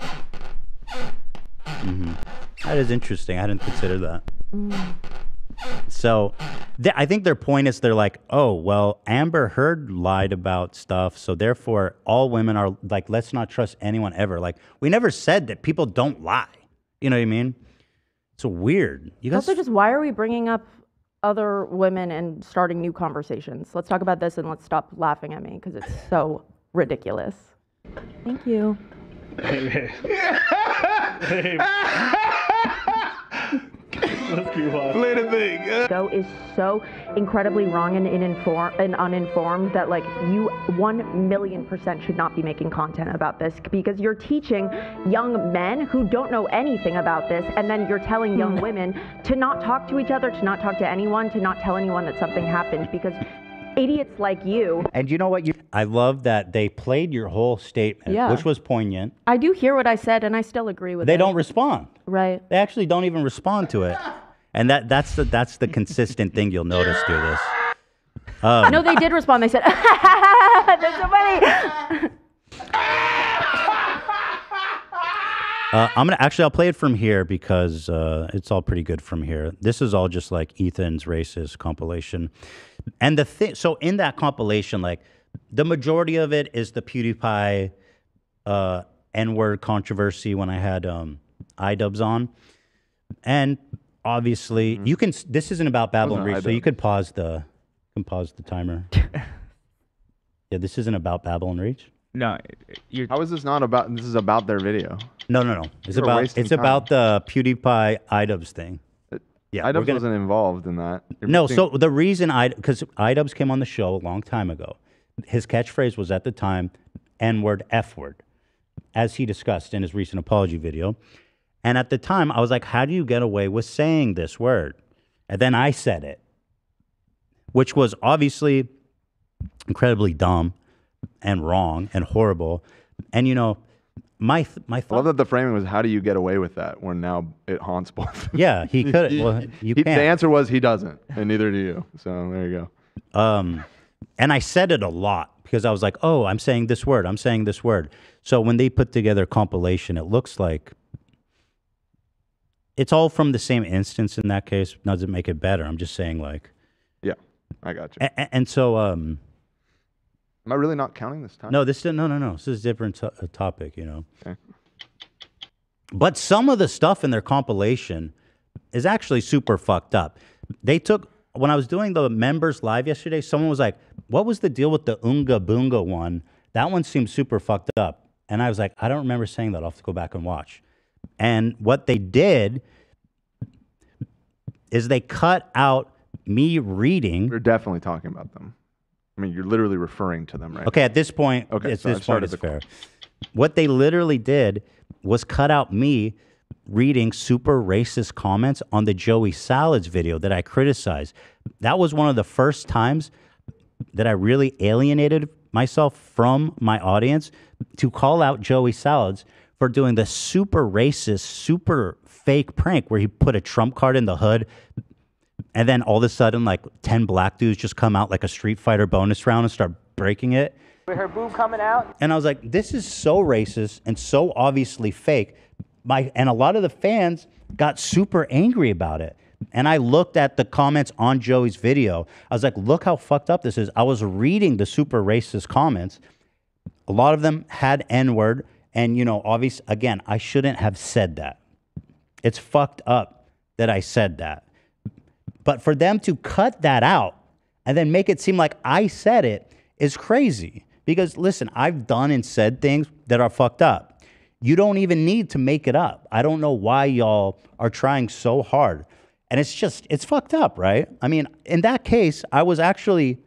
Mm-hmm. That is interesting. I hadn't considered that. Mm. So, th I think their point is they're like, oh, well, Amber Heard lied about stuff, so therefore all women are like, let's not trust anyone ever. Like, we never said that people don't lie. You know what I mean? It's so weird. You guys also just why are we bringing up other women and starting new conversations? Let's talk about this and let's stop laughing at me because it's so ridiculous. Thank you. Hey, hey. Let's keep on. Play the thing. So is so incredibly wrong and uninformed and uninformed that like you one million percent should not be making content about this because you're teaching young men who don't know anything about this, and then you're telling young women to not talk to each other, to not talk to anyone, to not tell anyone that something happened because idiots like you. And you know what? You I love that they played your whole statement, yeah. which was poignant. I do hear what I said, and I still agree with they it. They don't respond. Right. They actually don't even respond to it. And that that's the, that's the consistent thing you'll notice through this. Um, no, they did respond. They said, that's so funny. uh, I'm gonna actually, I'll play it from here because uh, it's all pretty good from here. This is all just like Ethan's racist compilation. And the thing, so in that compilation, like the majority of it is the PewDiePie uh, N-word controversy when I had um, iDubbbz on. And obviously, mm-hmm. you can, this isn't about Babylon Reach, so you could pause the, you can pause the timer. Yeah, this isn't about Babylon Reach. No, you're, how is this not about, this is about their video. No, no, no. It's, about, it's about the PewDiePie iDubbbz thing. Yeah, iDubbbz wasn't involved in that. You're no, so the reason I, because iDubbbz came on the show a long time ago. His catchphrase was at the time, N-word, F-word, as he discussed in his recent apology video. And at the time, I was like, how do you get away with saying this word? And then I said it, which was obviously incredibly dumb and wrong and horrible. And, you know, My th my thought. I love that the framing was, how do you get away with that when now it haunts both? Yeah, he could. Well, you he, can't. The answer was he doesn't, and neither do you. So there you go. Um, and I said it a lot because I was like, oh, I'm saying this word. I'm saying this word. So when they put together a compilation, it looks like it's all from the same instance in that case. Doesn't make it better. I'm just saying like. Yeah, I got you. And, and so. Um, Am I really not counting this time? No, this no, no, no. This is a different to a topic, you know. Okay. But some of the stuff in their compilation is actually super fucked up. They took, when I was doing the members live yesterday, someone was like, what was the deal with the Oonga Boonga one? That one seems super fucked up. And I was like, I don't remember saying that. I'll have to go back and watch. And what they did is they cut out me reading. You're definitely talking about them. I mean, you're literally referring to them, right? Okay, now. At this point, okay, at so this point it's fair. What they literally did was cut out me reading super racist comments on the Joey Salads video that I criticized. That was one of the first times that I really alienated myself from my audience, to call out Joey Salads for doing the super racist, super fake prank where he put a trump card in the hood, and then all of a sudden, like, ten black dudes just come out like a Street Fighter bonus round and start breaking it. With her boob coming out. And I was like, this is so racist and so obviously fake. My, and a lot of the fans got super angry about it. And I looked at the comments on Joey's video. I was like, look how fucked up this is. I was reading the super racist comments. A lot of them had N-word. And, you know, obviously, again, I shouldn't have said that. It's fucked up that I said that. But for them to cut that out and then make it seem like I said it is crazy. Because, listen, I've done and said things that are fucked up. You don't even need to make it up. I don't know why y'all are trying so hard. And it's just, it's fucked up, right? I mean, in that case, I was actually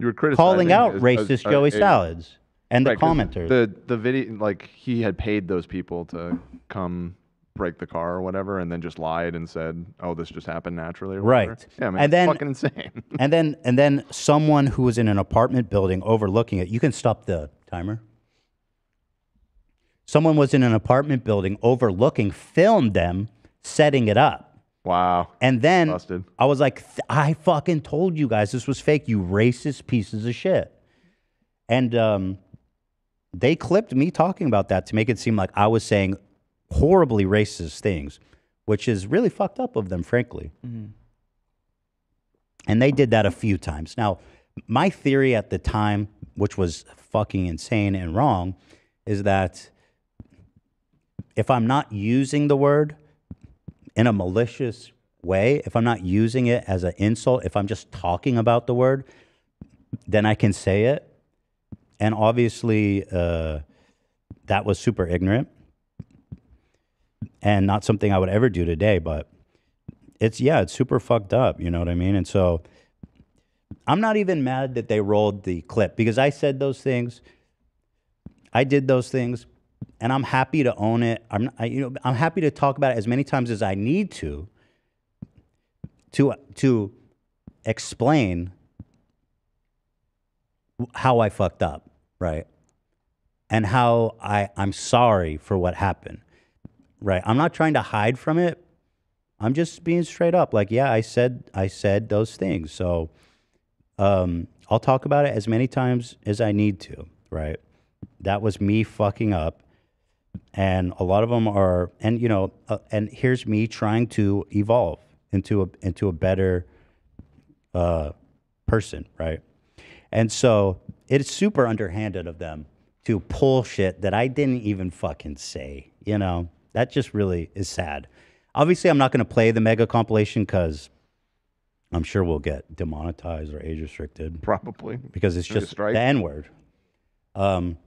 you were criticizing calling out as, racist as, uh, Joey uh, Salads and right, the commenters. The, the video, like, he had paid those people to come break the car or whatever, and then just lied and said, oh, this just happened naturally. Or right. Whatever. Yeah, I mean, and it's then, fucking insane. and, then, and then someone who was in an apartment building overlooking it, you can stop the timer. Someone was in an apartment building overlooking, filmed them, setting it up. Wow. And then busted. I was like, I fucking told you guys this was fake, you racist pieces of shit. And um, they clipped me talking about that to make it seem like I was saying horribly racist things, which is really fucked up of them, frankly. Mm-hmm. And they did that a few times. Now, my theory at the time, which was fucking insane and wrong, is that if I'm not using the word in a malicious way, if I'm not using it as an insult, if I'm just talking about the word, then I can say it. And obviously, uh, that was super ignorant and not something I would ever do today, but it's, yeah, it's super fucked up, you know what I mean? And so I'm not even mad that they rolled the clip, because I said those things, I did those things, and I'm happy to own it. I'm, I, you know, I'm happy to talk about it as many times as I need to, to, to explain how I fucked up, right? And how I, I'm sorry for what happened, right? I'm not trying to hide from it. I'm just being straight up. Like, yeah, I said, I said those things. So um, I'll talk about it as many times as I need to, right? That was me fucking up. And a lot of them are, and you know, uh, and here's me trying to evolve into a into a better uh, person, right? And so it's super underhanded of them to pull shit that I didn't even fucking say. You know, that just really is sad. Obviously, I'm not going to play the mega compilation because I'm sure we'll get demonetized or age restricted, probably, because it's just the N word. Um.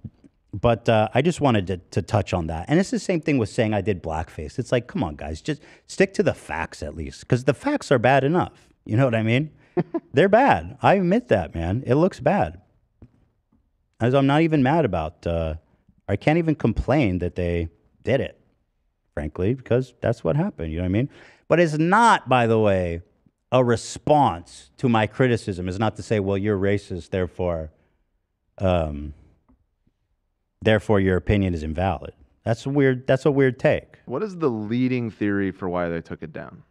But uh, I just wanted to, to touch on that. And it's the same thing with saying I did blackface. It's like, come on, guys, just stick to the facts at least, because the facts are bad enough. You know what I mean? They're bad. I admit that, man. It looks bad. As I'm not even mad about, uh, I can't even complain that they did it, frankly, because that's what happened. You know what I mean? But it's not, by the way, a response to my criticism. It's not to say, well, you're racist, therefore... Um, Therefore, your opinion is invalid. That's a weird, that's a weird take. What is the leading theory for why they took it down?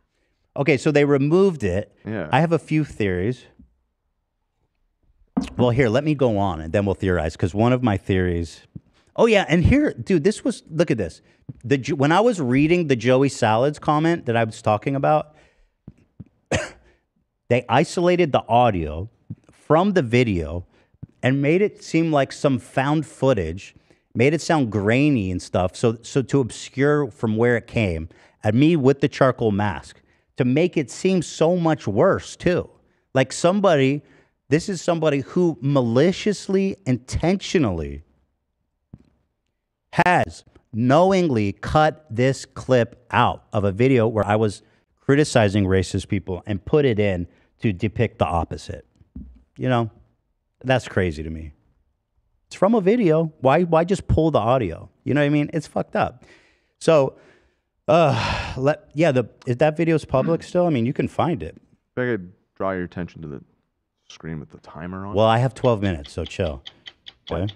Okay, so they removed it. Yeah. I have a few theories. Well, here, let me go on, and then we'll theorize, because one of my theories... Oh, yeah, and here, dude, this was... Look at this. The, when I was reading the Joey Salads comment that I was talking about, they isolated the audio from the video and made it seem like some found footage, made it sound grainy and stuff, so so to obscure from where it came, and me with the charcoal mask, to make it seem so much worse, too. Like somebody, this is somebody who maliciously, intentionally has knowingly cut this clip out of a video where I was criticizing racist people and put it in to depict the opposite. You know, that's crazy to me. It's from a video. Why, why just pull the audio? You know what I mean? It's fucked up. So, uh, let, yeah, the, is that video's public still? I mean, you can find it. If I could draw your attention to the screen with the timer on. Well, I have twelve minutes, so chill. Okay.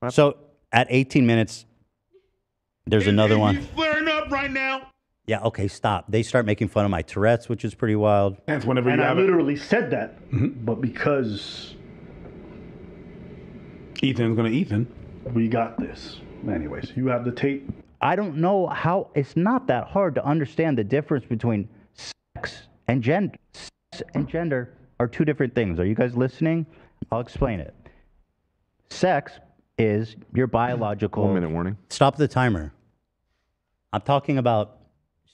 What? So at eighteen minutes, there's hey, another hey, one. You flaring up right now? Yeah, okay, stop. They start making fun of my Tourette's, which is pretty wild. And whenever and you I literally it. said that, mm-hmm. but because... Ethan's gonna Ethan. We got this. Anyways, you have the tape. I don't know how... It's not that hard to understand the difference between sex and gender. Sex and gender are two different things. Are you guys listening? I'll explain it. Sex is your biological... One minute warning. Stop the timer. I'm talking about...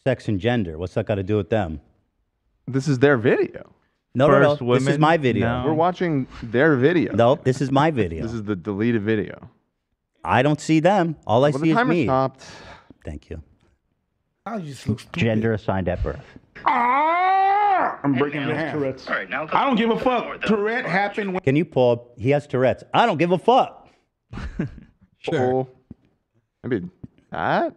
sex and gender. What's that got to do with them? This is their video. No, First no, no. Women, this is my video. No. We're watching their video. Nope, this is my video. This is the deleted video. I don't see them. All I well, see the is me. Stopped. Thank you. I just look stupid. Gender assigned at birth. Ah! I'm breaking the half. Tourette's. All right, now I don't give a fuck. Tourette happened when... Can you pull up? He has Tourette's. I don't give a fuck. Sure. I mean, that...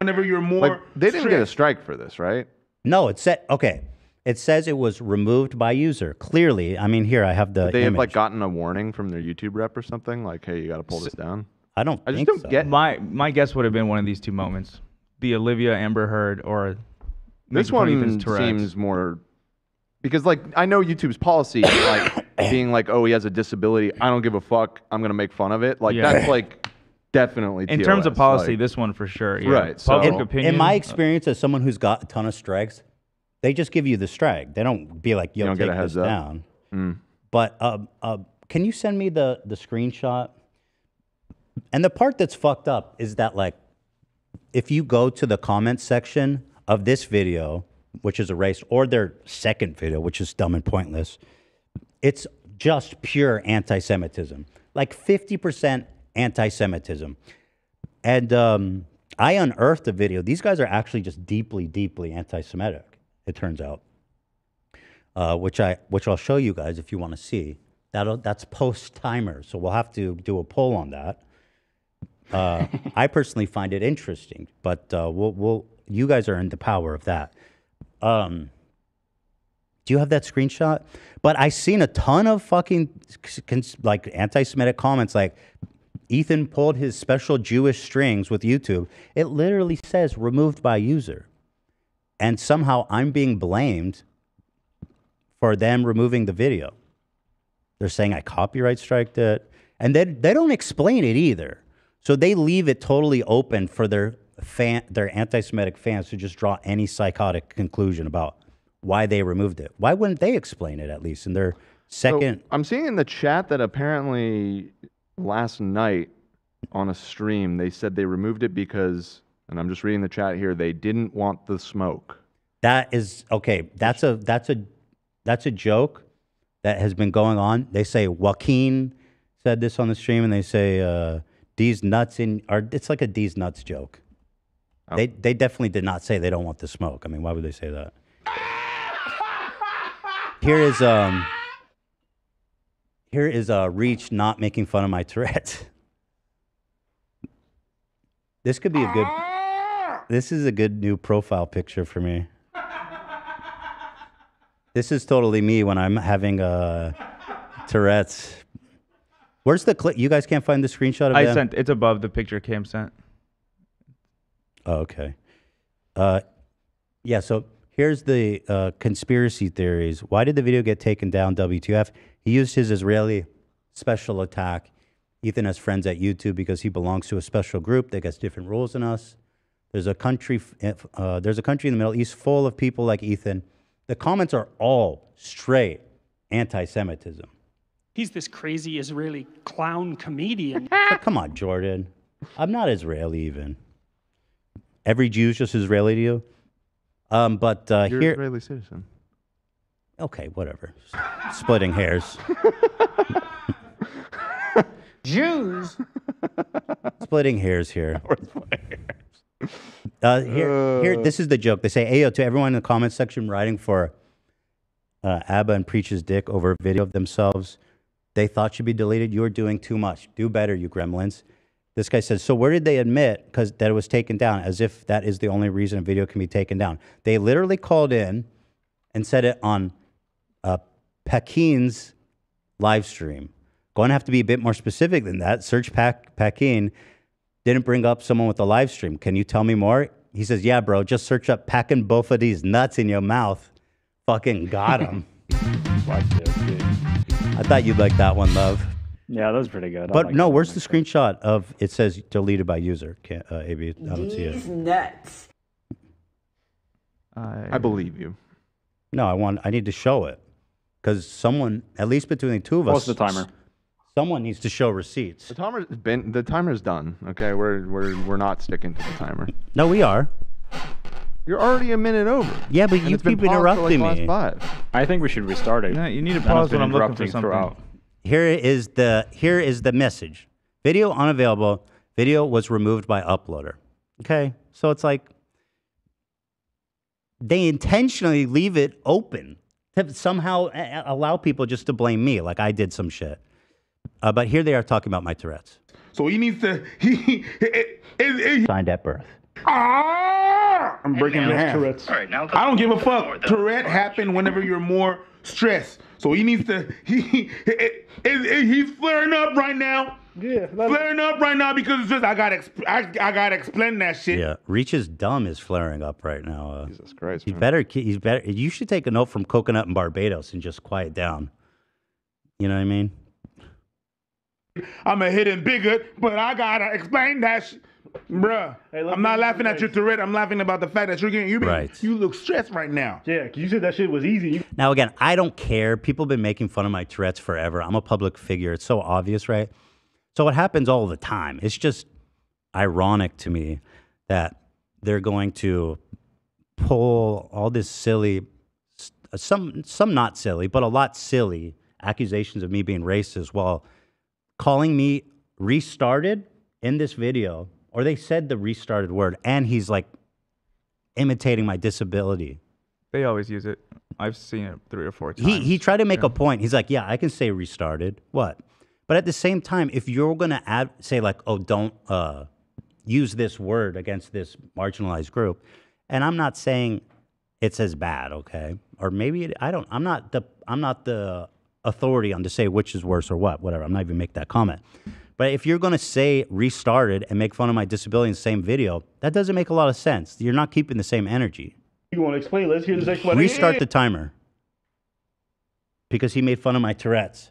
Whenever you're more... Like, they didn't strict. get a strike for this, right? No, it said... Okay. It says it was removed by user. Clearly. I mean, here, I have the They image. have, like, gotten a warning from their YouTube rep or something? Like, hey, you got to pull so, this down? I don't I think just don't so. get... My, my guess would have been one of these two moments. The Olivia Amber Heard or... This one seems more... Because, like, I know YouTube's policy like, being like, oh, he has a disability. I don't give a fuck. I'm going to make fun of it. Like, yeah. that's, like... Definitely. In T O S, terms of policy, like, this one for sure. Yeah. Right. So Public in, opinion. In my experience as someone who's got a ton of strikes, they just give you the strike. They don't be like, yo, you take this down. Mm. But uh, uh, can you send me the, the screenshot? And the part that's fucked up is that, like, if you go to the comments section of this video, which is erased, or their second video, which is dumb and pointless, it's just pure anti-Semitism. Like fifty percent anti-Semitism. And um, I unearthed a video. These guys are actually just deeply, deeply anti-Semitic, it turns out, uh, which, I, which I'll show you guys if you want to see. That'll, that's post-timer, so we'll have to do a poll on that. Uh, I personally find it interesting, but uh, we'll, we'll, you guys are in the power of that. Um, do you have that screenshot? But I've seen a ton of fucking like anti-Semitic comments like, Ethan pulled his special Jewish strings with YouTube. It literally says removed by user. And somehow I'm being blamed for them removing the video. They're saying I copyright striked it. And they, they don't explain it either. So they leave it totally open for their, fan, their anti-Semitic fans to just draw any psychotic conclusion about why they removed it. Why wouldn't they explain it at least in their second... So I'm seeing in the chat that apparently... Last night on a stream, they said they removed it because, and I'm just reading the chat here, they didn't want the smoke. That is, okay, that's a, that's a, that's a joke that has been going on. They say, Joaquin said this on the stream, and they say, uh, these nuts in, or it's like a these nuts joke. Oh. They, they definitely did not say they don't want the smoke. I mean, why would they say that? Here is, um... Here is uh, Reach not making fun of my Tourette's. This could be a good... This is a good new profile picture for me. This is totally me when I'm having uh, Tourette's. Where's the clip? You guys can't find the screenshot of I them? sent... It's above the picture Cam sent. Oh, okay. Uh, yeah, so here's the uh, conspiracy theories. Why did the video get taken down, W T F? He used his Israeli special attack. Ethan has friends at YouTube because he belongs to a special group that gets different rules than us. There's a country, uh, there's a country in the Middle East full of people like Ethan. The comments are all straight anti-Semitism. He's this crazy Israeli clown comedian. Come on, Jordan. I'm not Israeli even. Every Jew's just Israeli to you. Um, but uh, You're here, Israeli citizen. Okay, whatever. Splitting hairs. Jews Splitting hairs here. Uh, here, here. This is the joke. They say, "Ayo" to everyone in the comments section writing for uh, Abba and Preach's dick over a video of themselves they thought should be deleted. You're doing too much. Do better, you gremlins. This guy says, so where did they admit because that it was taken down, as if that is the only reason a video can be taken down. They literally called in and said it on uh, Paquin's live stream. Going to have to be a bit more specific than that. Search Pac Paquin. Didn't bring up someone with a live stream. Can you tell me more? He says, yeah, bro, just search up packing both of these nuts in your mouth. Fucking got him. Like this, dude. I thought you'd like that one, love. Yeah, that was pretty good. But like no, where's the like screenshot of it says deleted by user? Can't, uh, A B, I don't see it. These nuts. I... I believe you. No, I want. I need to show it because someone, at least between the two of us, what's the timer? Someone needs to show receipts. The timer's been. The timer's done. Okay, we're we're we're not sticking to the timer. No, we are. You're already a minute over. Yeah, but and you keep interrupting like me. Five. I think we should restart it. Yeah, you need to pause when I'm looking for something. Throughout. Here is the here is the message. Video unavailable. Video was removed by uploader. Okay, so it's like they intentionally leave it open to somehow allow people just to blame me, like I did some shit. Uh, but here they are talking about my Tourette's. So he needs to he, it, it, it, signed at birth. Ah! I'm breaking his Tourette's. All right, now I don't give a fuck. More, Tourette happened whenever you're more stressed. So he needs to he, he it, it, it, he's flaring up right now. Yeah, flaring up right now because it's just I got I, I got to explain that shit. Yeah, Reach is dumb is flaring up right now. Uh, Jesus Christ, he's man. better. He's better. You should take a note from Coconut and Barbados and just quiet down. You know what I mean? I'm a hidden bigot, but I gotta explain that shit. Bruh, hey, I'm not laughing at your Tourette. I'm laughing about the fact that you're getting, you right. you look stressed right now. Yeah, you said that shit was easy. Now, again, I don't care. People have been making fun of my Tourette's forever. I'm a public figure. It's so obvious, right? So it happens all the time. It's just ironic to me that they're going to pull all this silly, some, some not silly, but a lot silly accusations of me being racist while calling me restarted in this video. Or they said the restarted word, and he's like imitating my disability. They always use it. I've seen it three or four times. He, he tried to make yeah. a point. He's like, yeah, I can say restarted. What? But at the same time, if you're going to add, say like, oh, don't uh, use this word against this marginalized group. And I'm not saying it's as bad, okay? Or maybe it, I don't, I'm not the, I'm not the authority on to say which is worse or what, whatever. I'm not even make that comment. But if you're going to say restarted and make fun of my disability in the same video, that doesn't make a lot of sense. You're not keeping the same energy. You want to explain? Let's hear the next one. Restart the timer. Because he made fun of my Tourette's.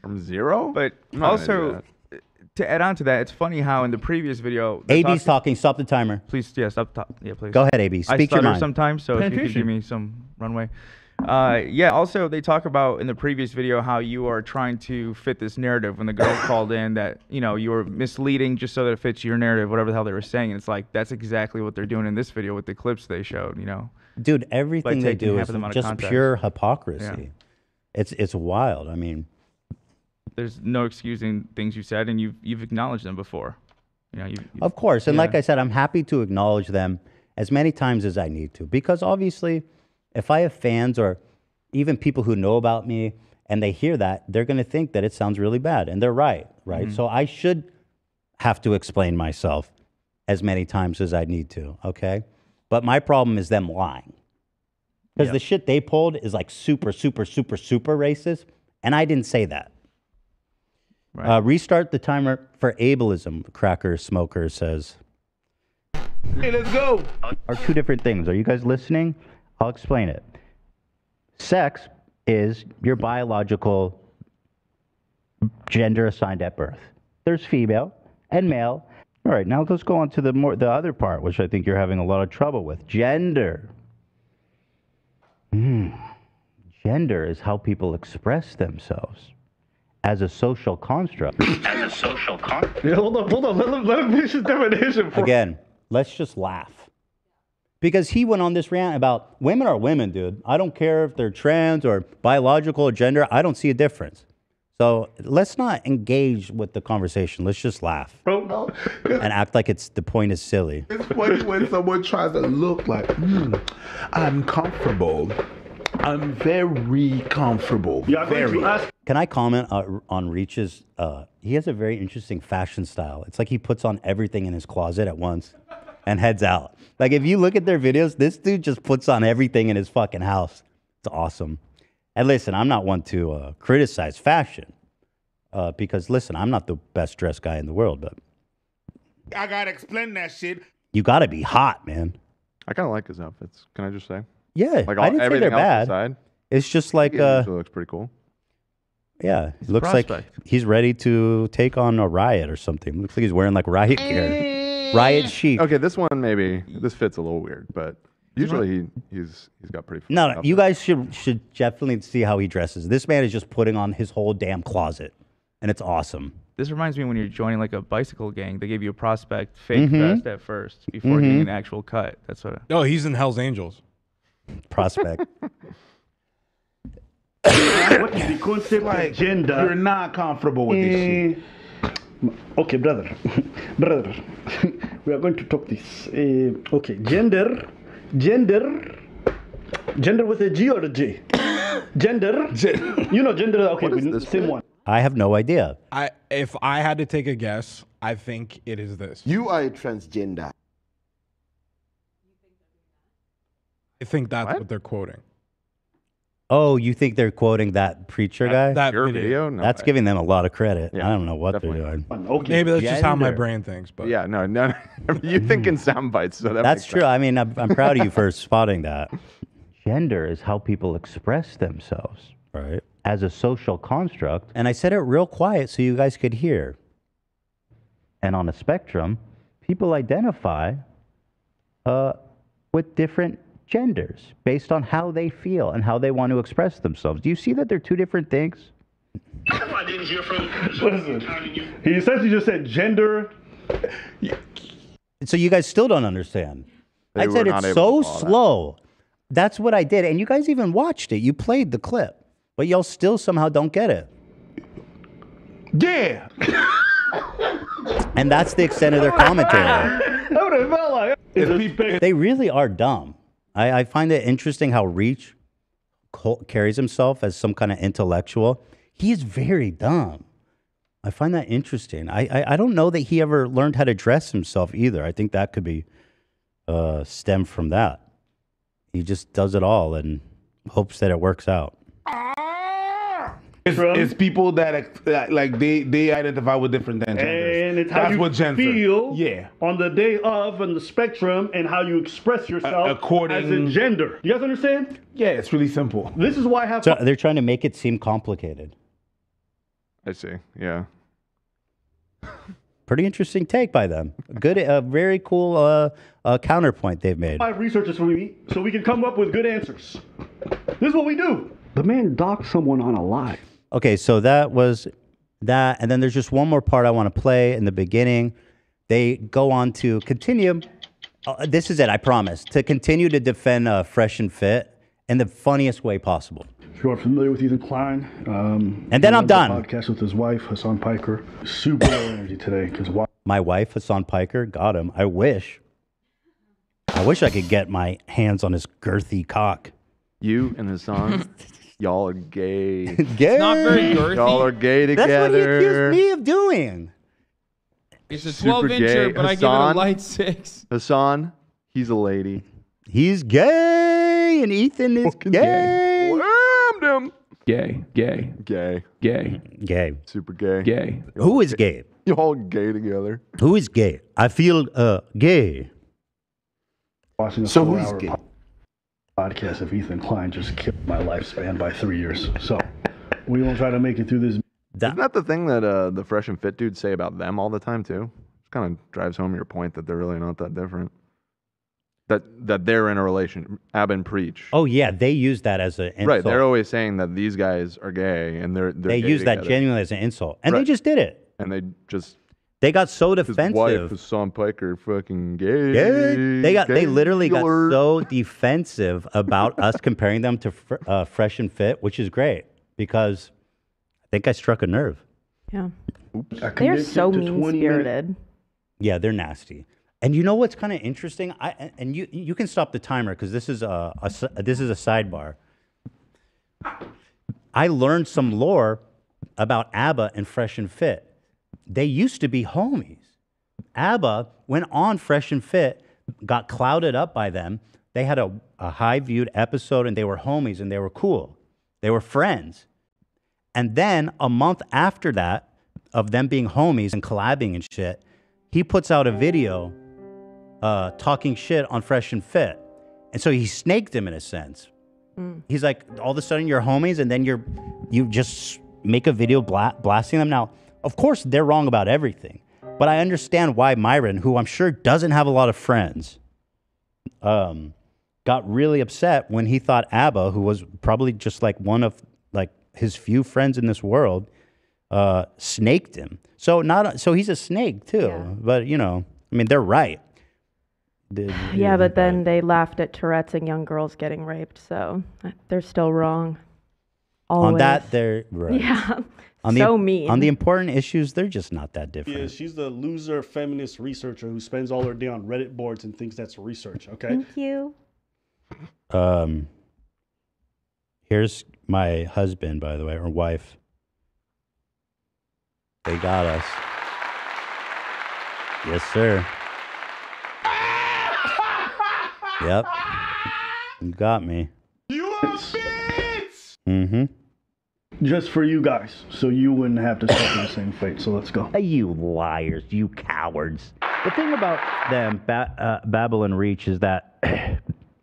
From zero? But also, to add on to that, it's funny how in the previous video... A B's talking. Stop the timer. Please, yeah, stop the timer. Yeah, please. Go ahead, A B. Speak your mind. I stutter sometimes, so if you could give me some runway. Uh, yeah, also, they talk about in the previous video how you are trying to fit this narrative when the girl called in that, you know, you were misleading just so that it fits your narrative, whatever the hell they were saying. And it's like, that's exactly what they're doing in this video with the clips they showed, you know. Dude, everything like they do is just pure hypocrisy. Yeah. It's it's wild. I mean. There's no excusing things you said, and you've, you've acknowledged them before. You know, you've, you've, of course. And yeah. like I said, I'm happy to acknowledge them as many times as I need to because obviously... If I have fans or even people who know about me and they hear that, they're going to think that it sounds really bad. And they're right, right? Mm-hmm. So I should have to explain myself as many times as I need to, okay? But my problem is them lying. Because yep. the shit they pulled is like super, super, super, super racist. And I didn't say that. Right. Uh, restart the timer for ableism, Cracker Smoker says. Hey, let's go. Are two different things. Are you guys listening? I'll explain it. Sex is your biological gender assigned at birth. There's female and male. All right, now let's go on to the more the other part, which I think you're having a lot of trouble with. Gender. Mm. Gender is how people express themselves as a social construct. As a social construct. Yeah, hold on, hold on. Let him, let him finish his definition. For Again, let's just laugh. Because he went on this rant about women are women, dude. I don't care if they're trans or biological or gender. I don't see a difference. So let's not engage with the conversation. Let's just laugh Bro, no. and act like it's the point is silly. It's funny when someone tries to look like, mm, I'm comfortable. I'm very comfortable. Yeah, very. Can I comment on, on Reach's? Uh, he has a very interesting fashion style. It's like he puts on everything in his closet at once and heads out. Like if you look at their videos, this dude just puts on everything in his fucking house. It's awesome. And listen, I'm not one to uh, criticize fashion uh, because, listen, I'm not the best dressed guy in the world, but I got to explain that shit. You got to be hot, man. I kind of like his outfits. Can I just say? Yeah. Like all, I didn't say they're bad. Aside, it's just like. He uh, looks pretty cool. Yeah. It looks like he's ready to take on a riot or something. It looks like he's wearing like riot gear. Riot chic. Okay, this one maybe. This fits a little weird, but. Usually he, he's he's got pretty. No, no, you guys should should definitely see how he dresses. This man is just putting on his whole damn closet, and it's awesome. This reminds me when you're joining like a bicycle gang, they gave you a prospect fake mm-hmm. vest at first before mm-hmm. getting an actual cut. That's what. No, oh, he's in Hell's Angels. Prospect. What is the concept like, agenda? You're not comfortable with mm. this shit. Okay, brother, brother, we are going to talk this. Uh, okay, gender. Gender, gender with a G or a J? Gender, Gen you know gender. Okay, we same thing? One. I have no idea. I, if I had to take a guess, I think it is this. You are a transgender. I think that's what, what they're quoting. Oh, you think they're quoting that preacher that, guy? That Your video? video? No, that's I, giving them a lot of credit. Yeah, I don't know what definitely. they're doing. Okay. Maybe that's gender. just how my brain thinks. But Yeah, no, no. You think in sound bites. So that that's true. Sense. I mean, I'm, I'm proud of you for spotting that. Gender is how people express themselves right? as a social construct. And I said it real quiet so you guys could hear. And on a spectrum, people identify uh, with different genders based on how they feel and how they want to express themselves. Do you see that they're two different things? I didn't hear from what is it? He essentially just said gender. So you guys still don't understand. They I said it's so slow. That. That's what I did. And you guys even watched it. You played the clip. But y'all still somehow don't get it. Yeah. And that's the extent of their commentary. That would have felt like it. They really are dumb. I, I find it interesting how Reach carries himself as some kind of intellectual. He is very dumb. I find that interesting. I, I, I don't know that he ever learned how to dress himself either. I think that could be uh, stemmed from that. He just does it all and hopes that it works out. It's, it's people that, that like they, they identify with different genders. And it's how That's you what feel yeah. on the day of and the spectrum and how you express yourself uh, according as a gender. You guys understand? Yeah, it's really simple. This is why I have... So they're trying to make it seem complicated. I see, yeah. Pretty interesting take by them. Good, uh, very cool uh, uh, counterpoint they've made. Five researchers for me so we can come up with good answers. This is what we do. The man docked someone on a lie. Okay, so that was that. And then there's just one more part I want to play in the beginning. They go on to continue. Uh, this is it, I promise. To continue to defend uh, Fresh and Fit in the funniest way possible. If you are familiar with Ethan Klein. Um, and then I'm done. Podcast with his wife, Hasan Piker. Super low energy today. Because why? My wife, Hasan Piker, got him. I wish. I wish I could get my hands on his girthy cock. You and Hasan... Y'all are gay. Gay. It's not very girthy. Y'all are gay together. That's what he accused me of doing. It's a twelve incher, but Hasan, I give it a light six. Hasan, he's a lady. He's gay, and Ethan is gay. Gay. Whammed him. Gay. Gay. Gay. Gay. Gay. Super gay. Gay. Who is gay? Y'all gay together. Who is gay? I feel uh gay. So who's gay? Podcast of Ethan Klein just killed my lifespan by three years. So we won't try to make it through this. That, Isn't that the thing that uh, the Fresh and Fit dudes say about them all the time too? It kind of drives home your point that they're really not that different. That that they're in a relation. Aba and Preach. Oh yeah, they use that as an insult. Right, they're always saying that these guys are gay and they're, they're they gay use together. That genuinely as an insult, and right. they just did it. And they just. They got so defensive. His wife, Hasan Piker, fucking gay. gay. They got. Gay they literally killer. got so defensive about us comparing them to uh, Fresh and Fit, which is great because think I struck a nerve. Yeah. Oops. They're so mean-spirited. Yeah, they're nasty. And you know what's kind of interesting? I and you you can stop the timer because this is a, a this is a sidebar. I learned some lore about ABBA and Fresh and Fit. They used to be homies. ABBA went on Fresh and Fit, got clouded up by them. They had a, a high-viewed episode, and they were homies, and they were cool. They were friends. And then a month after that, of them being homies and collabing and shit, he puts out a video uh, talking shit on Fresh and Fit. And so he snaked him in a sense. Mm. He's like, all of a sudden you're homies, and then you're, you just make a video bla blasting them. Now, of course, they're wrong about everything. But I understand why Myron, who I'm sure doesn't have a lot of friends, um, got really upset when he thought ABBA, who was probably just like one of like his few friends in this world, uh, snaked him. So not so he's a snake too. Yeah. But you know, I mean, they're right. They, yeah, yeah, but then they laughed at Tourette's and young girls getting raped, so they're still wrong. Always. On that, they're right. Yeah. On so the, mean. On the important issues, they're just not that different. Yeah, she's the loser feminist researcher who spends all her day on Reddit boards and thinks that's research, okay? Thank you. Um, here's my husband, by the way, or wife. They got us. Yes, sir. Yep. You got me. You are a bitch! Mm-hmm. Just for you guys, so you wouldn't have to suffer the same fate. So let's go. You liars, you cowards. The thing about them, ba uh, Babylon Reach, is that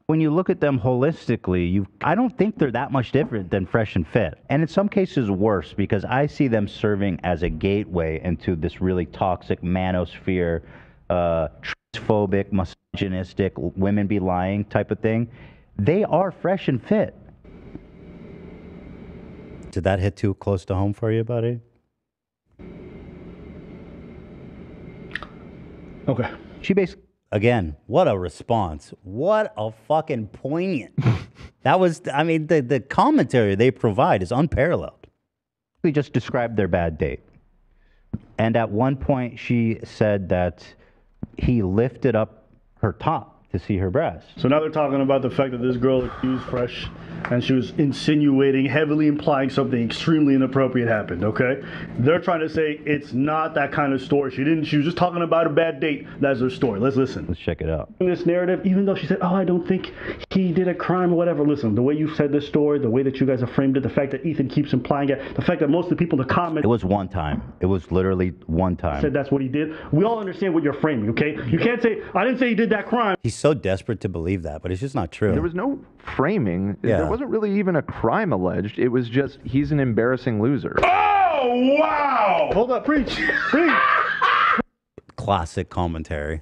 when you look at them holistically, you I don't think they're that much different than Fresh and Fit. And in some cases worse, because I see them serving as a gateway into this really toxic manosphere, uh, transphobic, misogynistic, women be lying type of thing. They are Fresh and Fit. Did that hit too close to home for you, buddy? Okay. She basically, again, what a response. What a fucking poignant. That was, I mean, the, the commentary they provide is unparalleled. We just described their bad date. And at one point, she said that he lifted up her top to see her breasts. So now they're talking about the fact that this girl accused Fresh and she was insinuating, heavily implying something extremely inappropriate happened, okay? They're trying to say it's not that kind of story. She didn't, she was just talking about a bad date. That's her story. Let's listen. Let's check it out. In this narrative, even though she said, oh, I don't think he did a crime or whatever. Listen, the way you said this story, the way that you guys have framed it, the fact that Ethan keeps implying it, the fact that most of the people in the comments. It was one time. It was literally one time. Said that's what he did. We all understand what you're framing, okay? You can't say, I didn't say he did that crime. He's so desperate to believe that, but it's just not true. There was no framing. Yeah. There wasn't really even a crime alleged. It was just, he's an embarrassing loser. Oh, wow! Hold up, preach, preach. Classic commentary.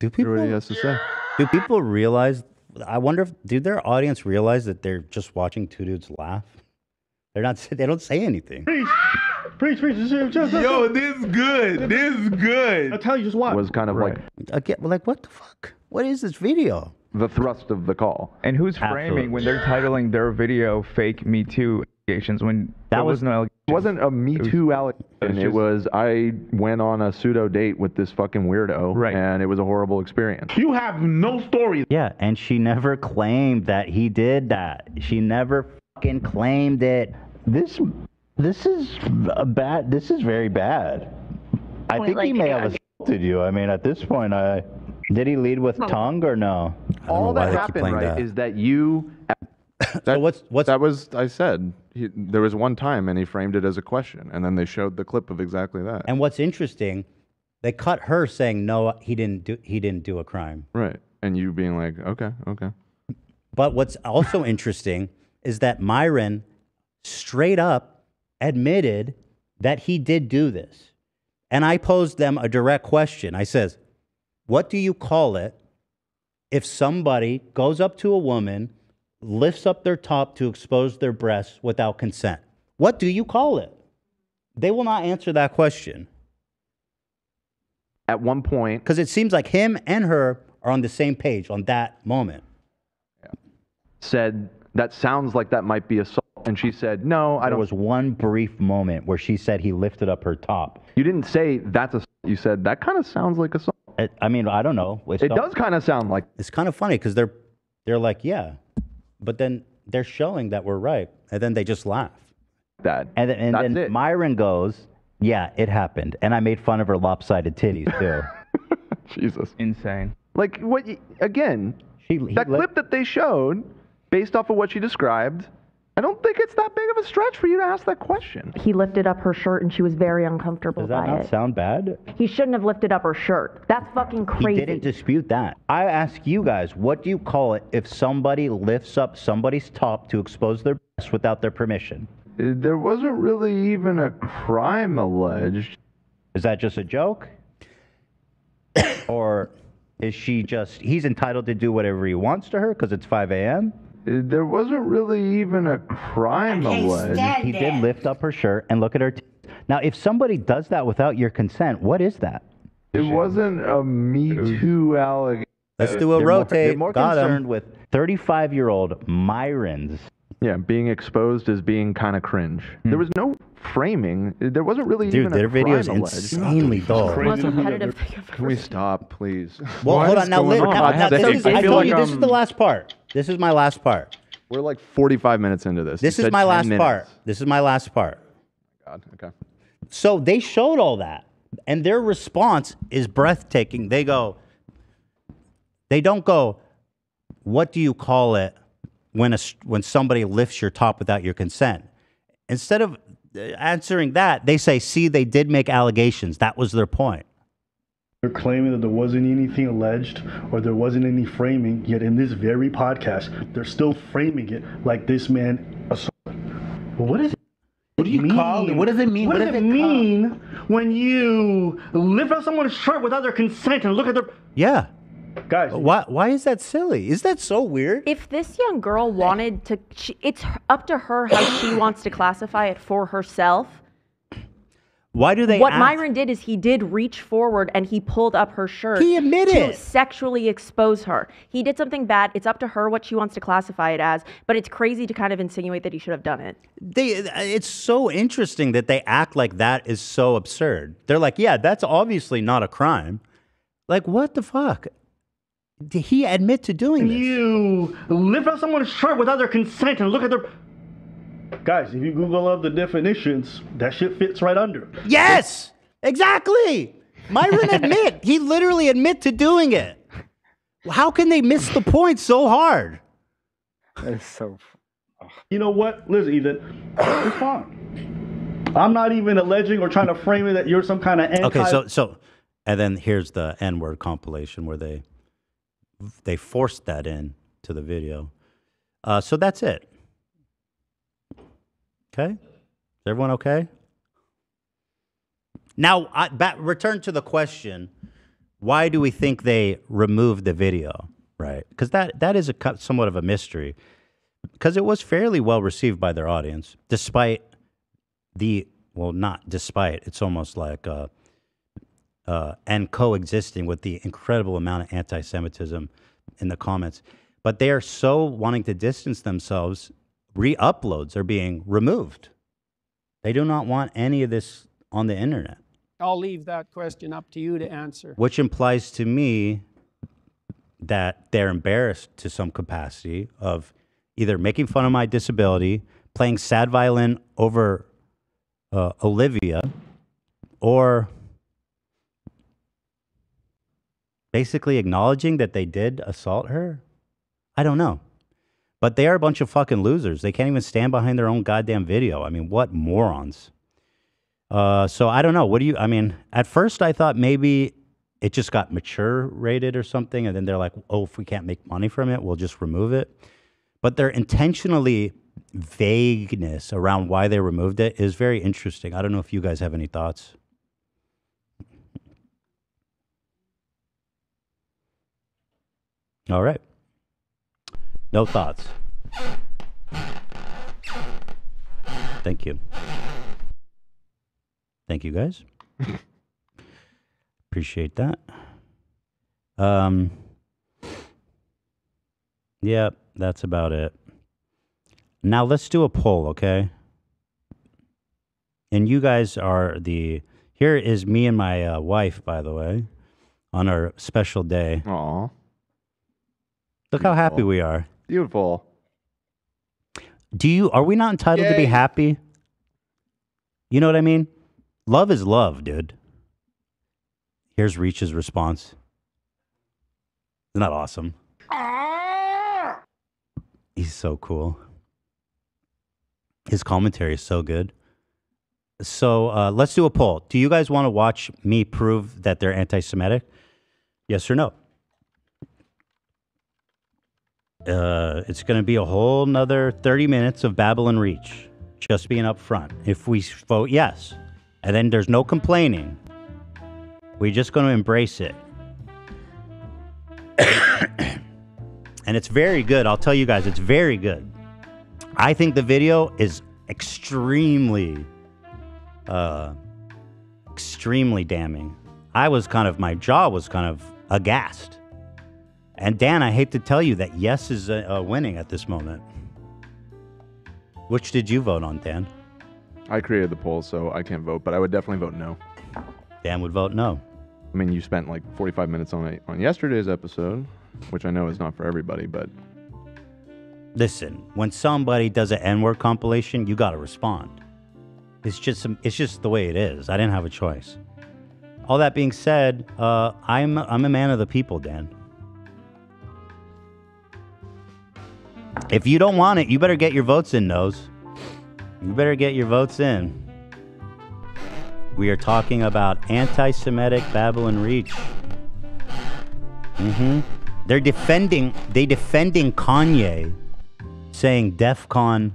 Do people, everybody has to say. Do people realize, I wonder if, do their audience realize that they're just watching two dudes laugh? They're not, they don't say anything. Preach. Preach, preach, just, just, yo, this is good. This is good. I tell you, just watch. Was kind of right. like, I get, like, what the fuck? What is this video? The thrust of the call. And who's Absolutely. framing when they're titling their video "Fake Me Too" allegations when that was no allegation? It wasn't a Me Too allegation. It was, just, it was I went on a pseudo date with this fucking weirdo, right? And it was a horrible experience. You have no story. Yeah, and she never claimed that he did that. She never fucking claimed it. This. This is a bad. This is very bad. I think he may have assaulted you. I mean, at this point, I did he lead with tongue or no? All that happened, right, is that you. So what's what's that was? I said he, there was one time, and he framed it as a question, and then they showed the clip of exactly that. And what's interesting, they cut her saying no, he didn't do he didn't do a crime. Right, and you being like, okay, okay. But what's also interesting is that Myron, straight up, admitted that he did do this. And I posed them a direct question. I says, what do you call it if somebody goes up to a woman, lifts up their top to expose their breasts without consent? What do you call it? They will not answer that question. At one point. Because it seems like him and her are on the same page on that moment. Yeah. Said, that sounds like that might be assault. And she said, no, I don't. There was one brief moment where she said he lifted up her top. You didn't say that's a song. You said that kind of sounds like a song. It, I mean, I don't know. It's it does kind of sound like. It's kind of funny because they're, they're like, yeah. But then they're showing that we're right. And then they just laugh. That. And then, and that's then it. Myron goes, yeah, it happened. And I made fun of her lopsided titties, too. Jesus. Insane. Like, what? You, again, she, that clip that they showed, based off of what she described, I don't think it's that big of a stretch for you to ask that question. He lifted up her shirt, and she was very uncomfortable by it. Does that not sound bad? He shouldn't have lifted up her shirt. That's fucking crazy. He didn't dispute that. I ask you guys, what do you call it if somebody lifts up somebody's top to expose their ass without their permission? There wasn't really even a crime alleged. Is that just a joke? Or is she just, he's entitled to do whatever he wants to her because it's five a m? There wasn't really even a crime alleged. He did lift up her shirt and look at her. T now, if somebody does that without your consent, what is that? It wasn't a Me Too allegation. Let's do a they're rotate. More, they're more concerned him. with thirty-five-year-old Myrons. Yeah, being exposed as being kind of cringe. Hmm. There was no framing. There wasn't really Dude, even their a crime alleged. Dude, their video's insanely dull. Can we stop, please? Well, what hold on. Now, on? now, now this is, I, I told like, you this um, is the last part. This is my last part. We're like forty-five minutes into this. This is my last minutes. part. This is my last part. God, okay. So they showed all that, and their response is breathtaking. They go, they don't go, what do you call it when, a, when somebody lifts your top without your consent? Instead of answering that, they say, see, they did make allegations. That was their point. They're claiming that there wasn't anything alleged or there wasn't any framing, yet in this very podcast, they're still framing it like this man assaulted. Well, what is it? What do you mean? Call it? What does it mean? What, what does, does it, it mean when you lift up someone's shirt without their consent and look at their... Yeah. Guys, why, why is that silly? Is that so weird? If this young girl wanted to... She, it's up to her how she wants to classify it for herself. Why do they What ask? Myron did is he did reach forward and he pulled up her shirt. He admitted to sexually expose her. He did something bad. It's up to her what she wants to classify it as, but it's crazy to kind of insinuate that he should have done it. They, it's so interesting that they act like that is so absurd. They're like, yeah, that's obviously not a crime. Like, what the fuck? Did he admit to doing this? You lift up someone's shirt without their consent and look at their... Guys, if you Google up the definitions, that shit fits right under. Yes, exactly. Myron admit. He literally admit to doing it. How can they miss the point so hard? That is so... You know what? Listen, Ethan, it's fine. I'm not even alleging or trying to frame it that you're some kind of anti... Okay, so, so and then here's the N-word compilation where they, they forced that in to the video. Uh, so that's it. Okay? Is everyone okay? Now, I, back, return to the question, why do we think they removed the video, right? Because that, that is a, somewhat of a mystery, because it was fairly well received by their audience, despite the, well, not despite, it's almost like, uh, uh, and coexisting with the incredible amount of anti-Semitism in the comments. But they are so wanting to distance themselves, re-uploads are being removed. They do not want any of this on the internet. I'll leave that question up to you to answer. Which implies to me that they're embarrassed to some capacity of either making fun of my disability, playing sad violin over uh, Olivia, or basically acknowledging that they did assault her. I don't know. But they are a bunch of fucking losers. They can't even stand behind their own goddamn video. I mean, what morons. Uh, so I don't know. What do you, I mean, at first I thought maybe it just got mature rated or something. And then they're like, oh, if we can't make money from it, we'll just remove it. But their intentionally vagueness around why they removed it is very interesting. I don't know if you guys have any thoughts. All right. No thoughts. Thank you. Thank you, guys. Appreciate that. Um, yeah, that's about it. Now let's do a poll, okay? And you guys are the... Here is me and my uh, wife, by the way, on our special day. Aww. Look Beautiful. How happy we are. Beautiful. Do you... Are we not entitled Yay. To be happy? You know what I mean? Love is love, dude. Here's Reach's response. Isn't that awesome? Ah! He's so cool. His commentary is so good. So uh, let's do a poll. Do you guys want to watch me prove that they're anti-Semitic? Yes or no? Uh, it's going to be a whole nother thirty minutes of Babylon Reach. Just being up front. If we vote yes, and then there's no complaining, we're just going to embrace it. And it's very good. I'll tell you guys, it's very good. I think the video is extremely, uh, extremely damning. I was kind of, my jaw was kind of aghast. And Dan, I hate to tell you that yes is uh, winning at this moment. Which did you vote on, Dan? I created the poll, so I can't vote, but I would definitely vote no. Dan would vote no. I mean, you spent like forty-five minutes on a, on yesterday's episode, which I know is not for everybody, but... Listen, when somebody does an N-word compilation, you got to respond. It's just some, it's just the way it is. I didn't have a choice. All that being said, uh, I'm I'm a man of the people, Dan. If you don't want it, you better get your votes in, Nose. You better get your votes in. We are talking about anti-Semitic Babylon Reach. Mm-hmm. They're defending, they defending Kanye, saying DEFCON,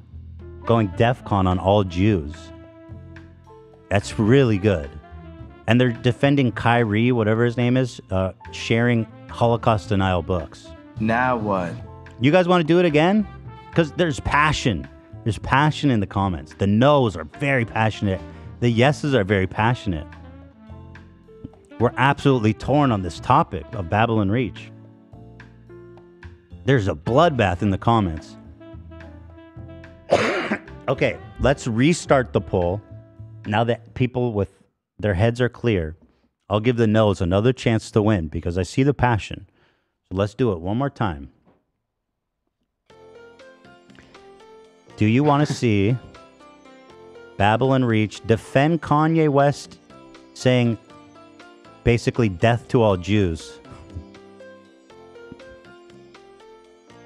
going DEFCON on all Jews. That's really good. And they're defending Kyrie, whatever his name is, uh, sharing Holocaust denial books. Now what? You guys want to do it again? Because there's passion. There's passion in the comments. The no's are very passionate. The yeses are very passionate. We're absolutely torn on this topic of Babylon Reach. There's a bloodbath in the comments. Okay, let's restart the poll. Now that people with their heads are clear, I'll give the no's another chance to win because I see the passion. So let's do it one more time. Do you want to see Babylon Reach defend Kanye West saying basically death to all Jews?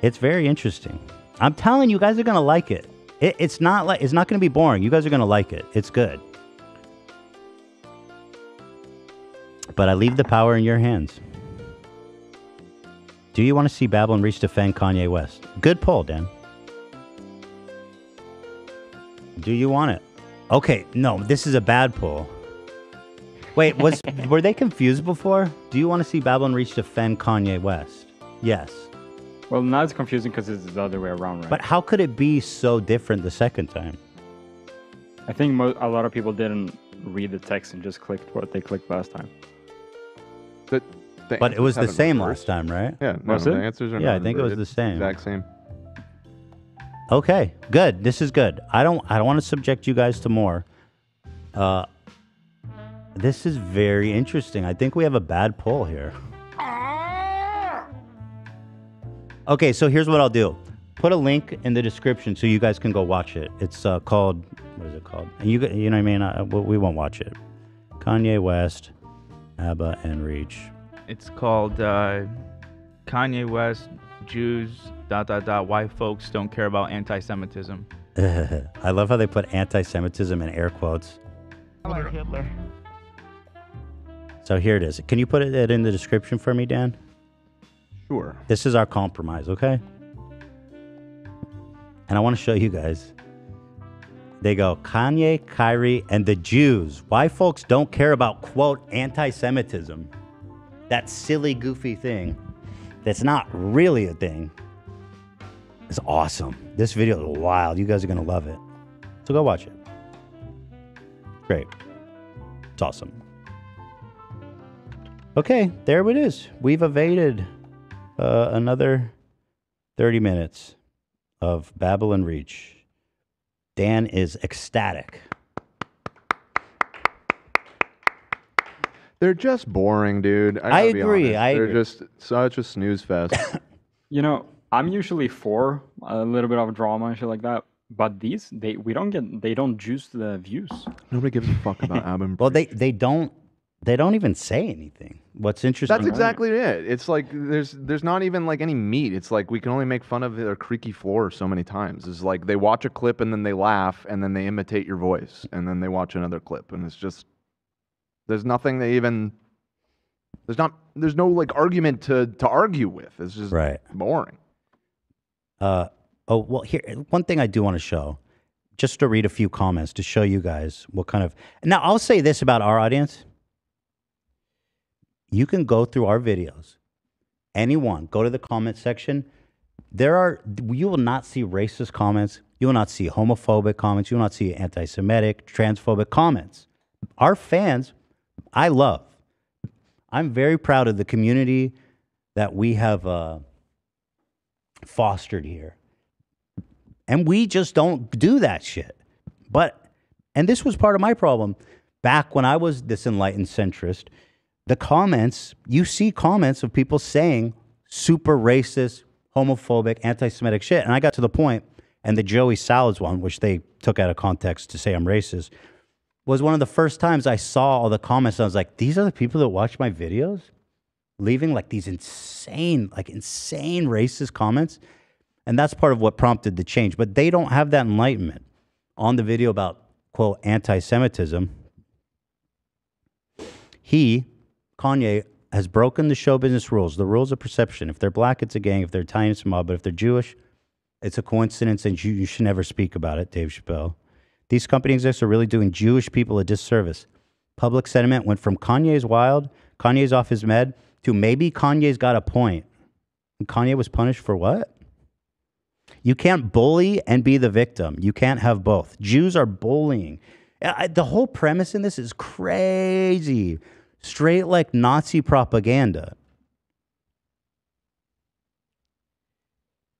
It's very interesting. I'm telling you, you guys are going to like it. It, it's not like it's not going to be boring. You guys are going to like it. It's good. But I leave the power in your hands. Do you want to see Babylon Reach defend Kanye West? Good poll, Dan. Do you want it? Okay, no, this is a bad poll. Wait, was were they confused before? Do you want to see Babylon Reach defend Kanye West? Yes. Well, now it's confusing because it's the other way around, right? But how could it be so different the second time? I think mo a lot of people didn't read the text and just clicked what they clicked last time. But, but it was the same reversed. Last time, right? Yeah, no, was the it? Answers are yeah, I think inverted. It was the same. Exact same. Okay, good. This is good. I don't. I don't want to subject you guys to more. Uh, this is very interesting. I think we have a bad poll here. Okay, so here's what I'll do. Put a link in the description so you guys can go watch it. It's uh, called. What is it called? And you. You know what I mean? I, we won't watch it. Kanye West, Abba and Reach. It's called uh, Kanye West. Jews, dot, dot, dot, white folks don't care about anti-Semitism. I love how they put anti-Semitism in air quotes. I like Hitler. So here it is. Can you put it in the description for me, Dan? Sure. This is our compromise, okay? And I want to show you guys. They go, Kanye, Kyrie, and the Jews. White folks don't care about, quote, anti-Semitism. That silly, goofy thing. That's not really a thing. It's awesome. This video is wild. You guys are going to love it. So go watch it. Great. It's awesome. Okay, there it is. We've evaded uh, another thirty minutes. of Babylon Reach. Dan is ecstatic. They're just boring, dude. I, I agree. I They're agree. just such a snooze fest. You know, I'm usually for a little bit of drama and shit like that, but these they we don't get they don't juice the views. Nobody gives a fuck about Aba. Well, they they don't they don't even say anything. What's interesting? That's exactly it. It's like there's there's not even like any meat. It's like we can only make fun of their creaky floor so many times. It's like they watch a clip and then they laugh and then they imitate your voice and then they watch another clip and it's just. There's nothing they even. There's not. There's no like argument to to argue with. It's just right. boring. Uh oh. Well, here one thing I do want to show, just to read a few comments to show you guys what kind of. Now I'll say this about our audience. You can go through our videos. Anyone, go to the comment section. There are you will not see racist comments. You will not see homophobic comments. You will not see anti-Semitic, transphobic comments. Our fans. I love. I'm very proud of the community that we have uh, fostered here. And we just don't do that shit. But, and this was part of my problem. Back when I was this enlightened centrist, the comments, you see comments of people saying super racist, homophobic, anti-Semitic shit. And I got to the point, and the Joey Salads one, which they took out of context to say I'm racist, was one of the first times I saw all the comments. And I was like, these are the people that watch my videos leaving like these insane, like insane racist comments. And that's part of what prompted the change. But they don't have that enlightenment on the video about, quote, anti-Semitism. He, Kanye, has broken the show business rules, the rules of perception. If they're black, it's a gang. If they're Italian, it's a mob. But if they're Jewish, it's a coincidence and you, you should never speak about it, Dave Chappelle. These company execs are really doing Jewish people a disservice. Public sentiment went from Kanye's wild, Kanye's off his med, to maybe Kanye's got a point. And Kanye was punished for what? You can't bully and be the victim. You can't have both. Jews are bullying. I, the whole premise in this is crazy. Straight like Nazi propaganda.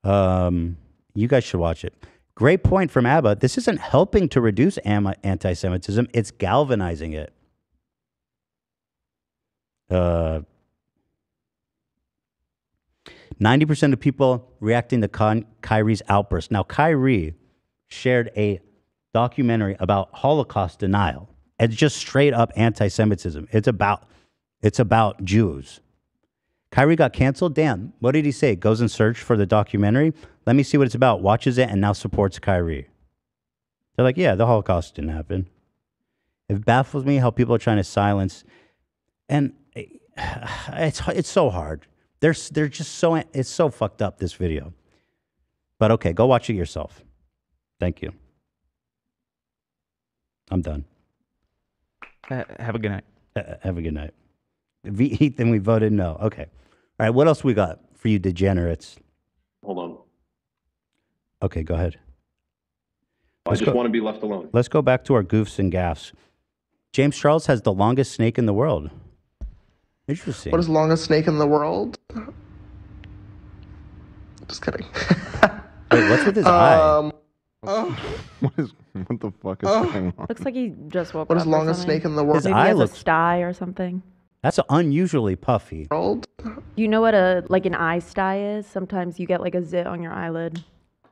Um, you guys should watch it. Great point from Aba. This isn't helping to reduce anti-Semitism. It's galvanizing it. ninety percent uh, of people reacting to Con Kyrie's outburst. Now, Kyrie shared a documentary about Holocaust denial. It's just straight up anti-Semitism. It's about, it's about Jews. Kyrie got canceled. Dan, what did he say? Goes in search for the documentary. Let me see what it's about. Watches it and now supports Kyrie. They're like, yeah, the Holocaust didn't happen. It baffles me how people are trying to silence. And it's, it's so hard. They're, they're just so, it's so fucked up, this video. But okay, go watch it yourself. Thank you. I'm done. Uh, have a good night. Uh, have a good night. V then we voted no. Okay. All right. What else we got for you degenerates? Hold on. Okay, go ahead. Let's I just go, want to be left alone. Let's go back to our goofs and gaffs. James Charles has the longest snake in the world. Interesting. What is the longest snake in the world? Just kidding. Wait, what's with his um, eye? Oh. What is what the fuck is oh. going on? Looks like he just woke what up. What is the longest snake in the world? His Maybe eye looks a sty or something. That's unusually puffy. You know what a like an eye sty is? Sometimes you get like a zit on your eyelid.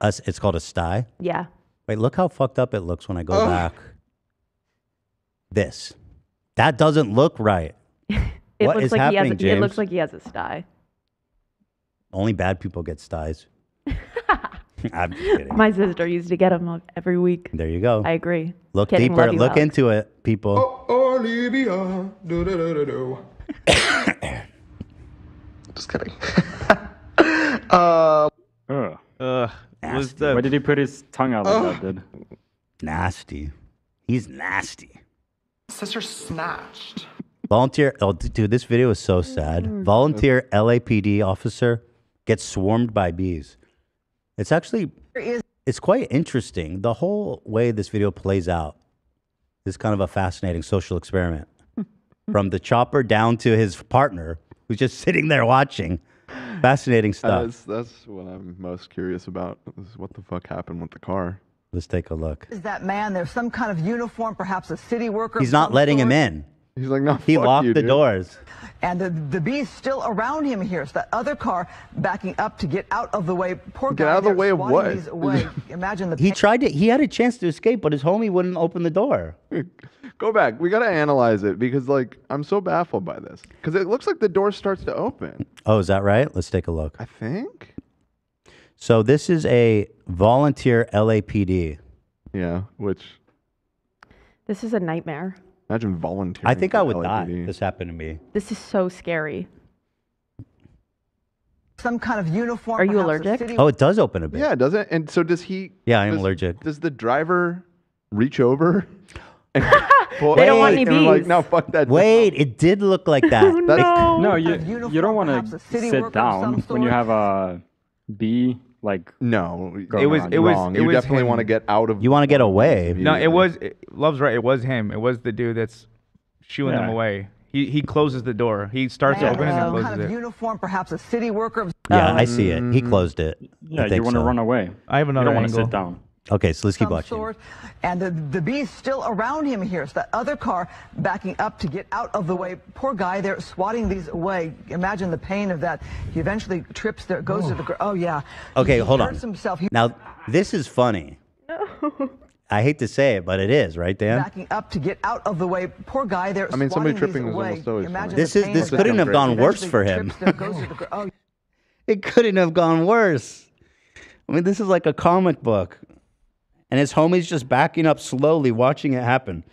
Uh, it's called a sty? Yeah. Wait, look how fucked up it looks when I go oh. back. This. That doesn't look right. it what looks is like happening, he has a, James? It looks like he has a sty. Only bad people get styes. I'm just kidding. My sister used to get them every week. There you go. I agree. Look Kidding, deeper. You, Look Alex. into it, people. Oh, Olivia. Do, do, do, do, do. Just kidding. uh, uh, uh, was the... Why did he put his tongue out like uh, that, dude? Nasty. He's nasty. Sister snatched. Volunteer. Oh, dude, this video is so sad. Volunteer L A P D officer gets swarmed by bees. It's actually, it's quite interesting. The whole way this video plays out is kind of a fascinating social experiment. From the chopper down to his partner, who's just sitting there watching. Fascinating stuff. That's, that's what I'm most curious about, is what the fuck happened with the car. Let's take a look. Is that man, there's some kind of uniform, perhaps a city worker. He's not letting him in. He's like, no, he locked the doors. And the, the bee's still around him here. So that other car backing up to get out of the way. Poor guy. Get out of the way of what? Imagine the. He tried to. He had a chance to escape, but his homie wouldn't open the door. Go back. We got to analyze it because, like, I'm so baffled by this. Because it looks like the door starts to open. Oh, is that right? Let's take a look. I think. So this is a volunteer L A P D. Yeah, which. This is a nightmare. Imagine volunteering. I think I would die if this happened to me. This is so scary. Some kind of uniform. Are you allergic? Oh, it does open a bit. Yeah, does it? And so does he. Yeah, I am allergic. Does the driver reach over? And pull, they don't want any bees. Like, no, fuck that. Wait, it did look like that. Oh, no, no, you, you don't want to sit down when you have a bee. Like no, it was it wrong. was it you was definitely want to get out of. You want to get away. No, it was it, Love's right. It was him. It was the dude that's shooing yeah. them away. He he closes the door. He starts Man, opening and closes kind of it. Uniform, perhaps a city worker. Yeah, um, I see it. He closed it. Yeah, you want to so. run away. I have another. You don't want to sit down. Okay, so let's keep watching. Sort, and the, the bee's still around him here. So that other car backing up to get out of the way. Poor guy, they're swatting these away. Imagine the pain of that. He eventually trips there, goes oh. to the... Oh, yeah. Okay, he hold on. Himself. He, now, this is funny. No. I hate to say it, but it is, right, Dan? Backing up to get out of the way. Poor guy, they're I mean, somebody tripping is almost always funny. This, is, this couldn't have gone worse for him. There, the, oh. It couldn't have gone worse. I mean, this is like a comic book. And his homie's just backing up slowly, watching it happen.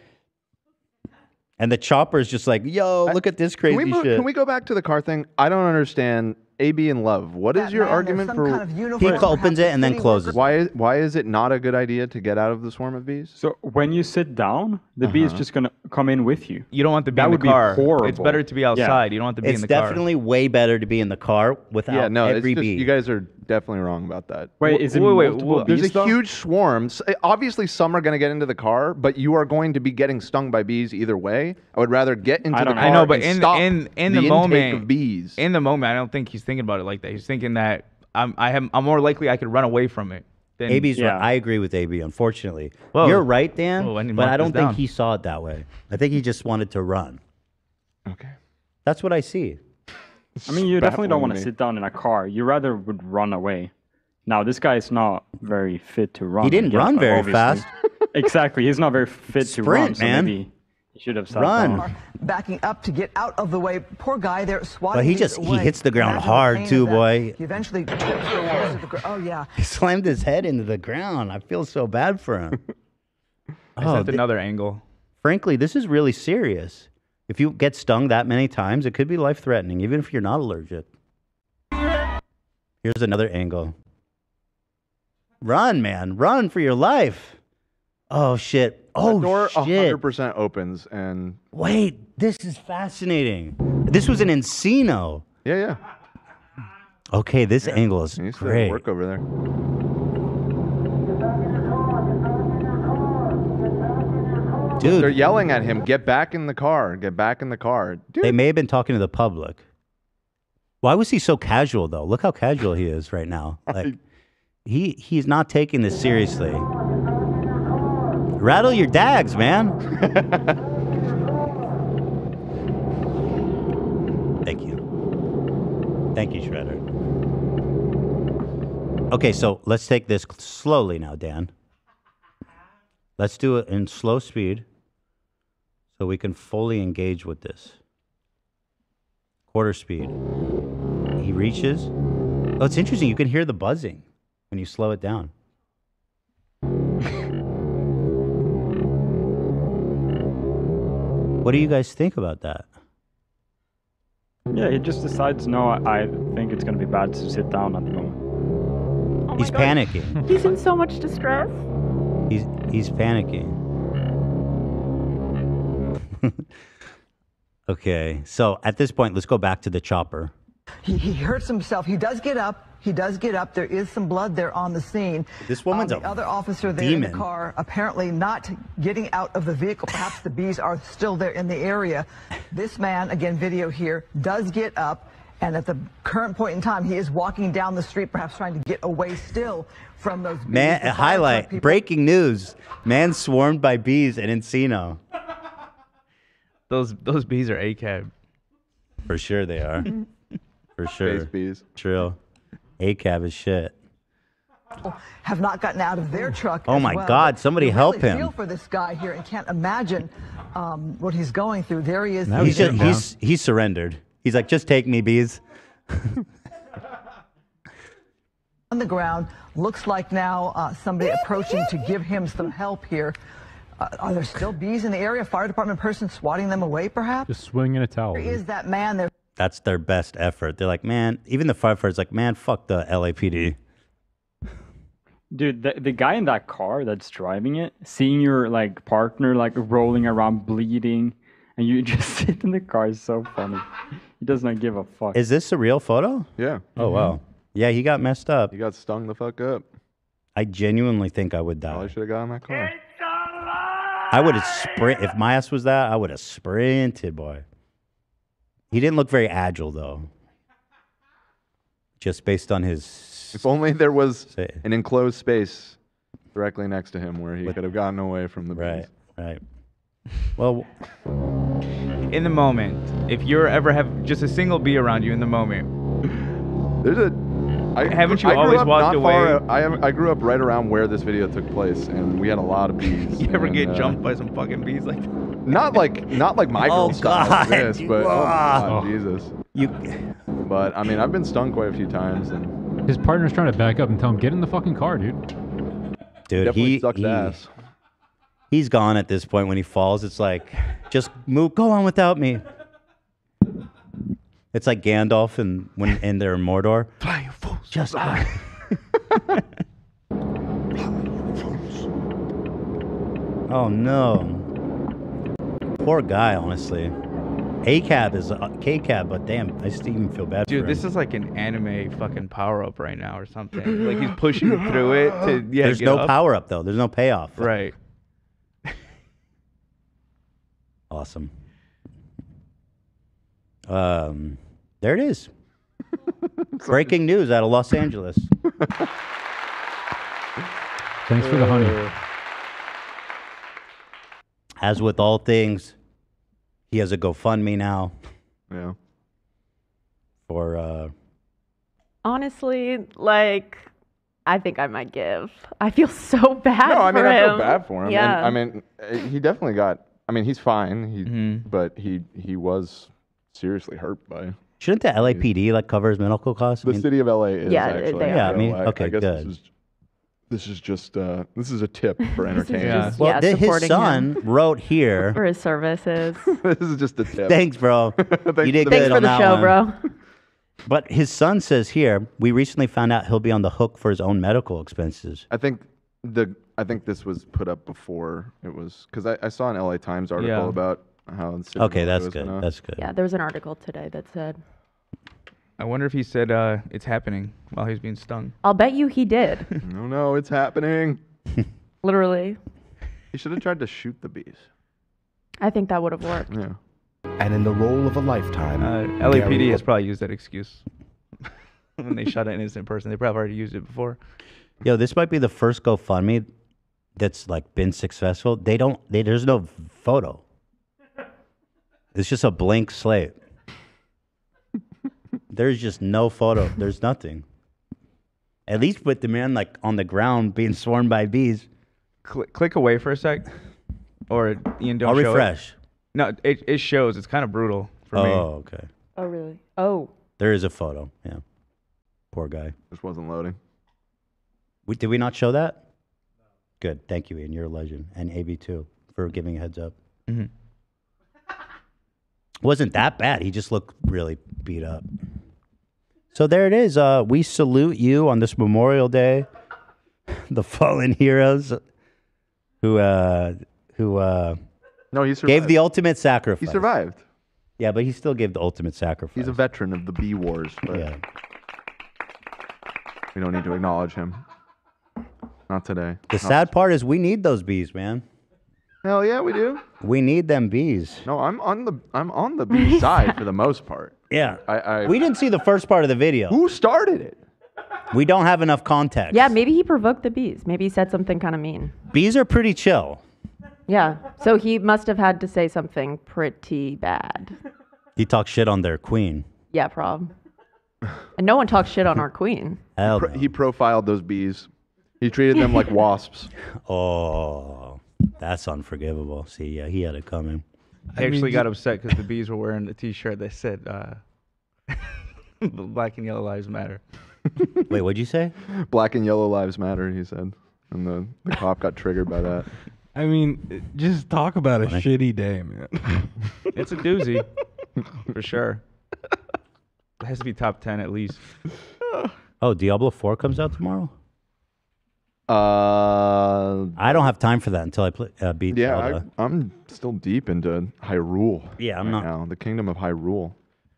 And the chopper's just like, yo, look at this crazy can we move, shit. Can we go back to the car thing? I don't understand. A B and Love, what is that your man, argument for... Kind of he opens it and then closes. Why is, why is it not a good idea to get out of the swarm of bees? So when you sit down, the uh-huh. bee is just going to come in with you. You don't want to be that in the would car. Be horrible. It's better to be outside. Yeah. You don't want to be it's in the car. It's definitely way better to be in the car without yeah, no, every it's just, bee. You guys are definitely wrong about that. Wait, w is it wait, multiple wait, wait, bees? There's a though? huge swarm. So obviously, some are going to get into the car, but you are going to be getting stung by bees either way. I would rather get into I don't the car know, but and in, stop in, in the, the moment, intake of bees. In the moment, I don't think he's thinking about it like that. He's thinking that I'm I have I'm more likely I could run away from it. Than, A B's yeah. right. I agree with A B, unfortunately. Whoa. You're right, Dan, Whoa, I but I don't think down. he saw it that way. I think he just wanted to run. Okay. That's what I see. I mean, you Spat definitely don't want to sit down in a car. You rather would run away. Now, this guy is not very fit to run. He didn't run very obviously. fast. Exactly. He's not very fit Sprint, to run. So man. Maybe he should have sat run. down. Backing up to get out of the way. Poor guy there swatting. But he just away. he hits the ground Imagine hard, too, boy. He eventually tips the Oh, yeah. He slammed his head into the ground. I feel so bad for him. oh, that's another angle. Frankly, this is really serious. If you get stung that many times, it could be life-threatening, even if you're not allergic. Here's another angle. Run, man. Run for your life. Oh, shit. Oh, shit. The door one hundred percent opens and... Wait, this is fascinating. This was an Encino. Yeah, yeah. Okay, this yeah. angle is great. There work over there. Dude. They're yelling at him, get back in the car, get back in the car. Dude. They may have been talking to the public. Why was he so casual, though? Look how casual he is right now. Like, he he's not taking this seriously. Rattle your dags, man. Thank you. Thank you, Shredder. Okay, so let's take this slowly now, Dan. Let's do it in slow speed. So we can fully engage with this. Quarter speed. He reaches. Oh, it's interesting. You can hear the buzzing when you slow it down. What do you guys think about that? Yeah, he just decides, no, I think it's going to be bad to sit down at the moment. Oh He's God. panicking. He's in so much distress. He's, he's panicking. Okay, so at this point, let's go back to the chopper. He, he hurts himself. He does get up. He does get up. There is some blood there on the scene. This woman's um, the a other officer there demon. in the car, apparently not getting out of the vehicle. Perhaps the bees are still there in the area. This man, again, video here, does get up. And at the current point in time, he is walking down the street, perhaps trying to get away still from those bees. Man, a highlight, breaking news. Man swarmed by bees in Encino. Those those bees are A C A B. For sure they are. For sure. Base bees. Trill. A C A B is shit. Have not gotten out of their truck. Oh my well. God! Somebody really help him! I feel for this guy here and can't imagine um, what he's going through. There he is. He he's, just, he's he surrendered. He's like, just take me, bees. On the ground, looks like now uh, somebody approaching to give him some help here. Uh, are there still bees in the area? Fire department person swatting them away, perhaps. Just swinging a towel. There is that man there. That's their best effort. They're like, man. Even the firefighters like, man, fuck the L A P D. Dude, the, the guy in that car that's driving it, seeing your like partner like rolling around bleeding, and you just sit in the car is so funny. He does not give a fuck. Is this a real photo? Yeah. Oh mm-hmm. Wow. Yeah, he got messed up. He got stung the fuck up. I genuinely think I would die. Probably should have got in that car. It's alive! I would have sprint if my ass was that. I would have sprinted, boy. He didn't look very agile though. Just based on his. If only there was an enclosed space directly next to him where he could have gotten away from the bees. Right, right. Well, in the moment, if you ever have just a single bee around you in the moment, there's a. I, haven't you I always walked away? Far, I, am, I grew up right around where this video took place, and we had a lot of bees. You ever and, get uh, jumped by some fucking bees like that? Not like, not like my girl style like this, but oh, God, oh. Jesus. You. But I mean, I've been stung quite a few times and. His partner's trying to back up and tell him, get in the fucking car, dude. Dude, Definitely he, sucks he, ass. He's gone at this point. When he falls, it's like, just move, go on without me. It's like Gandalf and when in their Mordor. Fly, you fools. Just fly. Fly, you fools. Oh, no. Poor guy, honestly. A C A B is K C A B, but damn, I still even feel bad. Dude, for him. This is like an anime fucking power up right now or something. Like he's pushing through it. To, yeah, there's no up. power up though. There's no payoff. Right. Awesome. Um, there it is. Breaking news out of Los Angeles. Thanks for the honey. As with all things. He has a GoFundMe now. Yeah. For, uh... honestly, like, I think I might give. I feel so bad for him. No, I mean, I feel bad for him. Yeah. And, I mean, he definitely got... I mean, he's fine, he, mm-hmm. but he, he was seriously hurt by... It. Shouldn't the L A P D, like, cover his medical costs? I the mean, city of L A is, yeah, actually. They yeah, I mean, I, okay, I guess good. This is, This is just, uh, this is a tip for entertainment. Yeah. Just, well, yeah, th his son him. wrote here. For his services. This is just a tip. Thanks, bro. Thanks you did good for on the show, one. bro. But his son says here, we recently found out he'll be on the hook for his own medical expenses. I think the, I think this was put up before it was, because I, I saw an L A Times article yeah. about how. Okay, that's good. Gonna, that's good. Yeah, there was an article today that said. I wonder if he said uh, it's happening while he's being stung. I'll bet you he did. No, no, it's happening. Literally. He should have tried to shoot the bees. I think that would have worked. Yeah. And in the role of a lifetime. Uh, L A P D has probably used that excuse. When they shot an innocent person, they probably already used it before. Yo, this might be the first GoFundMe that's like been successful. They don't, they, there's no photo. It's just a blank slate. There's just no photo. There's nothing. At least put the man like on the ground being swarmed by bees. Click, click away for a sec, or Ian, don't I'll show refresh. It. No, it it shows. It's kind of brutal for oh, me. Oh, okay. Oh, really? Oh. There is a photo. Yeah. Poor guy. This wasn't loading. We, did we not show that? Good. Thank you, Ian. You're a legend, and A B too for giving a heads up. Mm-hmm. Wasn't that bad. He just looked really beat up. So there it is. Uh, we salute you on this Memorial Day, the fallen heroes who uh, who uh, no, he gave the ultimate sacrifice. He survived. Yeah, but he still gave the ultimate sacrifice. He's a veteran of the bee wars. But yeah. We don't need to acknowledge him. Not today. The Not sad part is we need those bees, man. Hell yeah, we do. We need them bees. No, I'm on the I'm on the bee side for the most part. Yeah. I, I, we didn't see the first part of the video. Who started it? We don't have enough context. Yeah, maybe he provoked the bees. Maybe he said something kind of mean. Bees are pretty chill. Yeah, so he must have had to say something pretty bad. He talked shit on their queen. Yeah, prob. And no one talks shit on our queen. Hell no. He profiled those bees. He treated them like wasps. Oh, that's unforgivable. See, yeah, he had it coming. I actually got upset because the bees were wearing a T-shirt that said uh, "Black and Yellow Lives Matter." Wait, what'd you say? Black and Yellow Lives Matter, he said, and the, the cop got triggered by that. I mean, just talk about Funny. a shitty day, man. It's a doozy, for sure. It has to be top ten at least. Oh, Diablo four comes out tomorrow? Uh, I don't have time for that until I play, uh, beat yeah, Zelda. Yeah, I'm still deep into Hyrule. Yeah, I'm right not. Now. The Kingdom of Hyrule.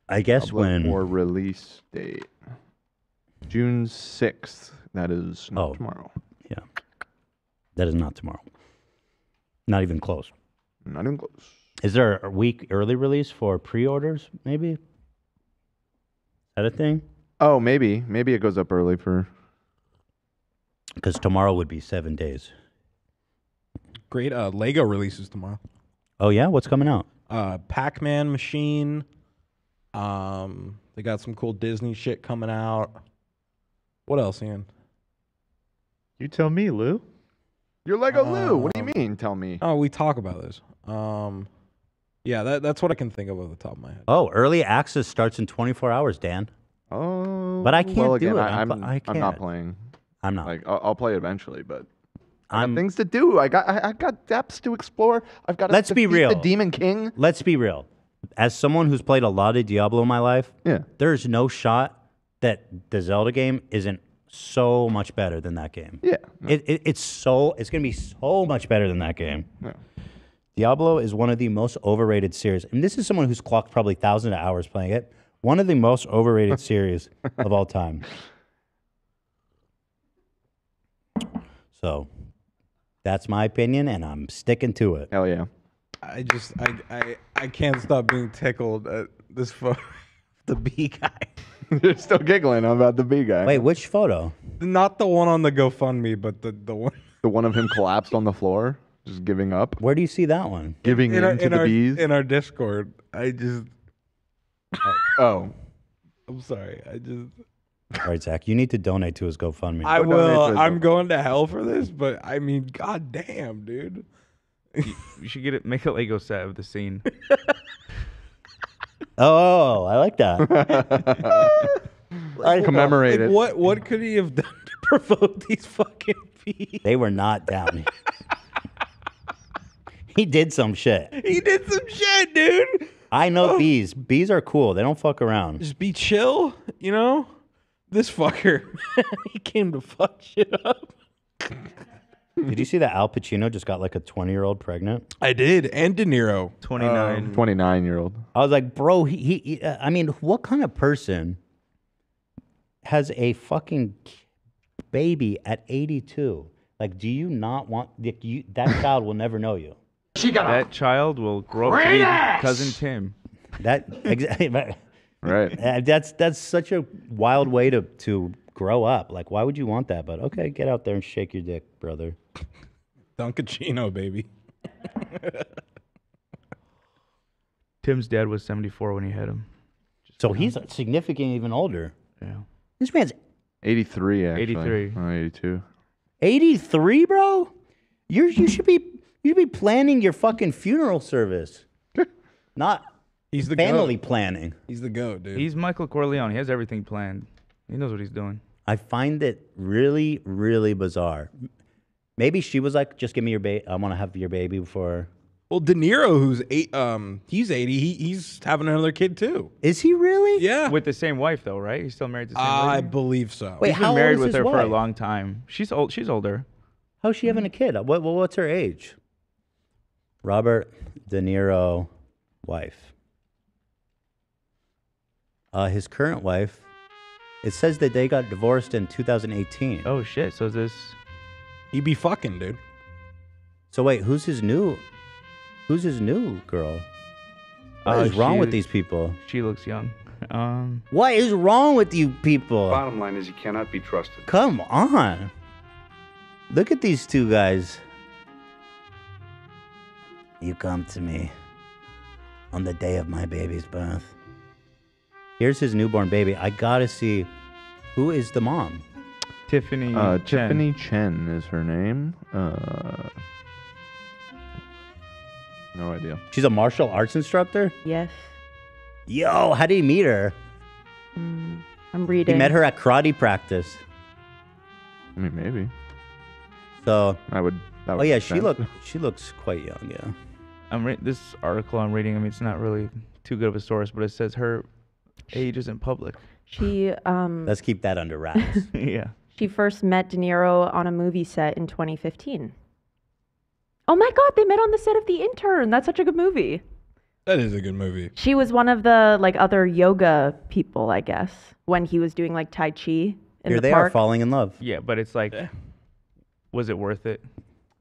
I guess Diablo when... Or release date. June sixth. That is not oh, tomorrow. Yeah. That is not tomorrow. Not even close. Not even close. Is there a week early release for pre-orders, maybe? Is that a thing? Oh, maybe. Maybe it goes up early for... Because tomorrow would be seven days. Great. Uh, Lego releases tomorrow. Oh, yeah? What's coming out? Uh, Pac-Man Machine. Um, they got some cool Disney shit coming out. What else, Ian? You tell me, Lou. You're Lego um, Lou. What do you mean, tell me? Oh, we talk about this. Um, yeah, that, that's what I can think of off the top of my head. Oh, early access starts in twenty-four hours, Dan. Oh. But I can't well, again, do it. I'm, I'm, I can't. I'm not playing. I'm not. Like, I'll, I'll play eventually, but I got things to do. I got I, I got depths to explore. I've got to let's be real. The Demon King. Let's be real. As someone who's played a lot of Diablo in my life, yeah. There's no shot that the Zelda game isn't so much better than that game. Yeah. No. It, it it's so it's gonna be so much better than that game. No. Diablo is one of the most overrated series. And this is someone who's clocked probably thousands of hours playing it. One of the most overrated series of all time. So that's my opinion, and I'm sticking to it. Hell yeah. I just, I I, I can't stop being tickled at this photo. The bee guy. You're still giggling about the bee guy. Wait, which photo? Not the one on the GoFundMe, but the, the one. The one of him collapsed on the floor, just giving up. Where do you see that one? Giving in, in our, to in the our, bees? In our Discord. I just. Oh. I'm sorry. I just. All right, Zach, you need to donate to his GoFundMe. I will. I'm going to hell for this, but I mean, goddamn, dude. You, you should get it. Make a Lego set of the scene. Oh, I like that. I commemorate it. Like, what what could he have done to provoke these fucking bees? They were not down. He did some shit. He did some shit, dude. I know oh. bees. Bees are cool. They don't fuck around. Just be chill, you know. This fucker, he came to fuck shit up. Did you see that Al Pacino just got like a twenty-year-old pregnant? I did, and De Niro. twenty-nine. Um, twenty-nine-year-old. I was like, bro, he, he, he, I mean, what kind of person has a fucking baby at eighty-two? Like, do you not want, like, you, that child will never know you. She got that child will grow up to be cousin Tim. That, exactly. Right. Uh, that's that's such a wild way to, to grow up. Like, why would you want that? But okay, get out there and shake your dick, brother. Dunkachino, baby. Tim's dad was seventy-four when he had him. Just so he's significantly even older. Yeah. This man's eighty-three, actually. eighty-three. Oh, eighty-two. eighty-three, bro? You're you should be you should be planning your fucking funeral service. Not He's the family goat. planning. He's the goat, dude. He's Michael Corleone. He has everything planned. He knows what he's doing. I find it really, really bizarre. Maybe she was like, "Just give me your baby. I want to have your baby before." Well, De Niro, who's eight, um, he's eighty. He, he's having another kid too. Is he really? Yeah, with the same wife though, right? He's still married to the same uh, lady? I believe so. Wait, he's been how married old is with her wife? For a long time. She's old. She's older. How's she having a kid? What? What's her age? Robert De Niro, wife. Uh, his current wife, it says that they got divorced in two thousand eighteen. Oh, shit. So is this... He be fucking, dude. So wait, who's his new Who's his new girl? What uh, is wrong she, with these people? She looks young. Um, what is wrong with you people? Bottom line is you cannot be trusted. Come on. Look at these two guys. You come to me on the day of my baby's birth. Here's his newborn baby. I gotta see, who is the mom? Tiffany uh, Chen. Tiffany Chen is her name. Uh, no idea. She's a martial arts instructor? Yes. Yo, how did he meet her? Mm, I'm reading. He met her at karate practice. I mean, maybe. So I would. That would oh yeah, she look. She looks quite young. Yeah. I'm re this article I'm reading. I mean, it's not really too good of a source, but it says her age is in public. She. Um, Let's keep that under wraps. Yeah. She first met De Niro on a movie set in twenty fifteen. Oh my God, they met on the set of The Intern. That's such a good movie. That is a good movie. She was one of the like other yoga people, I guess, when he was doing like Tai Chi in the park. Here they are falling in love. Yeah, but it's like, yeah. Was it worth it?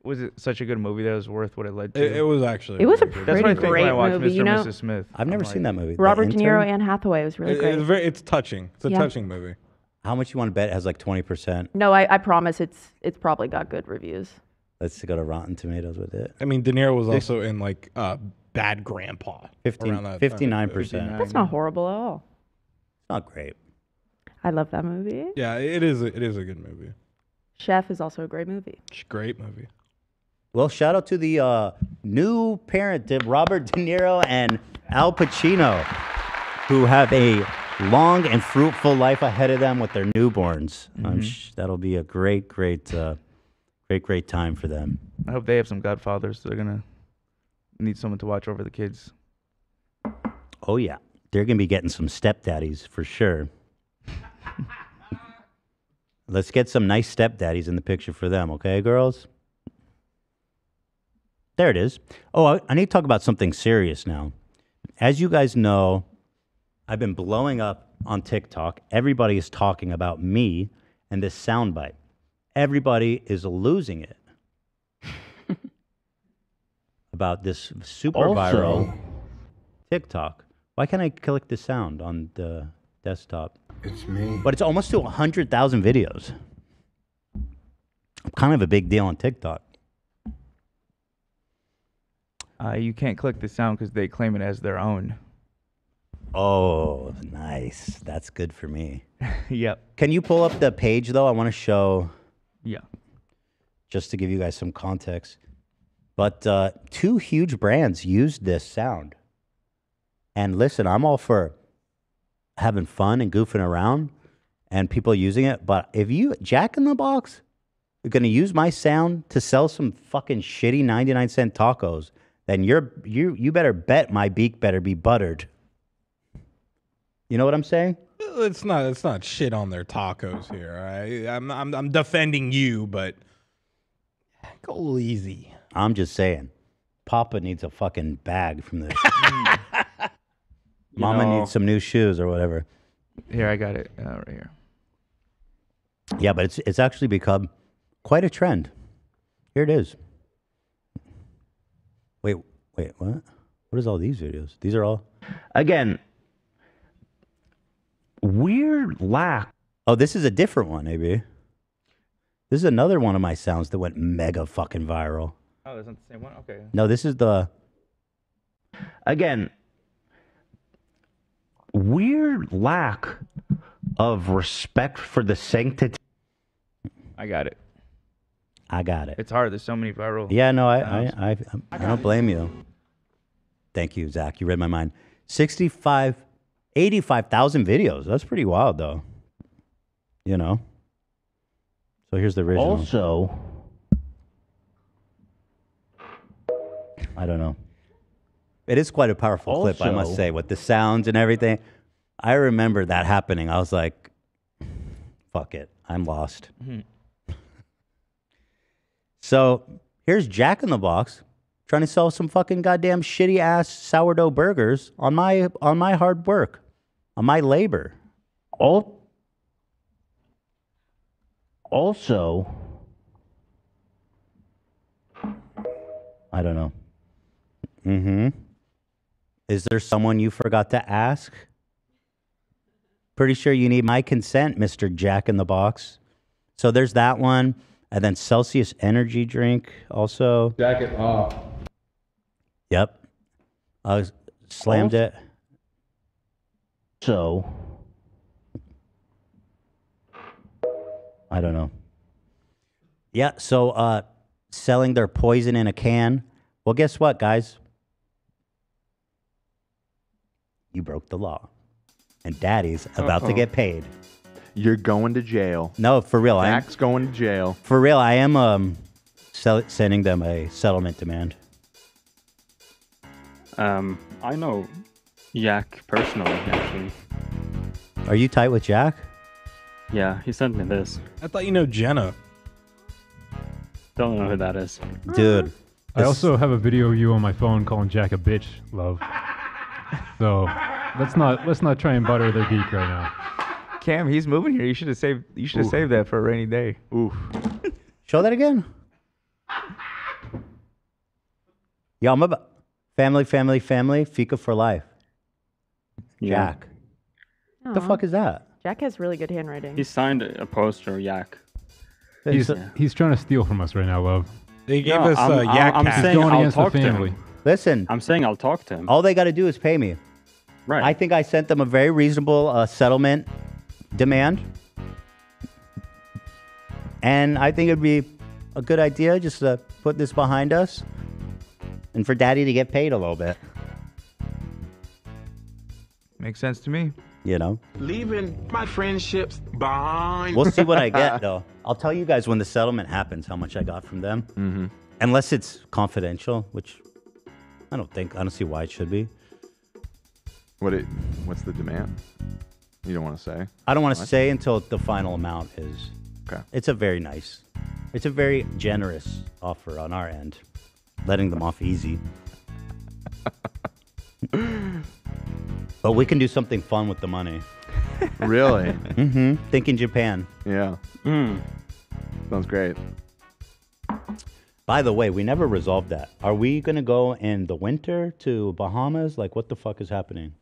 Was it such a good movie that it was worth what it led to? It, it was actually. It was a pretty, pretty great movie. Mister You know, Missus Smith. I've never like, seen that movie. Robert De Niro, Anne Hathaway was really it, great. It's, very, it's touching. It's a yeah. touching movie. How much you want to bet it has like twenty percent? No, I, I promise it's it's probably got good reviews. Let's go to Rotten Tomatoes with it. I mean, De Niro was also in like. Uh, Bad Grandpa. fifty-nine percent. That's not horrible at all. It's not great. I love that movie. Yeah, it is. A, it is a good movie. Chef is also a great movie. It's a great movie. Well, shout out to the uh, new parent of Robert De Niro and Al Pacino, who have a long and fruitful life ahead of them with their newborns. Mm-hmm. um, sh that'll be a great, great, uh, great, great time for them. I hope they have some godfathers. So they're gonna. Need someone to watch over the kids. Oh yeah, they're gonna be getting some stepdaddies for sure. Let's get some nice stepdaddies in the picture for them, okay, girls? There it is. Oh, I, I need to talk about something serious now. As you guys know, I've been blowing up on TikTok. Everybody is talking about me and this soundbite. Everybody is losing it. About this super also, viral TikTok. Why can't I click the sound on the desktop? It's me. But it's almost to one hundred thousand videos. Kind of a big deal on TikTok. Uh, you can't click the sound because they claim it as their own. Oh, nice. That's good for me. Yep. Can you pull up the page, though? I want to show. Yeah. Just to give you guys some context. But uh, two huge brands used this sound. And listen, I'm all for having fun and goofing around and people using it. But if you, Jack in the Box, you're going to use my sound to sell some fucking shitty ninety-nine cent tacos, then you're, you, you better bet my beak better be buttered. You know what I'm saying? It's not, it's not shit on their tacos here. All right? I'm, I'm, I'm defending you, but go easy. I'm just saying, Papa needs a fucking bag from this. Mama know. needs some new shoes or whatever. Here, I got it uh, right here. Yeah, but it's it's actually become quite a trend. Here it is. Wait, wait, what? What is all these videos? These are all again weird lack. Oh, this is a different one, A B. This is another one of my sounds that went mega fucking viral. Oh, that's not the same one? Okay. No, this is the... Again, weird lack of respect for the sanctity... I got it. I got it. It's hard. There's so many viral... Yeah, no, I I, I, I, I don't blame you. Thank you, Zach. You read my mind. sixty-five, eighty-five thousand videos. That's pretty wild, though. You know? So here's the original. Also... I don't know. It is quite a powerful also, clip, I must say, with the sounds and everything. I remember that happening. I was like, fuck it. I'm lost. Mm-hmm. So here's Jack in the Box trying to sell some fucking goddamn shitty ass sourdough burgers on my on my hard work, on my labor. All also, I don't know. Mm-hmm. Is there someone you forgot to ask? Pretty sure you need my consent, Mister Jack in the Box. So there's that one. And then Celsius energy drink also. Jacket off. Yep. I slammed it. So. I don't know. Yeah, so uh, selling their poison in a can. Well, guess what, guys? You broke the law. And daddy's about uh-oh. to get paid. You're going to jail. No, for real. Zach's going to jail. For real, I am um, sell sending them a settlement demand. Um, I know Yak personally, actually. Are you tight with Jack? Yeah, he sent me this. I thought you know Jenna. Don't know who that is. Dude. I this... also have a video of you on my phone calling Jack a bitch, love. So let's not let's not try and butter their geek right now. Cam, he's moving here. You should have saved. You should have saved that for a rainy day. Oof. Show that again. Yo, I'm about family, family, family. Fika for life. Yeah. Jack. What the fuck is that? Jack has really good handwriting. He signed a poster, Yak. He's yeah. he's trying to steal from us right now, love. They gave no, us I'm, a Yak. I'm, I'm saying going I'll talk the family. to him. Listen. I'm saying I'll talk to him. All they got to do is pay me. Right. I think I sent them a very reasonable uh, settlement demand. And I think it'd be a good idea just to put this behind us and for daddy to get paid a little bit. Makes sense to me. You know? Leaving my friendships behind. We'll see what I get, though. I'll tell you guys when the settlement happens how much I got from them. Mm-hmm. Unless it's confidential, which I don't think, I don't see why it should be. What it? What's the demand? You don't want to say? I don't want to say until the final amount is. Okay. It's a very nice, it's a very generous offer on our end. Letting them off easy. But we can do something fun with the money. Really? Mm-hmm. Think in Japan. Yeah. Mm. Sounds great. By the way, we never resolved that. Are we going to go in the winter to Bahamas? Like, what the fuck is happening?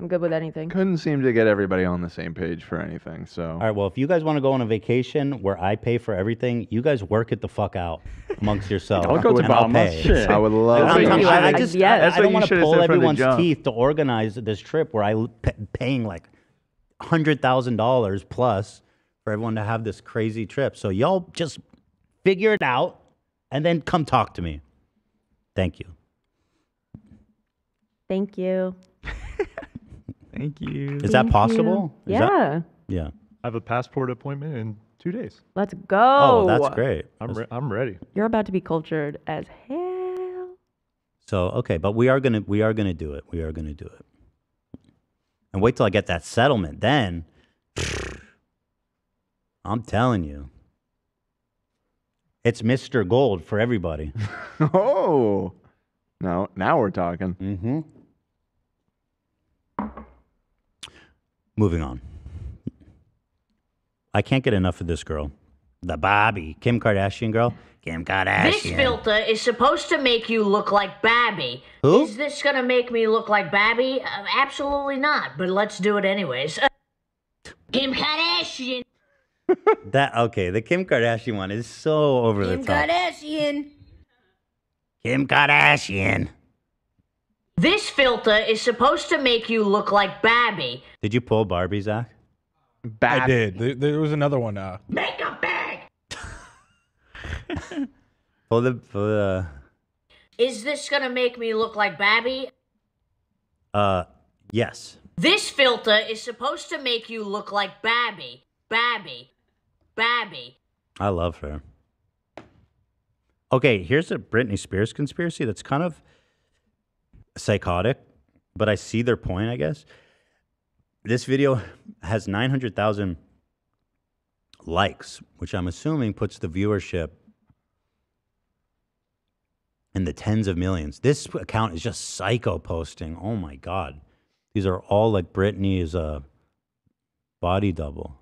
I'm good with anything. Couldn't seem to get everybody on the same page for anything, so... All right, well, if you guys want to go on a vacation where I pay for everything, you guys work it the fuck out amongst yourselves. I'll go to Bahamas. Shit. I would love I'm to. You, I, I just yes. I, I don't want to pull everyone's teeth to organize this trip where I'm paying, like, one hundred thousand dollars plus for everyone to have this crazy trip. So y'all just figure it out and then come talk to me. Thank you. Thank you. Thank you. Is Thank that possible? You. Yeah. That, yeah. I have a passport appointment in two days. Let's go. Oh, that's great. I'm, re I'm ready. You're about to be cultured as hell. So, okay, but we are gonna we are gonna do it. We are gonna do it. And wait till I get that settlement. Then, I'm telling you, it's Mister Gold for everybody. Oh, no! Now we're talking. Mm-hmm. Moving on. I can't get enough of this girl. The Barbie. Kim Kardashian girl. Kim Kardashian. This filter is supposed to make you look like Barbie. Who? Is this going to make me look like Barbie? Uh, absolutely not, but let's do it anyways. Uh, Kim Kardashian. That, okay, the Kim Kardashian one is so over Kim the top. Kim Kardashian. Kim Kardashian. This filter is supposed to make you look like Barbie. Did you pull Barbie, Zach? Barbie. I did. There, there was another one. Uh... Make a bag! Pull the, pull the... Is this going to make me look like Barbie? Uh, yes. This filter is supposed to make you look like Barbie. Barbie. Barbie. I love her. Okay, here's a Britney Spears conspiracy that's kind of... psychotic, but I see their point, I guess. This video has nine hundred thousand likes, which I'm assuming puts the viewership in the tens of millions. This account is just psycho posting. Oh my God. These are all like Britney's uh, body double.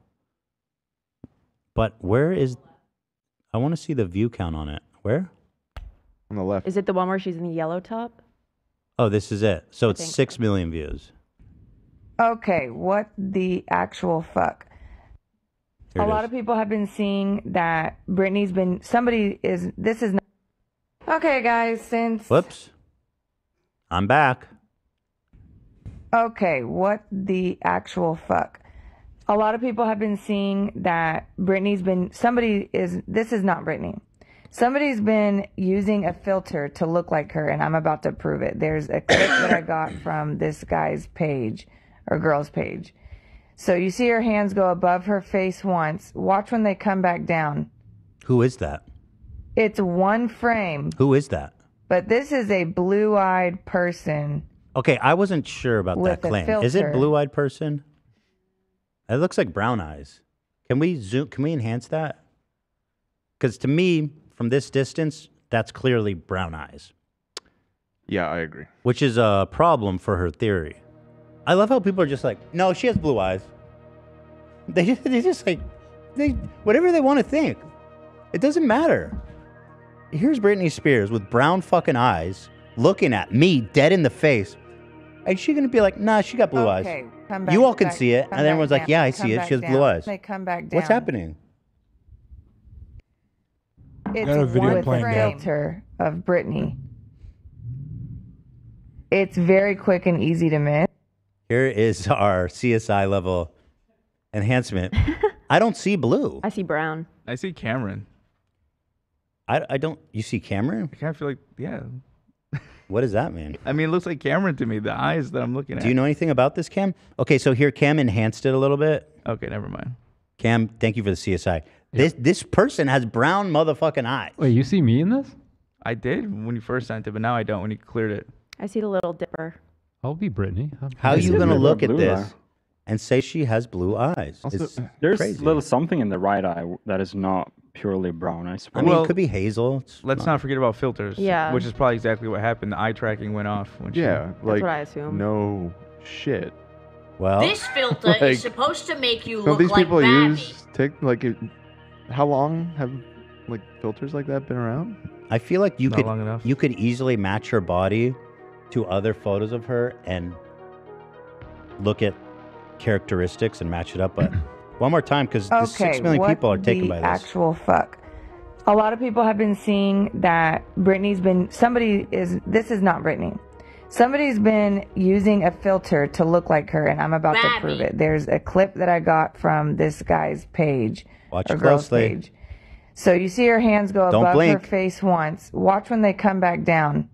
But where is... I want to see the view count on it. Where? On the left. Is it the one where she's in the yellow top? Oh, this is it. So I it's six so. million views. Okay, what the actual fuck? Here a lot is. of people have been seeing that Britney's been... Somebody is... This is... Not, okay, guys, since... Whoops. I'm back. Okay, what the actual fuck? A lot of people have been seeing that Britney's been... Somebody is... This is not Britney. Somebody's been using a filter to look like her, and I'm about to prove it. There's a clip that I got from this guy's page, or girl's page. So you see her hands go above her face once. Watch when they come back down. Who is that? It's one frame. Who is that? But this is a blue-eyed person. Okay, I wasn't sure about that claim. Is it blue-eyed person? It looks like brown eyes. Can we zoom? Can we enhance that? Because to me, from this distance, that's clearly brown eyes. Yeah, I agree. Which is a problem for her theory. I love how people are just like, no, she has blue eyes. They they just like, they whatever they want to think. It doesn't matter. Here's Britney Spears with brown fucking eyes looking at me dead in the face. And she's going to be like, nah, she got blue okay, eyes. Come back, you all can back, see it. And everyone's down. like, yeah, I come see it. She has down. blue eyes. They come back down. What's happening? It's a video filter of Britney. It's very quick and easy to miss. Here is our C S I level enhancement. I don't see blue. I see brown. I see Cameron. I, I don't. You see Cameron? I kind of feel like, yeah. What does that mean? I mean, it looks like Cameron to me, the eyes that I'm looking at. Do you know anything about this, Cam? Okay, so here, Cam enhanced it a little bit. Okay, never mind. Cam, thank you for the C S I. This yep. this person has brown motherfucking eyes. Wait, you see me in this? I did when you first sent it, but now I don't when you cleared it. I see the little dipper. I'll be Britney. I'll be How are you going to look at this eye. and say she has blue eyes? Also, it's there's a little something in the right eye that is not purely brown, I suppose. I mean, well, it could be hazel. It's let's not. not forget about filters, yeah. which is probably exactly what happened. The eye tracking went off. When yeah, she, like, that's what I assume. No shit. Well, this filter like, is supposed to make you look these like people Babby. Use tick, like, it, how long have like filters like that been around? I feel like you not could long enough. you could easily match her body to other photos of her and look at characteristics and match it up. But one more time, because okay, the six million people are taken by this. Actual fuck. A lot of people have been seeing that Britney's been. Somebody is. This is not Britney. Somebody's been using a filter to look like her, and I'm about Babby. to prove it. There's a clip that I got from this guy's page. Watch it closely. Page. So you see her hands go Don't above blink. her face once. Watch when they come back down.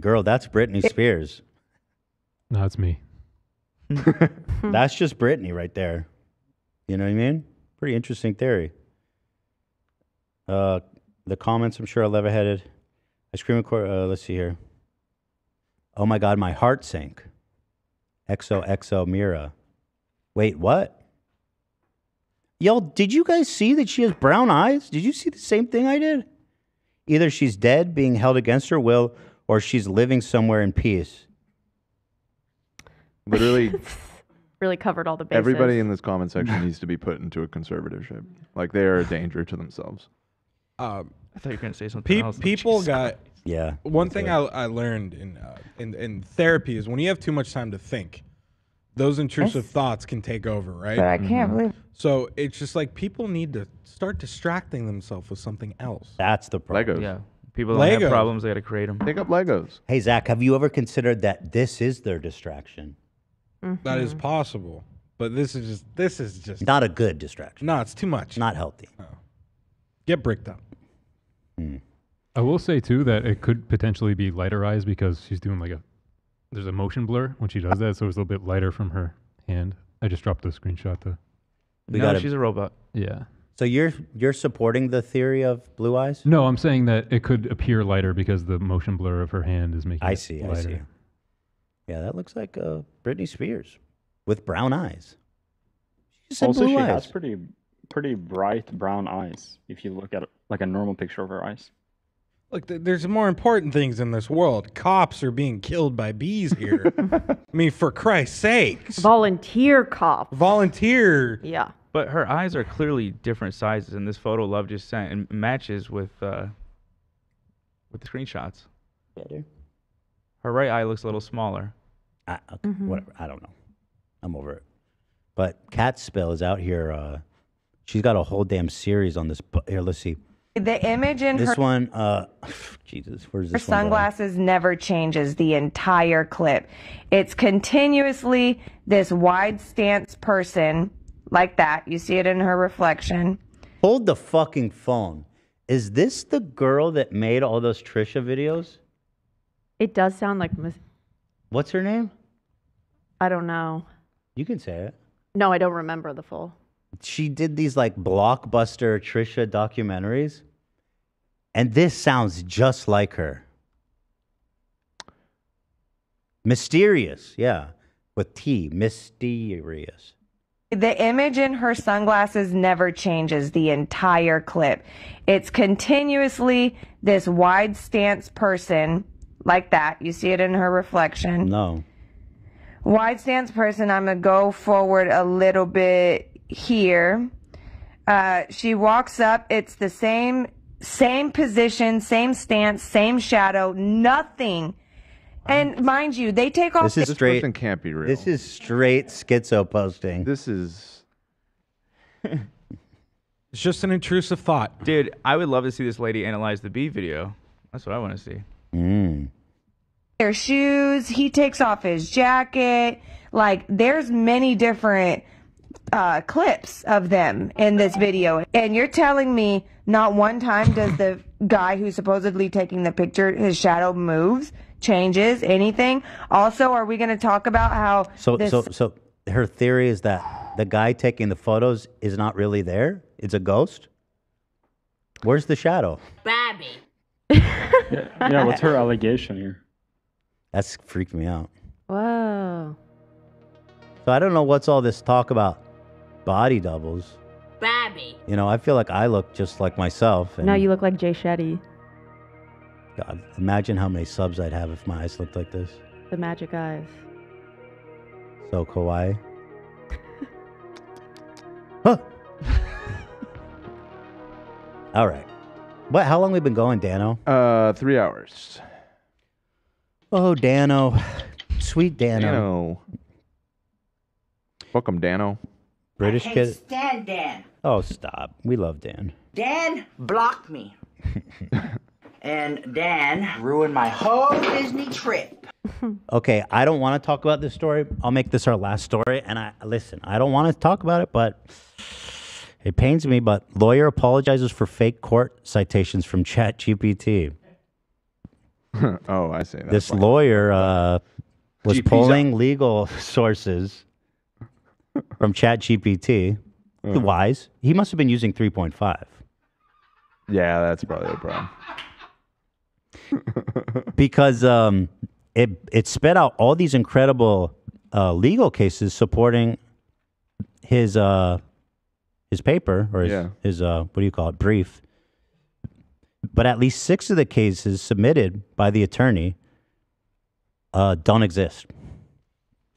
Girl, that's Britney Spears. No, it's me. That's just Britney right there. You know what I mean? Pretty interesting theory. Uh, the comments, I'm sure, are level-headed. I scream, uh, let's see here. Oh my God, my heart sank. X O X O Mira. Wait, what? Y'all, did you guys see that she has brown eyes? Did you see the same thing I did? Either she's dead, being held against her will, or she's living somewhere in peace. Literally. Really covered all the bases. Everybody in this comment section needs to be put into a conservatorship. Like, they are a danger to themselves. Um, I thought you were going to say something pe else. People like, got... Yeah. One thing I, I learned in, uh, in, in therapy is when you have too much time to think, those intrusive yes. thoughts can take over, right? But I can't mm-hmm. believe... So it's just like people need to start distracting themselves with something else. That's the problem. Legos. Yeah. People don't have problems, they got to create them. Pick up Legos. Hey, Zach, have you ever considered that this is their distraction? Mm-hmm. That is possible, but this is just this is just not a good distraction. No, it's too much. Not healthy. Oh. Get bricked up. Mm. I will say too that it could potentially be lighter eyes because she's doing like a there's a motion blur when she does that, so it's a little bit lighter from her hand. I just dropped the screenshot though. We no, gotta, she's a robot. Yeah. So you're you're supporting the theory of blue eyes? No, I'm saying that it could appear lighter because the motion blur of her hand is making I it see, lighter. I see. Yeah, that looks like uh, Britney Spears with brown eyes. She said also, blue she eyes. has pretty pretty bright brown eyes if you look at like a normal picture of her eyes. Look, th there's more important things in this world. Cops are being killed by bees here. I mean, for Christ's sakes. Volunteer cops. Volunteer. Yeah. But her eyes are clearly different sizes, and this photo Love just sent and matches with uh, with the screenshots. Better. Her right eye looks a little smaller. I, okay, mm-hmm. Whatever. I don't know. I'm over it. But Cat Spill is out here. Uh, she's got a whole damn series on this. Here, let's see. The image in this her, one, uh, Jesus, where's this her sunglasses one never changes the entire clip. It's continuously this wide stance person like that. You see it in her reflection. Hold the fucking phone. Is this the girl that made all those Trisha videos? It does sound like Miss. What's her name? I don't know. You can say it. No, I don't remember the full. She did these like blockbuster Trisha documentaries, and this sounds just like her. Mysterious, yeah, with T, mysterious. The image in her sunglasses never changes the entire clip. It's continuously this wide stance person like that. You see it in her reflection. No. Wide stance person, I'm gonna go forward a little bit here. Uh, she walks up. It's the same, same position, same stance, same shadow, nothing. And mind you, they take off. This is straight. This person can't be real. This is straight schizo posting. This is. It's just an intrusive thought, dude. I would love to see this lady analyze the B video. That's what I want to see. Mm. Their shoes. He takes off his jacket. Like, there's many different uh, clips of them in this video, and you're telling me not one time does the guy who's supposedly taking the picture, his shadow moves, changes, anything. Also, are we going to talk about how? So, this so, so her theory is that the guy taking the photos is not really there. It's a ghost. Where's the shadow? Bobby. yeah, yeah. What's her allegation here? That's freaked me out. Whoa. So I don't know what's all this talk about body doubles. Bobby. You know, I feel like I look just like myself. And no, you look like Jay Shetty. God, imagine how many subs I'd have if my eyes looked like this. The magic eyes. So kawaii. Huh. All right. What? How long have we been going, Dano? Uh, three hours. Oh, Dano. Sweet Dano. Dano. Welcome, Dano. British kid. I can't stand Dan. Oh, stop. We love Dan. Dan blocked me. And Dan ruined my whole Disney trip. Okay, I don't want to talk about this story. I'll make this our last story. And I listen, I don't want to talk about it, but it pains me. But lawyer apologizes for fake court citations from Chat G P T. Oh, I see. That's this funny. Lawyer uh, was G P's pulling up legal sources from Chat G P T. Uh-huh. Wise. He must have been using three point five. Yeah, that's probably a problem. Because um, it, it spit out all these incredible uh, legal cases supporting his, uh, his paper, or his, yeah. his uh, what do you call it, brief. But at least six of the cases submitted by the attorney uh, don't exist,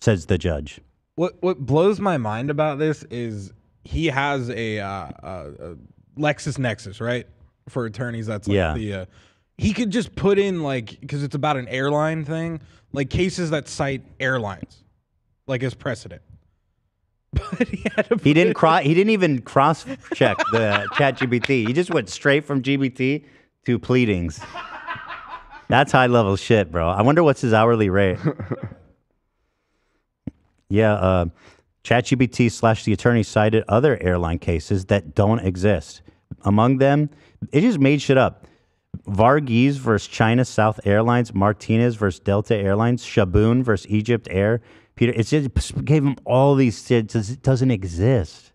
says the judge. What what blows my mind about this is he has a, uh, a LexisNexis, right? For attorneys, that's like yeah. the... Uh, he could just put in, like, because it's about an airline thing, like cases that cite airlines, like as precedent. But he, had to he didn't cross. He didn't even cross check the Chat G P T. He just went straight from G P T to pleadings. That's high level shit, bro. I wonder what's his hourly rate. Yeah, uh, Chat G P T slash the attorney cited other airline cases that don't exist. Among them, it just made shit up. Varghese versus China South Airlines, Martinez versus Delta Airlines, Shaboon versus Egypt Air. Peter, it just gave him all these shit. It doesn't exist.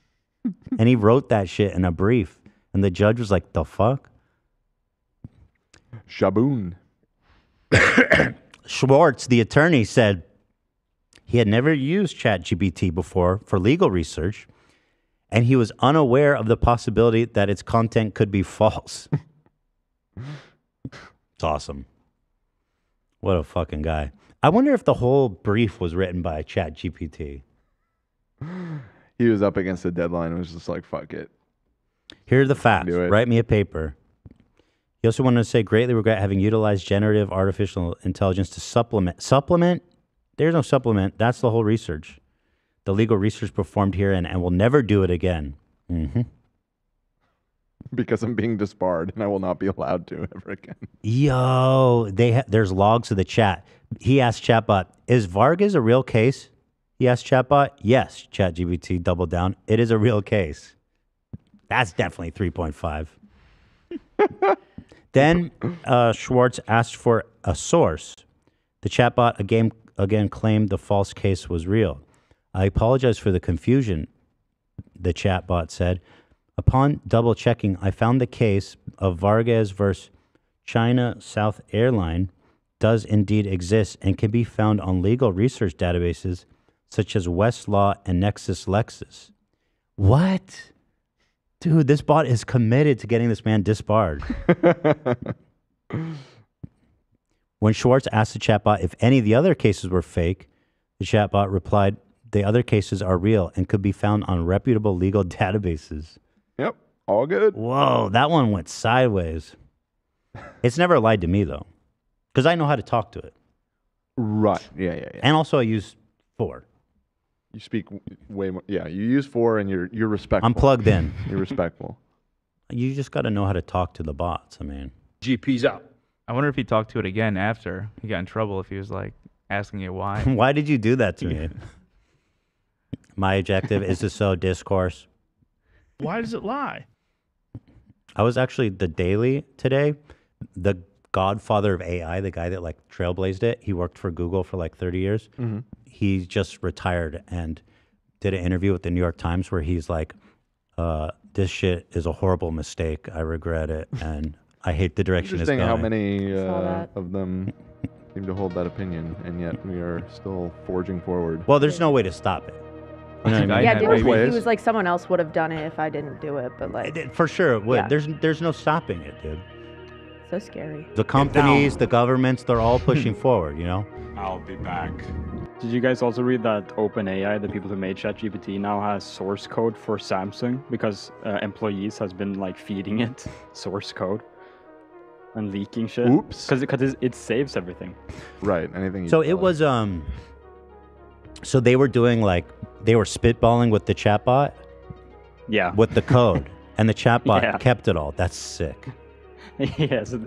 And he wrote that shit in a brief. And the judge was like, the fuck? Shaboon. Schwartz, the attorney, said he had never used Chat G P T before for legal research, and he was unaware of the possibility that its content could be false. It's awesome. What a fucking guy. I wonder if the whole brief was written by Chat G P T. He was up against the deadline and was just like, fuck it. Here are the facts. Write me a paper. He also wanted to say, greatly regret having utilized generative artificial intelligence to supplement. Supplement? There's no supplement. That's the whole research. The legal research performed here and, and will never do it again. Mm-hmm. Because I'm being disbarred and I will not be allowed to ever again. Yo, they ha there's logs of the chat. He asked Chatbot, is Vargas a real case? He asked Chatbot, yes, ChatGPT doubled down. It is a real case. That's definitely three point five. Then uh, Schwartz asked for a source. The chatbot again, again claimed the false case was real. I apologize for the confusion, the chatbot said. Upon double-checking, I found the case of Vargas versus China South Airline does indeed exist and can be found on legal research databases such as Westlaw and Nexus Lexis. What? Dude, this bot is committed to getting this man disbarred. When Schwartz asked the chatbot if any of the other cases were fake, the chatbot replied, the other cases are real and could be found on reputable legal databases. Yep, all good. Whoa, that one went sideways. It's never lied to me, though, because I know how to talk to it. Right, yeah, yeah, yeah. And also I use four. You speak way more. Yeah, you use four and you're, you're respectful. I'm plugged in. You're respectful. You just got to know how to talk to the bots, I mean. G P's out. I wonder if he talked to it again after he got in trouble, if he was, like, asking you why. Why did you do that to me? My objective is to sow discourse. Why does it lie? I was actually the Daily today. The godfather of A I, the guy that, like, trailblazed it, he worked for Google for, like, thirty years. Mm-hmm. He just retired and did an interview with the New York Times where he's like, uh, this shit is a horrible mistake. I regret it. And I hate the direction it's going. Interesting how many uh, of them seem to hold that opinion. And yet we are still forging forward. Well, there's no way to stop it. You know I mean? Yeah, didn't he, he was like, someone else would have done it if I didn't do it. But like, for sure it would. Yeah. There's, there's no stopping it, dude. So scary. The companies, the governments, they're all pushing forward, you know? I'll be back. Did you guys also read that OpenAI, the people who made ChatGPT, now has source code for Samsung because uh, employees has been like feeding it source code and leaking shit? Oops. Because it, it saves everything. Right. Anything. You so it like. was, um, so they were doing like, they were spitballing with the chatbot. Yeah. With the code. And the chatbot yeah. kept it all. That's sick. Yeah. So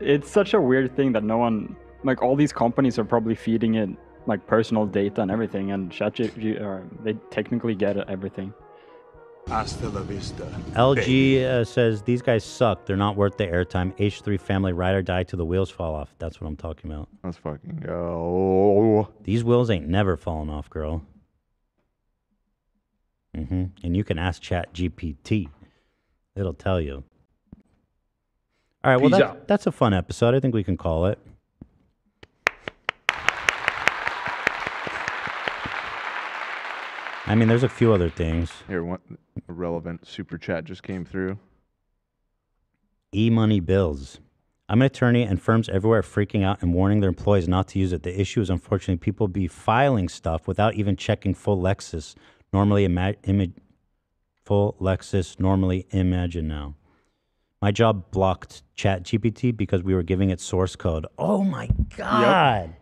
it's such a weird thing that no one, like all these companies are probably feeding it like personal data and everything, and ChatGPT, uh, they technically get everything. Hasta la vista. L G uh, says, these guys suck. They're not worth the airtime. H three family, ride or die till the wheels fall off. That's what I'm talking about. Let's fucking go. These wheels ain't never falling off, girl. Mm-hmm. And you can ask ChatGPT. It'll tell you. All right, well, that's, that's a fun episode. I think we can call it. I mean, there's a few other things. Here, one relevant super chat just came through. E-money bills. I'm an attorney, and firms everywhere are freaking out and warning their employees not to use it. The issue is, unfortunately, people be filing stuff without even checking full Lexis. Normally, ima image full Lexis. Normally, imagine now. My job blocked ChatGPT because we were giving it source code. Oh my God!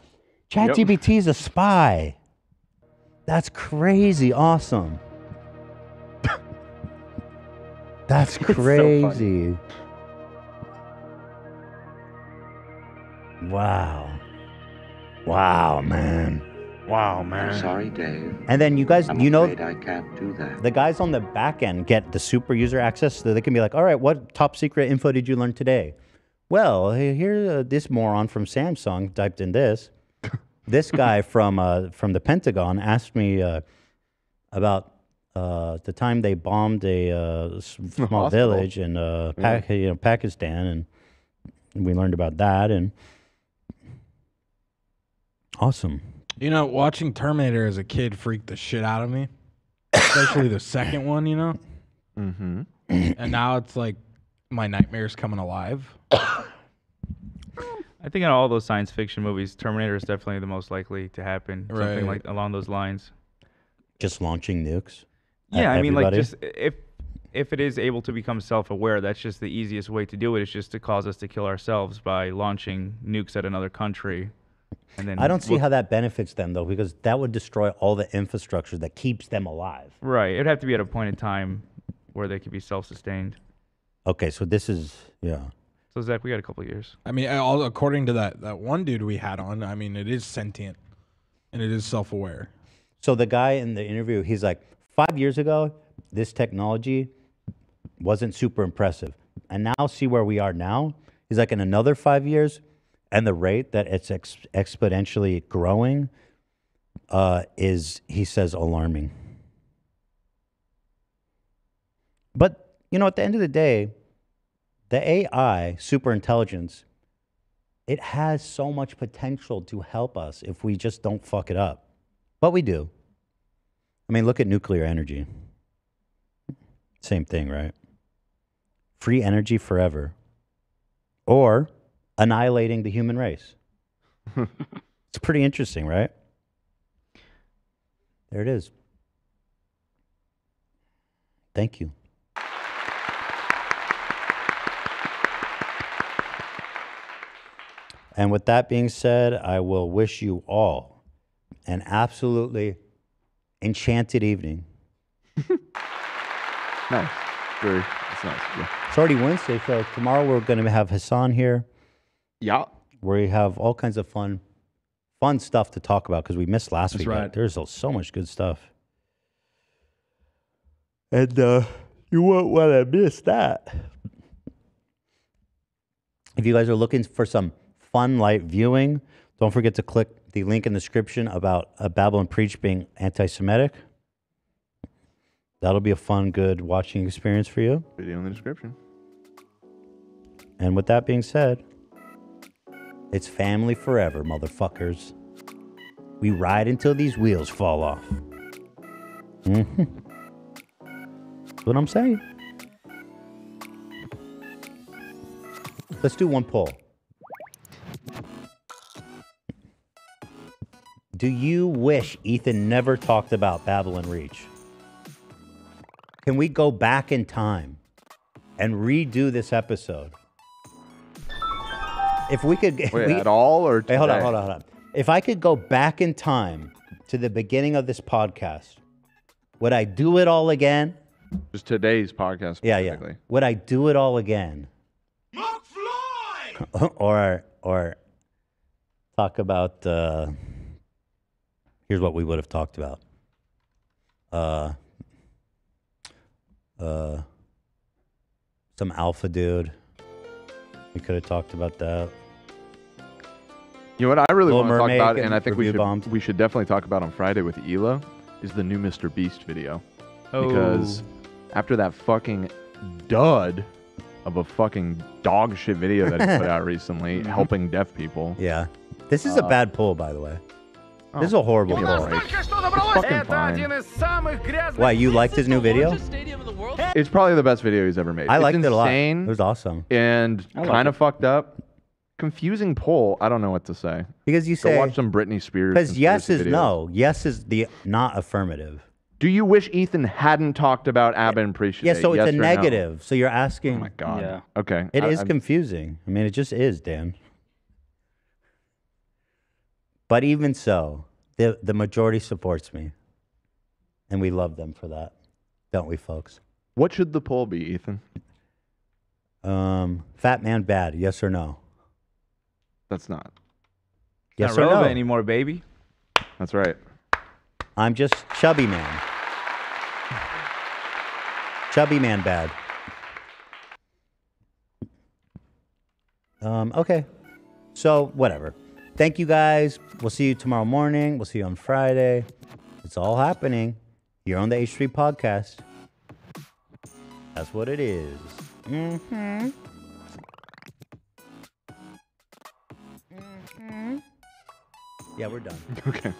Yep. ChatGPT yep. is a spy. That's crazy awesome. That's crazy. So wow. Wow, man. Wow, man. I'm sorry, Dave. And then you guys, I'm you know, I can't do that. The guys on the back end get the super user access so they can be like, all right, what top secret info did you learn today? Well, here, uh, this moron from Samsung typed in this. This guy from uh, from the Pentagon asked me uh, about uh, the time they bombed a uh, small a village in uh, yeah. pa you know, Pakistan, and we learned about that. And awesome. You know, watching Terminator as a kid freaked the shit out of me, especially the second one. You know, mm-hmm. And now it's like my nightmare's coming alive. I think in all those science fiction movies, Terminator is definitely the most likely to happen. Right. Something like along those lines. Just launching nukes. Yeah, I mean, everybody? like just if if it is able to become self-aware, that's just the easiest way to do it. It's just to cause us to kill ourselves by launching nukes at another country. And then I don't see how that benefits them, though, because that would destroy all the infrastructure that keeps them alive. Right. It'd have to be at a point in time where they could be self-sustained. Okay, so this is, yeah. So, Zach, we got a couple of years. I mean, all, according to that, that one dude we had on, I mean, it is sentient and it is self-aware. So the guy in the interview, he's like, five years ago, this technology wasn't super impressive. And now see where we are now. He's like, in another five years, and the rate that it's ex exponentially growing uh, is, he says, alarming. But, you know, at the end of the day, the A I, superintelligence, it has so much potential to help us if we just don't fuck it up. But we do. I mean, look at nuclear energy. Same thing, right? Free energy forever. Or annihilating the human race. It's pretty interesting, right? There it is. Thank you. And with that being said, I will wish you all an absolutely enchanted evening. Nice. Very, it's nice. Yeah. It's already Wednesday, so tomorrow we're going to have Hasan here. Yeah. We have all kinds of fun, fun stuff to talk about because we missed last That's week. Right. There's so much good stuff. And uh, you won't want to miss that. If you guys are looking for some fun, light viewing, don't forget to click the link in the description about uh, Babylon Preach being anti-Semitic. That'll be a fun, good watching experience for you. Video in the description. And with that being said, it's family forever, motherfuckers. We ride until these wheels fall off. Mm-hmm. That's what I'm saying. Let's do one poll. Do you wish Ethan never talked about Babylon Reach? Can we go back in time and redo this episode? If we could... If Wait, we, at all or today? Wait, hold on, hold on, hold on. If I could go back in time to the beginning of this podcast, would I do it all again? Just today's podcast. Yeah, yeah. Would I do it all again? McFly! or, or talk about... Uh, Here's what we would have talked about. Uh, uh, some alpha dude. We could have talked about that. You know what I really want to talk about, and I think we should, we should definitely talk about on Friday with Hila, is the new Mister Beast video. Oh. Because after that fucking dud of a fucking dog shit video that he put out recently, helping deaf people. Yeah. This is uh, a bad pull, by the way. Oh, this is a horrible story. Why, you liked his new video? It's probably the best video he's ever made. I it's liked insane, it a lot. It was awesome. And kind of fucked up. Confusing poll. I don't know what to say. Because you say... Go watch some Britney Spears. Because yes is videos. No. Yes is the not affirmative. Do you wish Ethan hadn't talked about Abba and Preach? Yeah, so it's yes a negative. No? So you're asking... Oh my God. Yeah. Okay. It I, is I'm, confusing. I mean, it just is, Dan. But even so, the, the majority supports me. And we love them for that. Don't we, folks? What should the poll be, Ethan? Um, fat man bad, yes or no? That's not. Yes not or no anymore, baby. That's right. I'm just chubby man. Chubby man bad. Um, okay. So, whatever. Thank you guys. We'll see you tomorrow morning. We'll see you on Friday. It's all happening. You're on the H three Podcast. That's what it is. Mm-hmm. Mm-hmm. Yeah, we're done. Okay.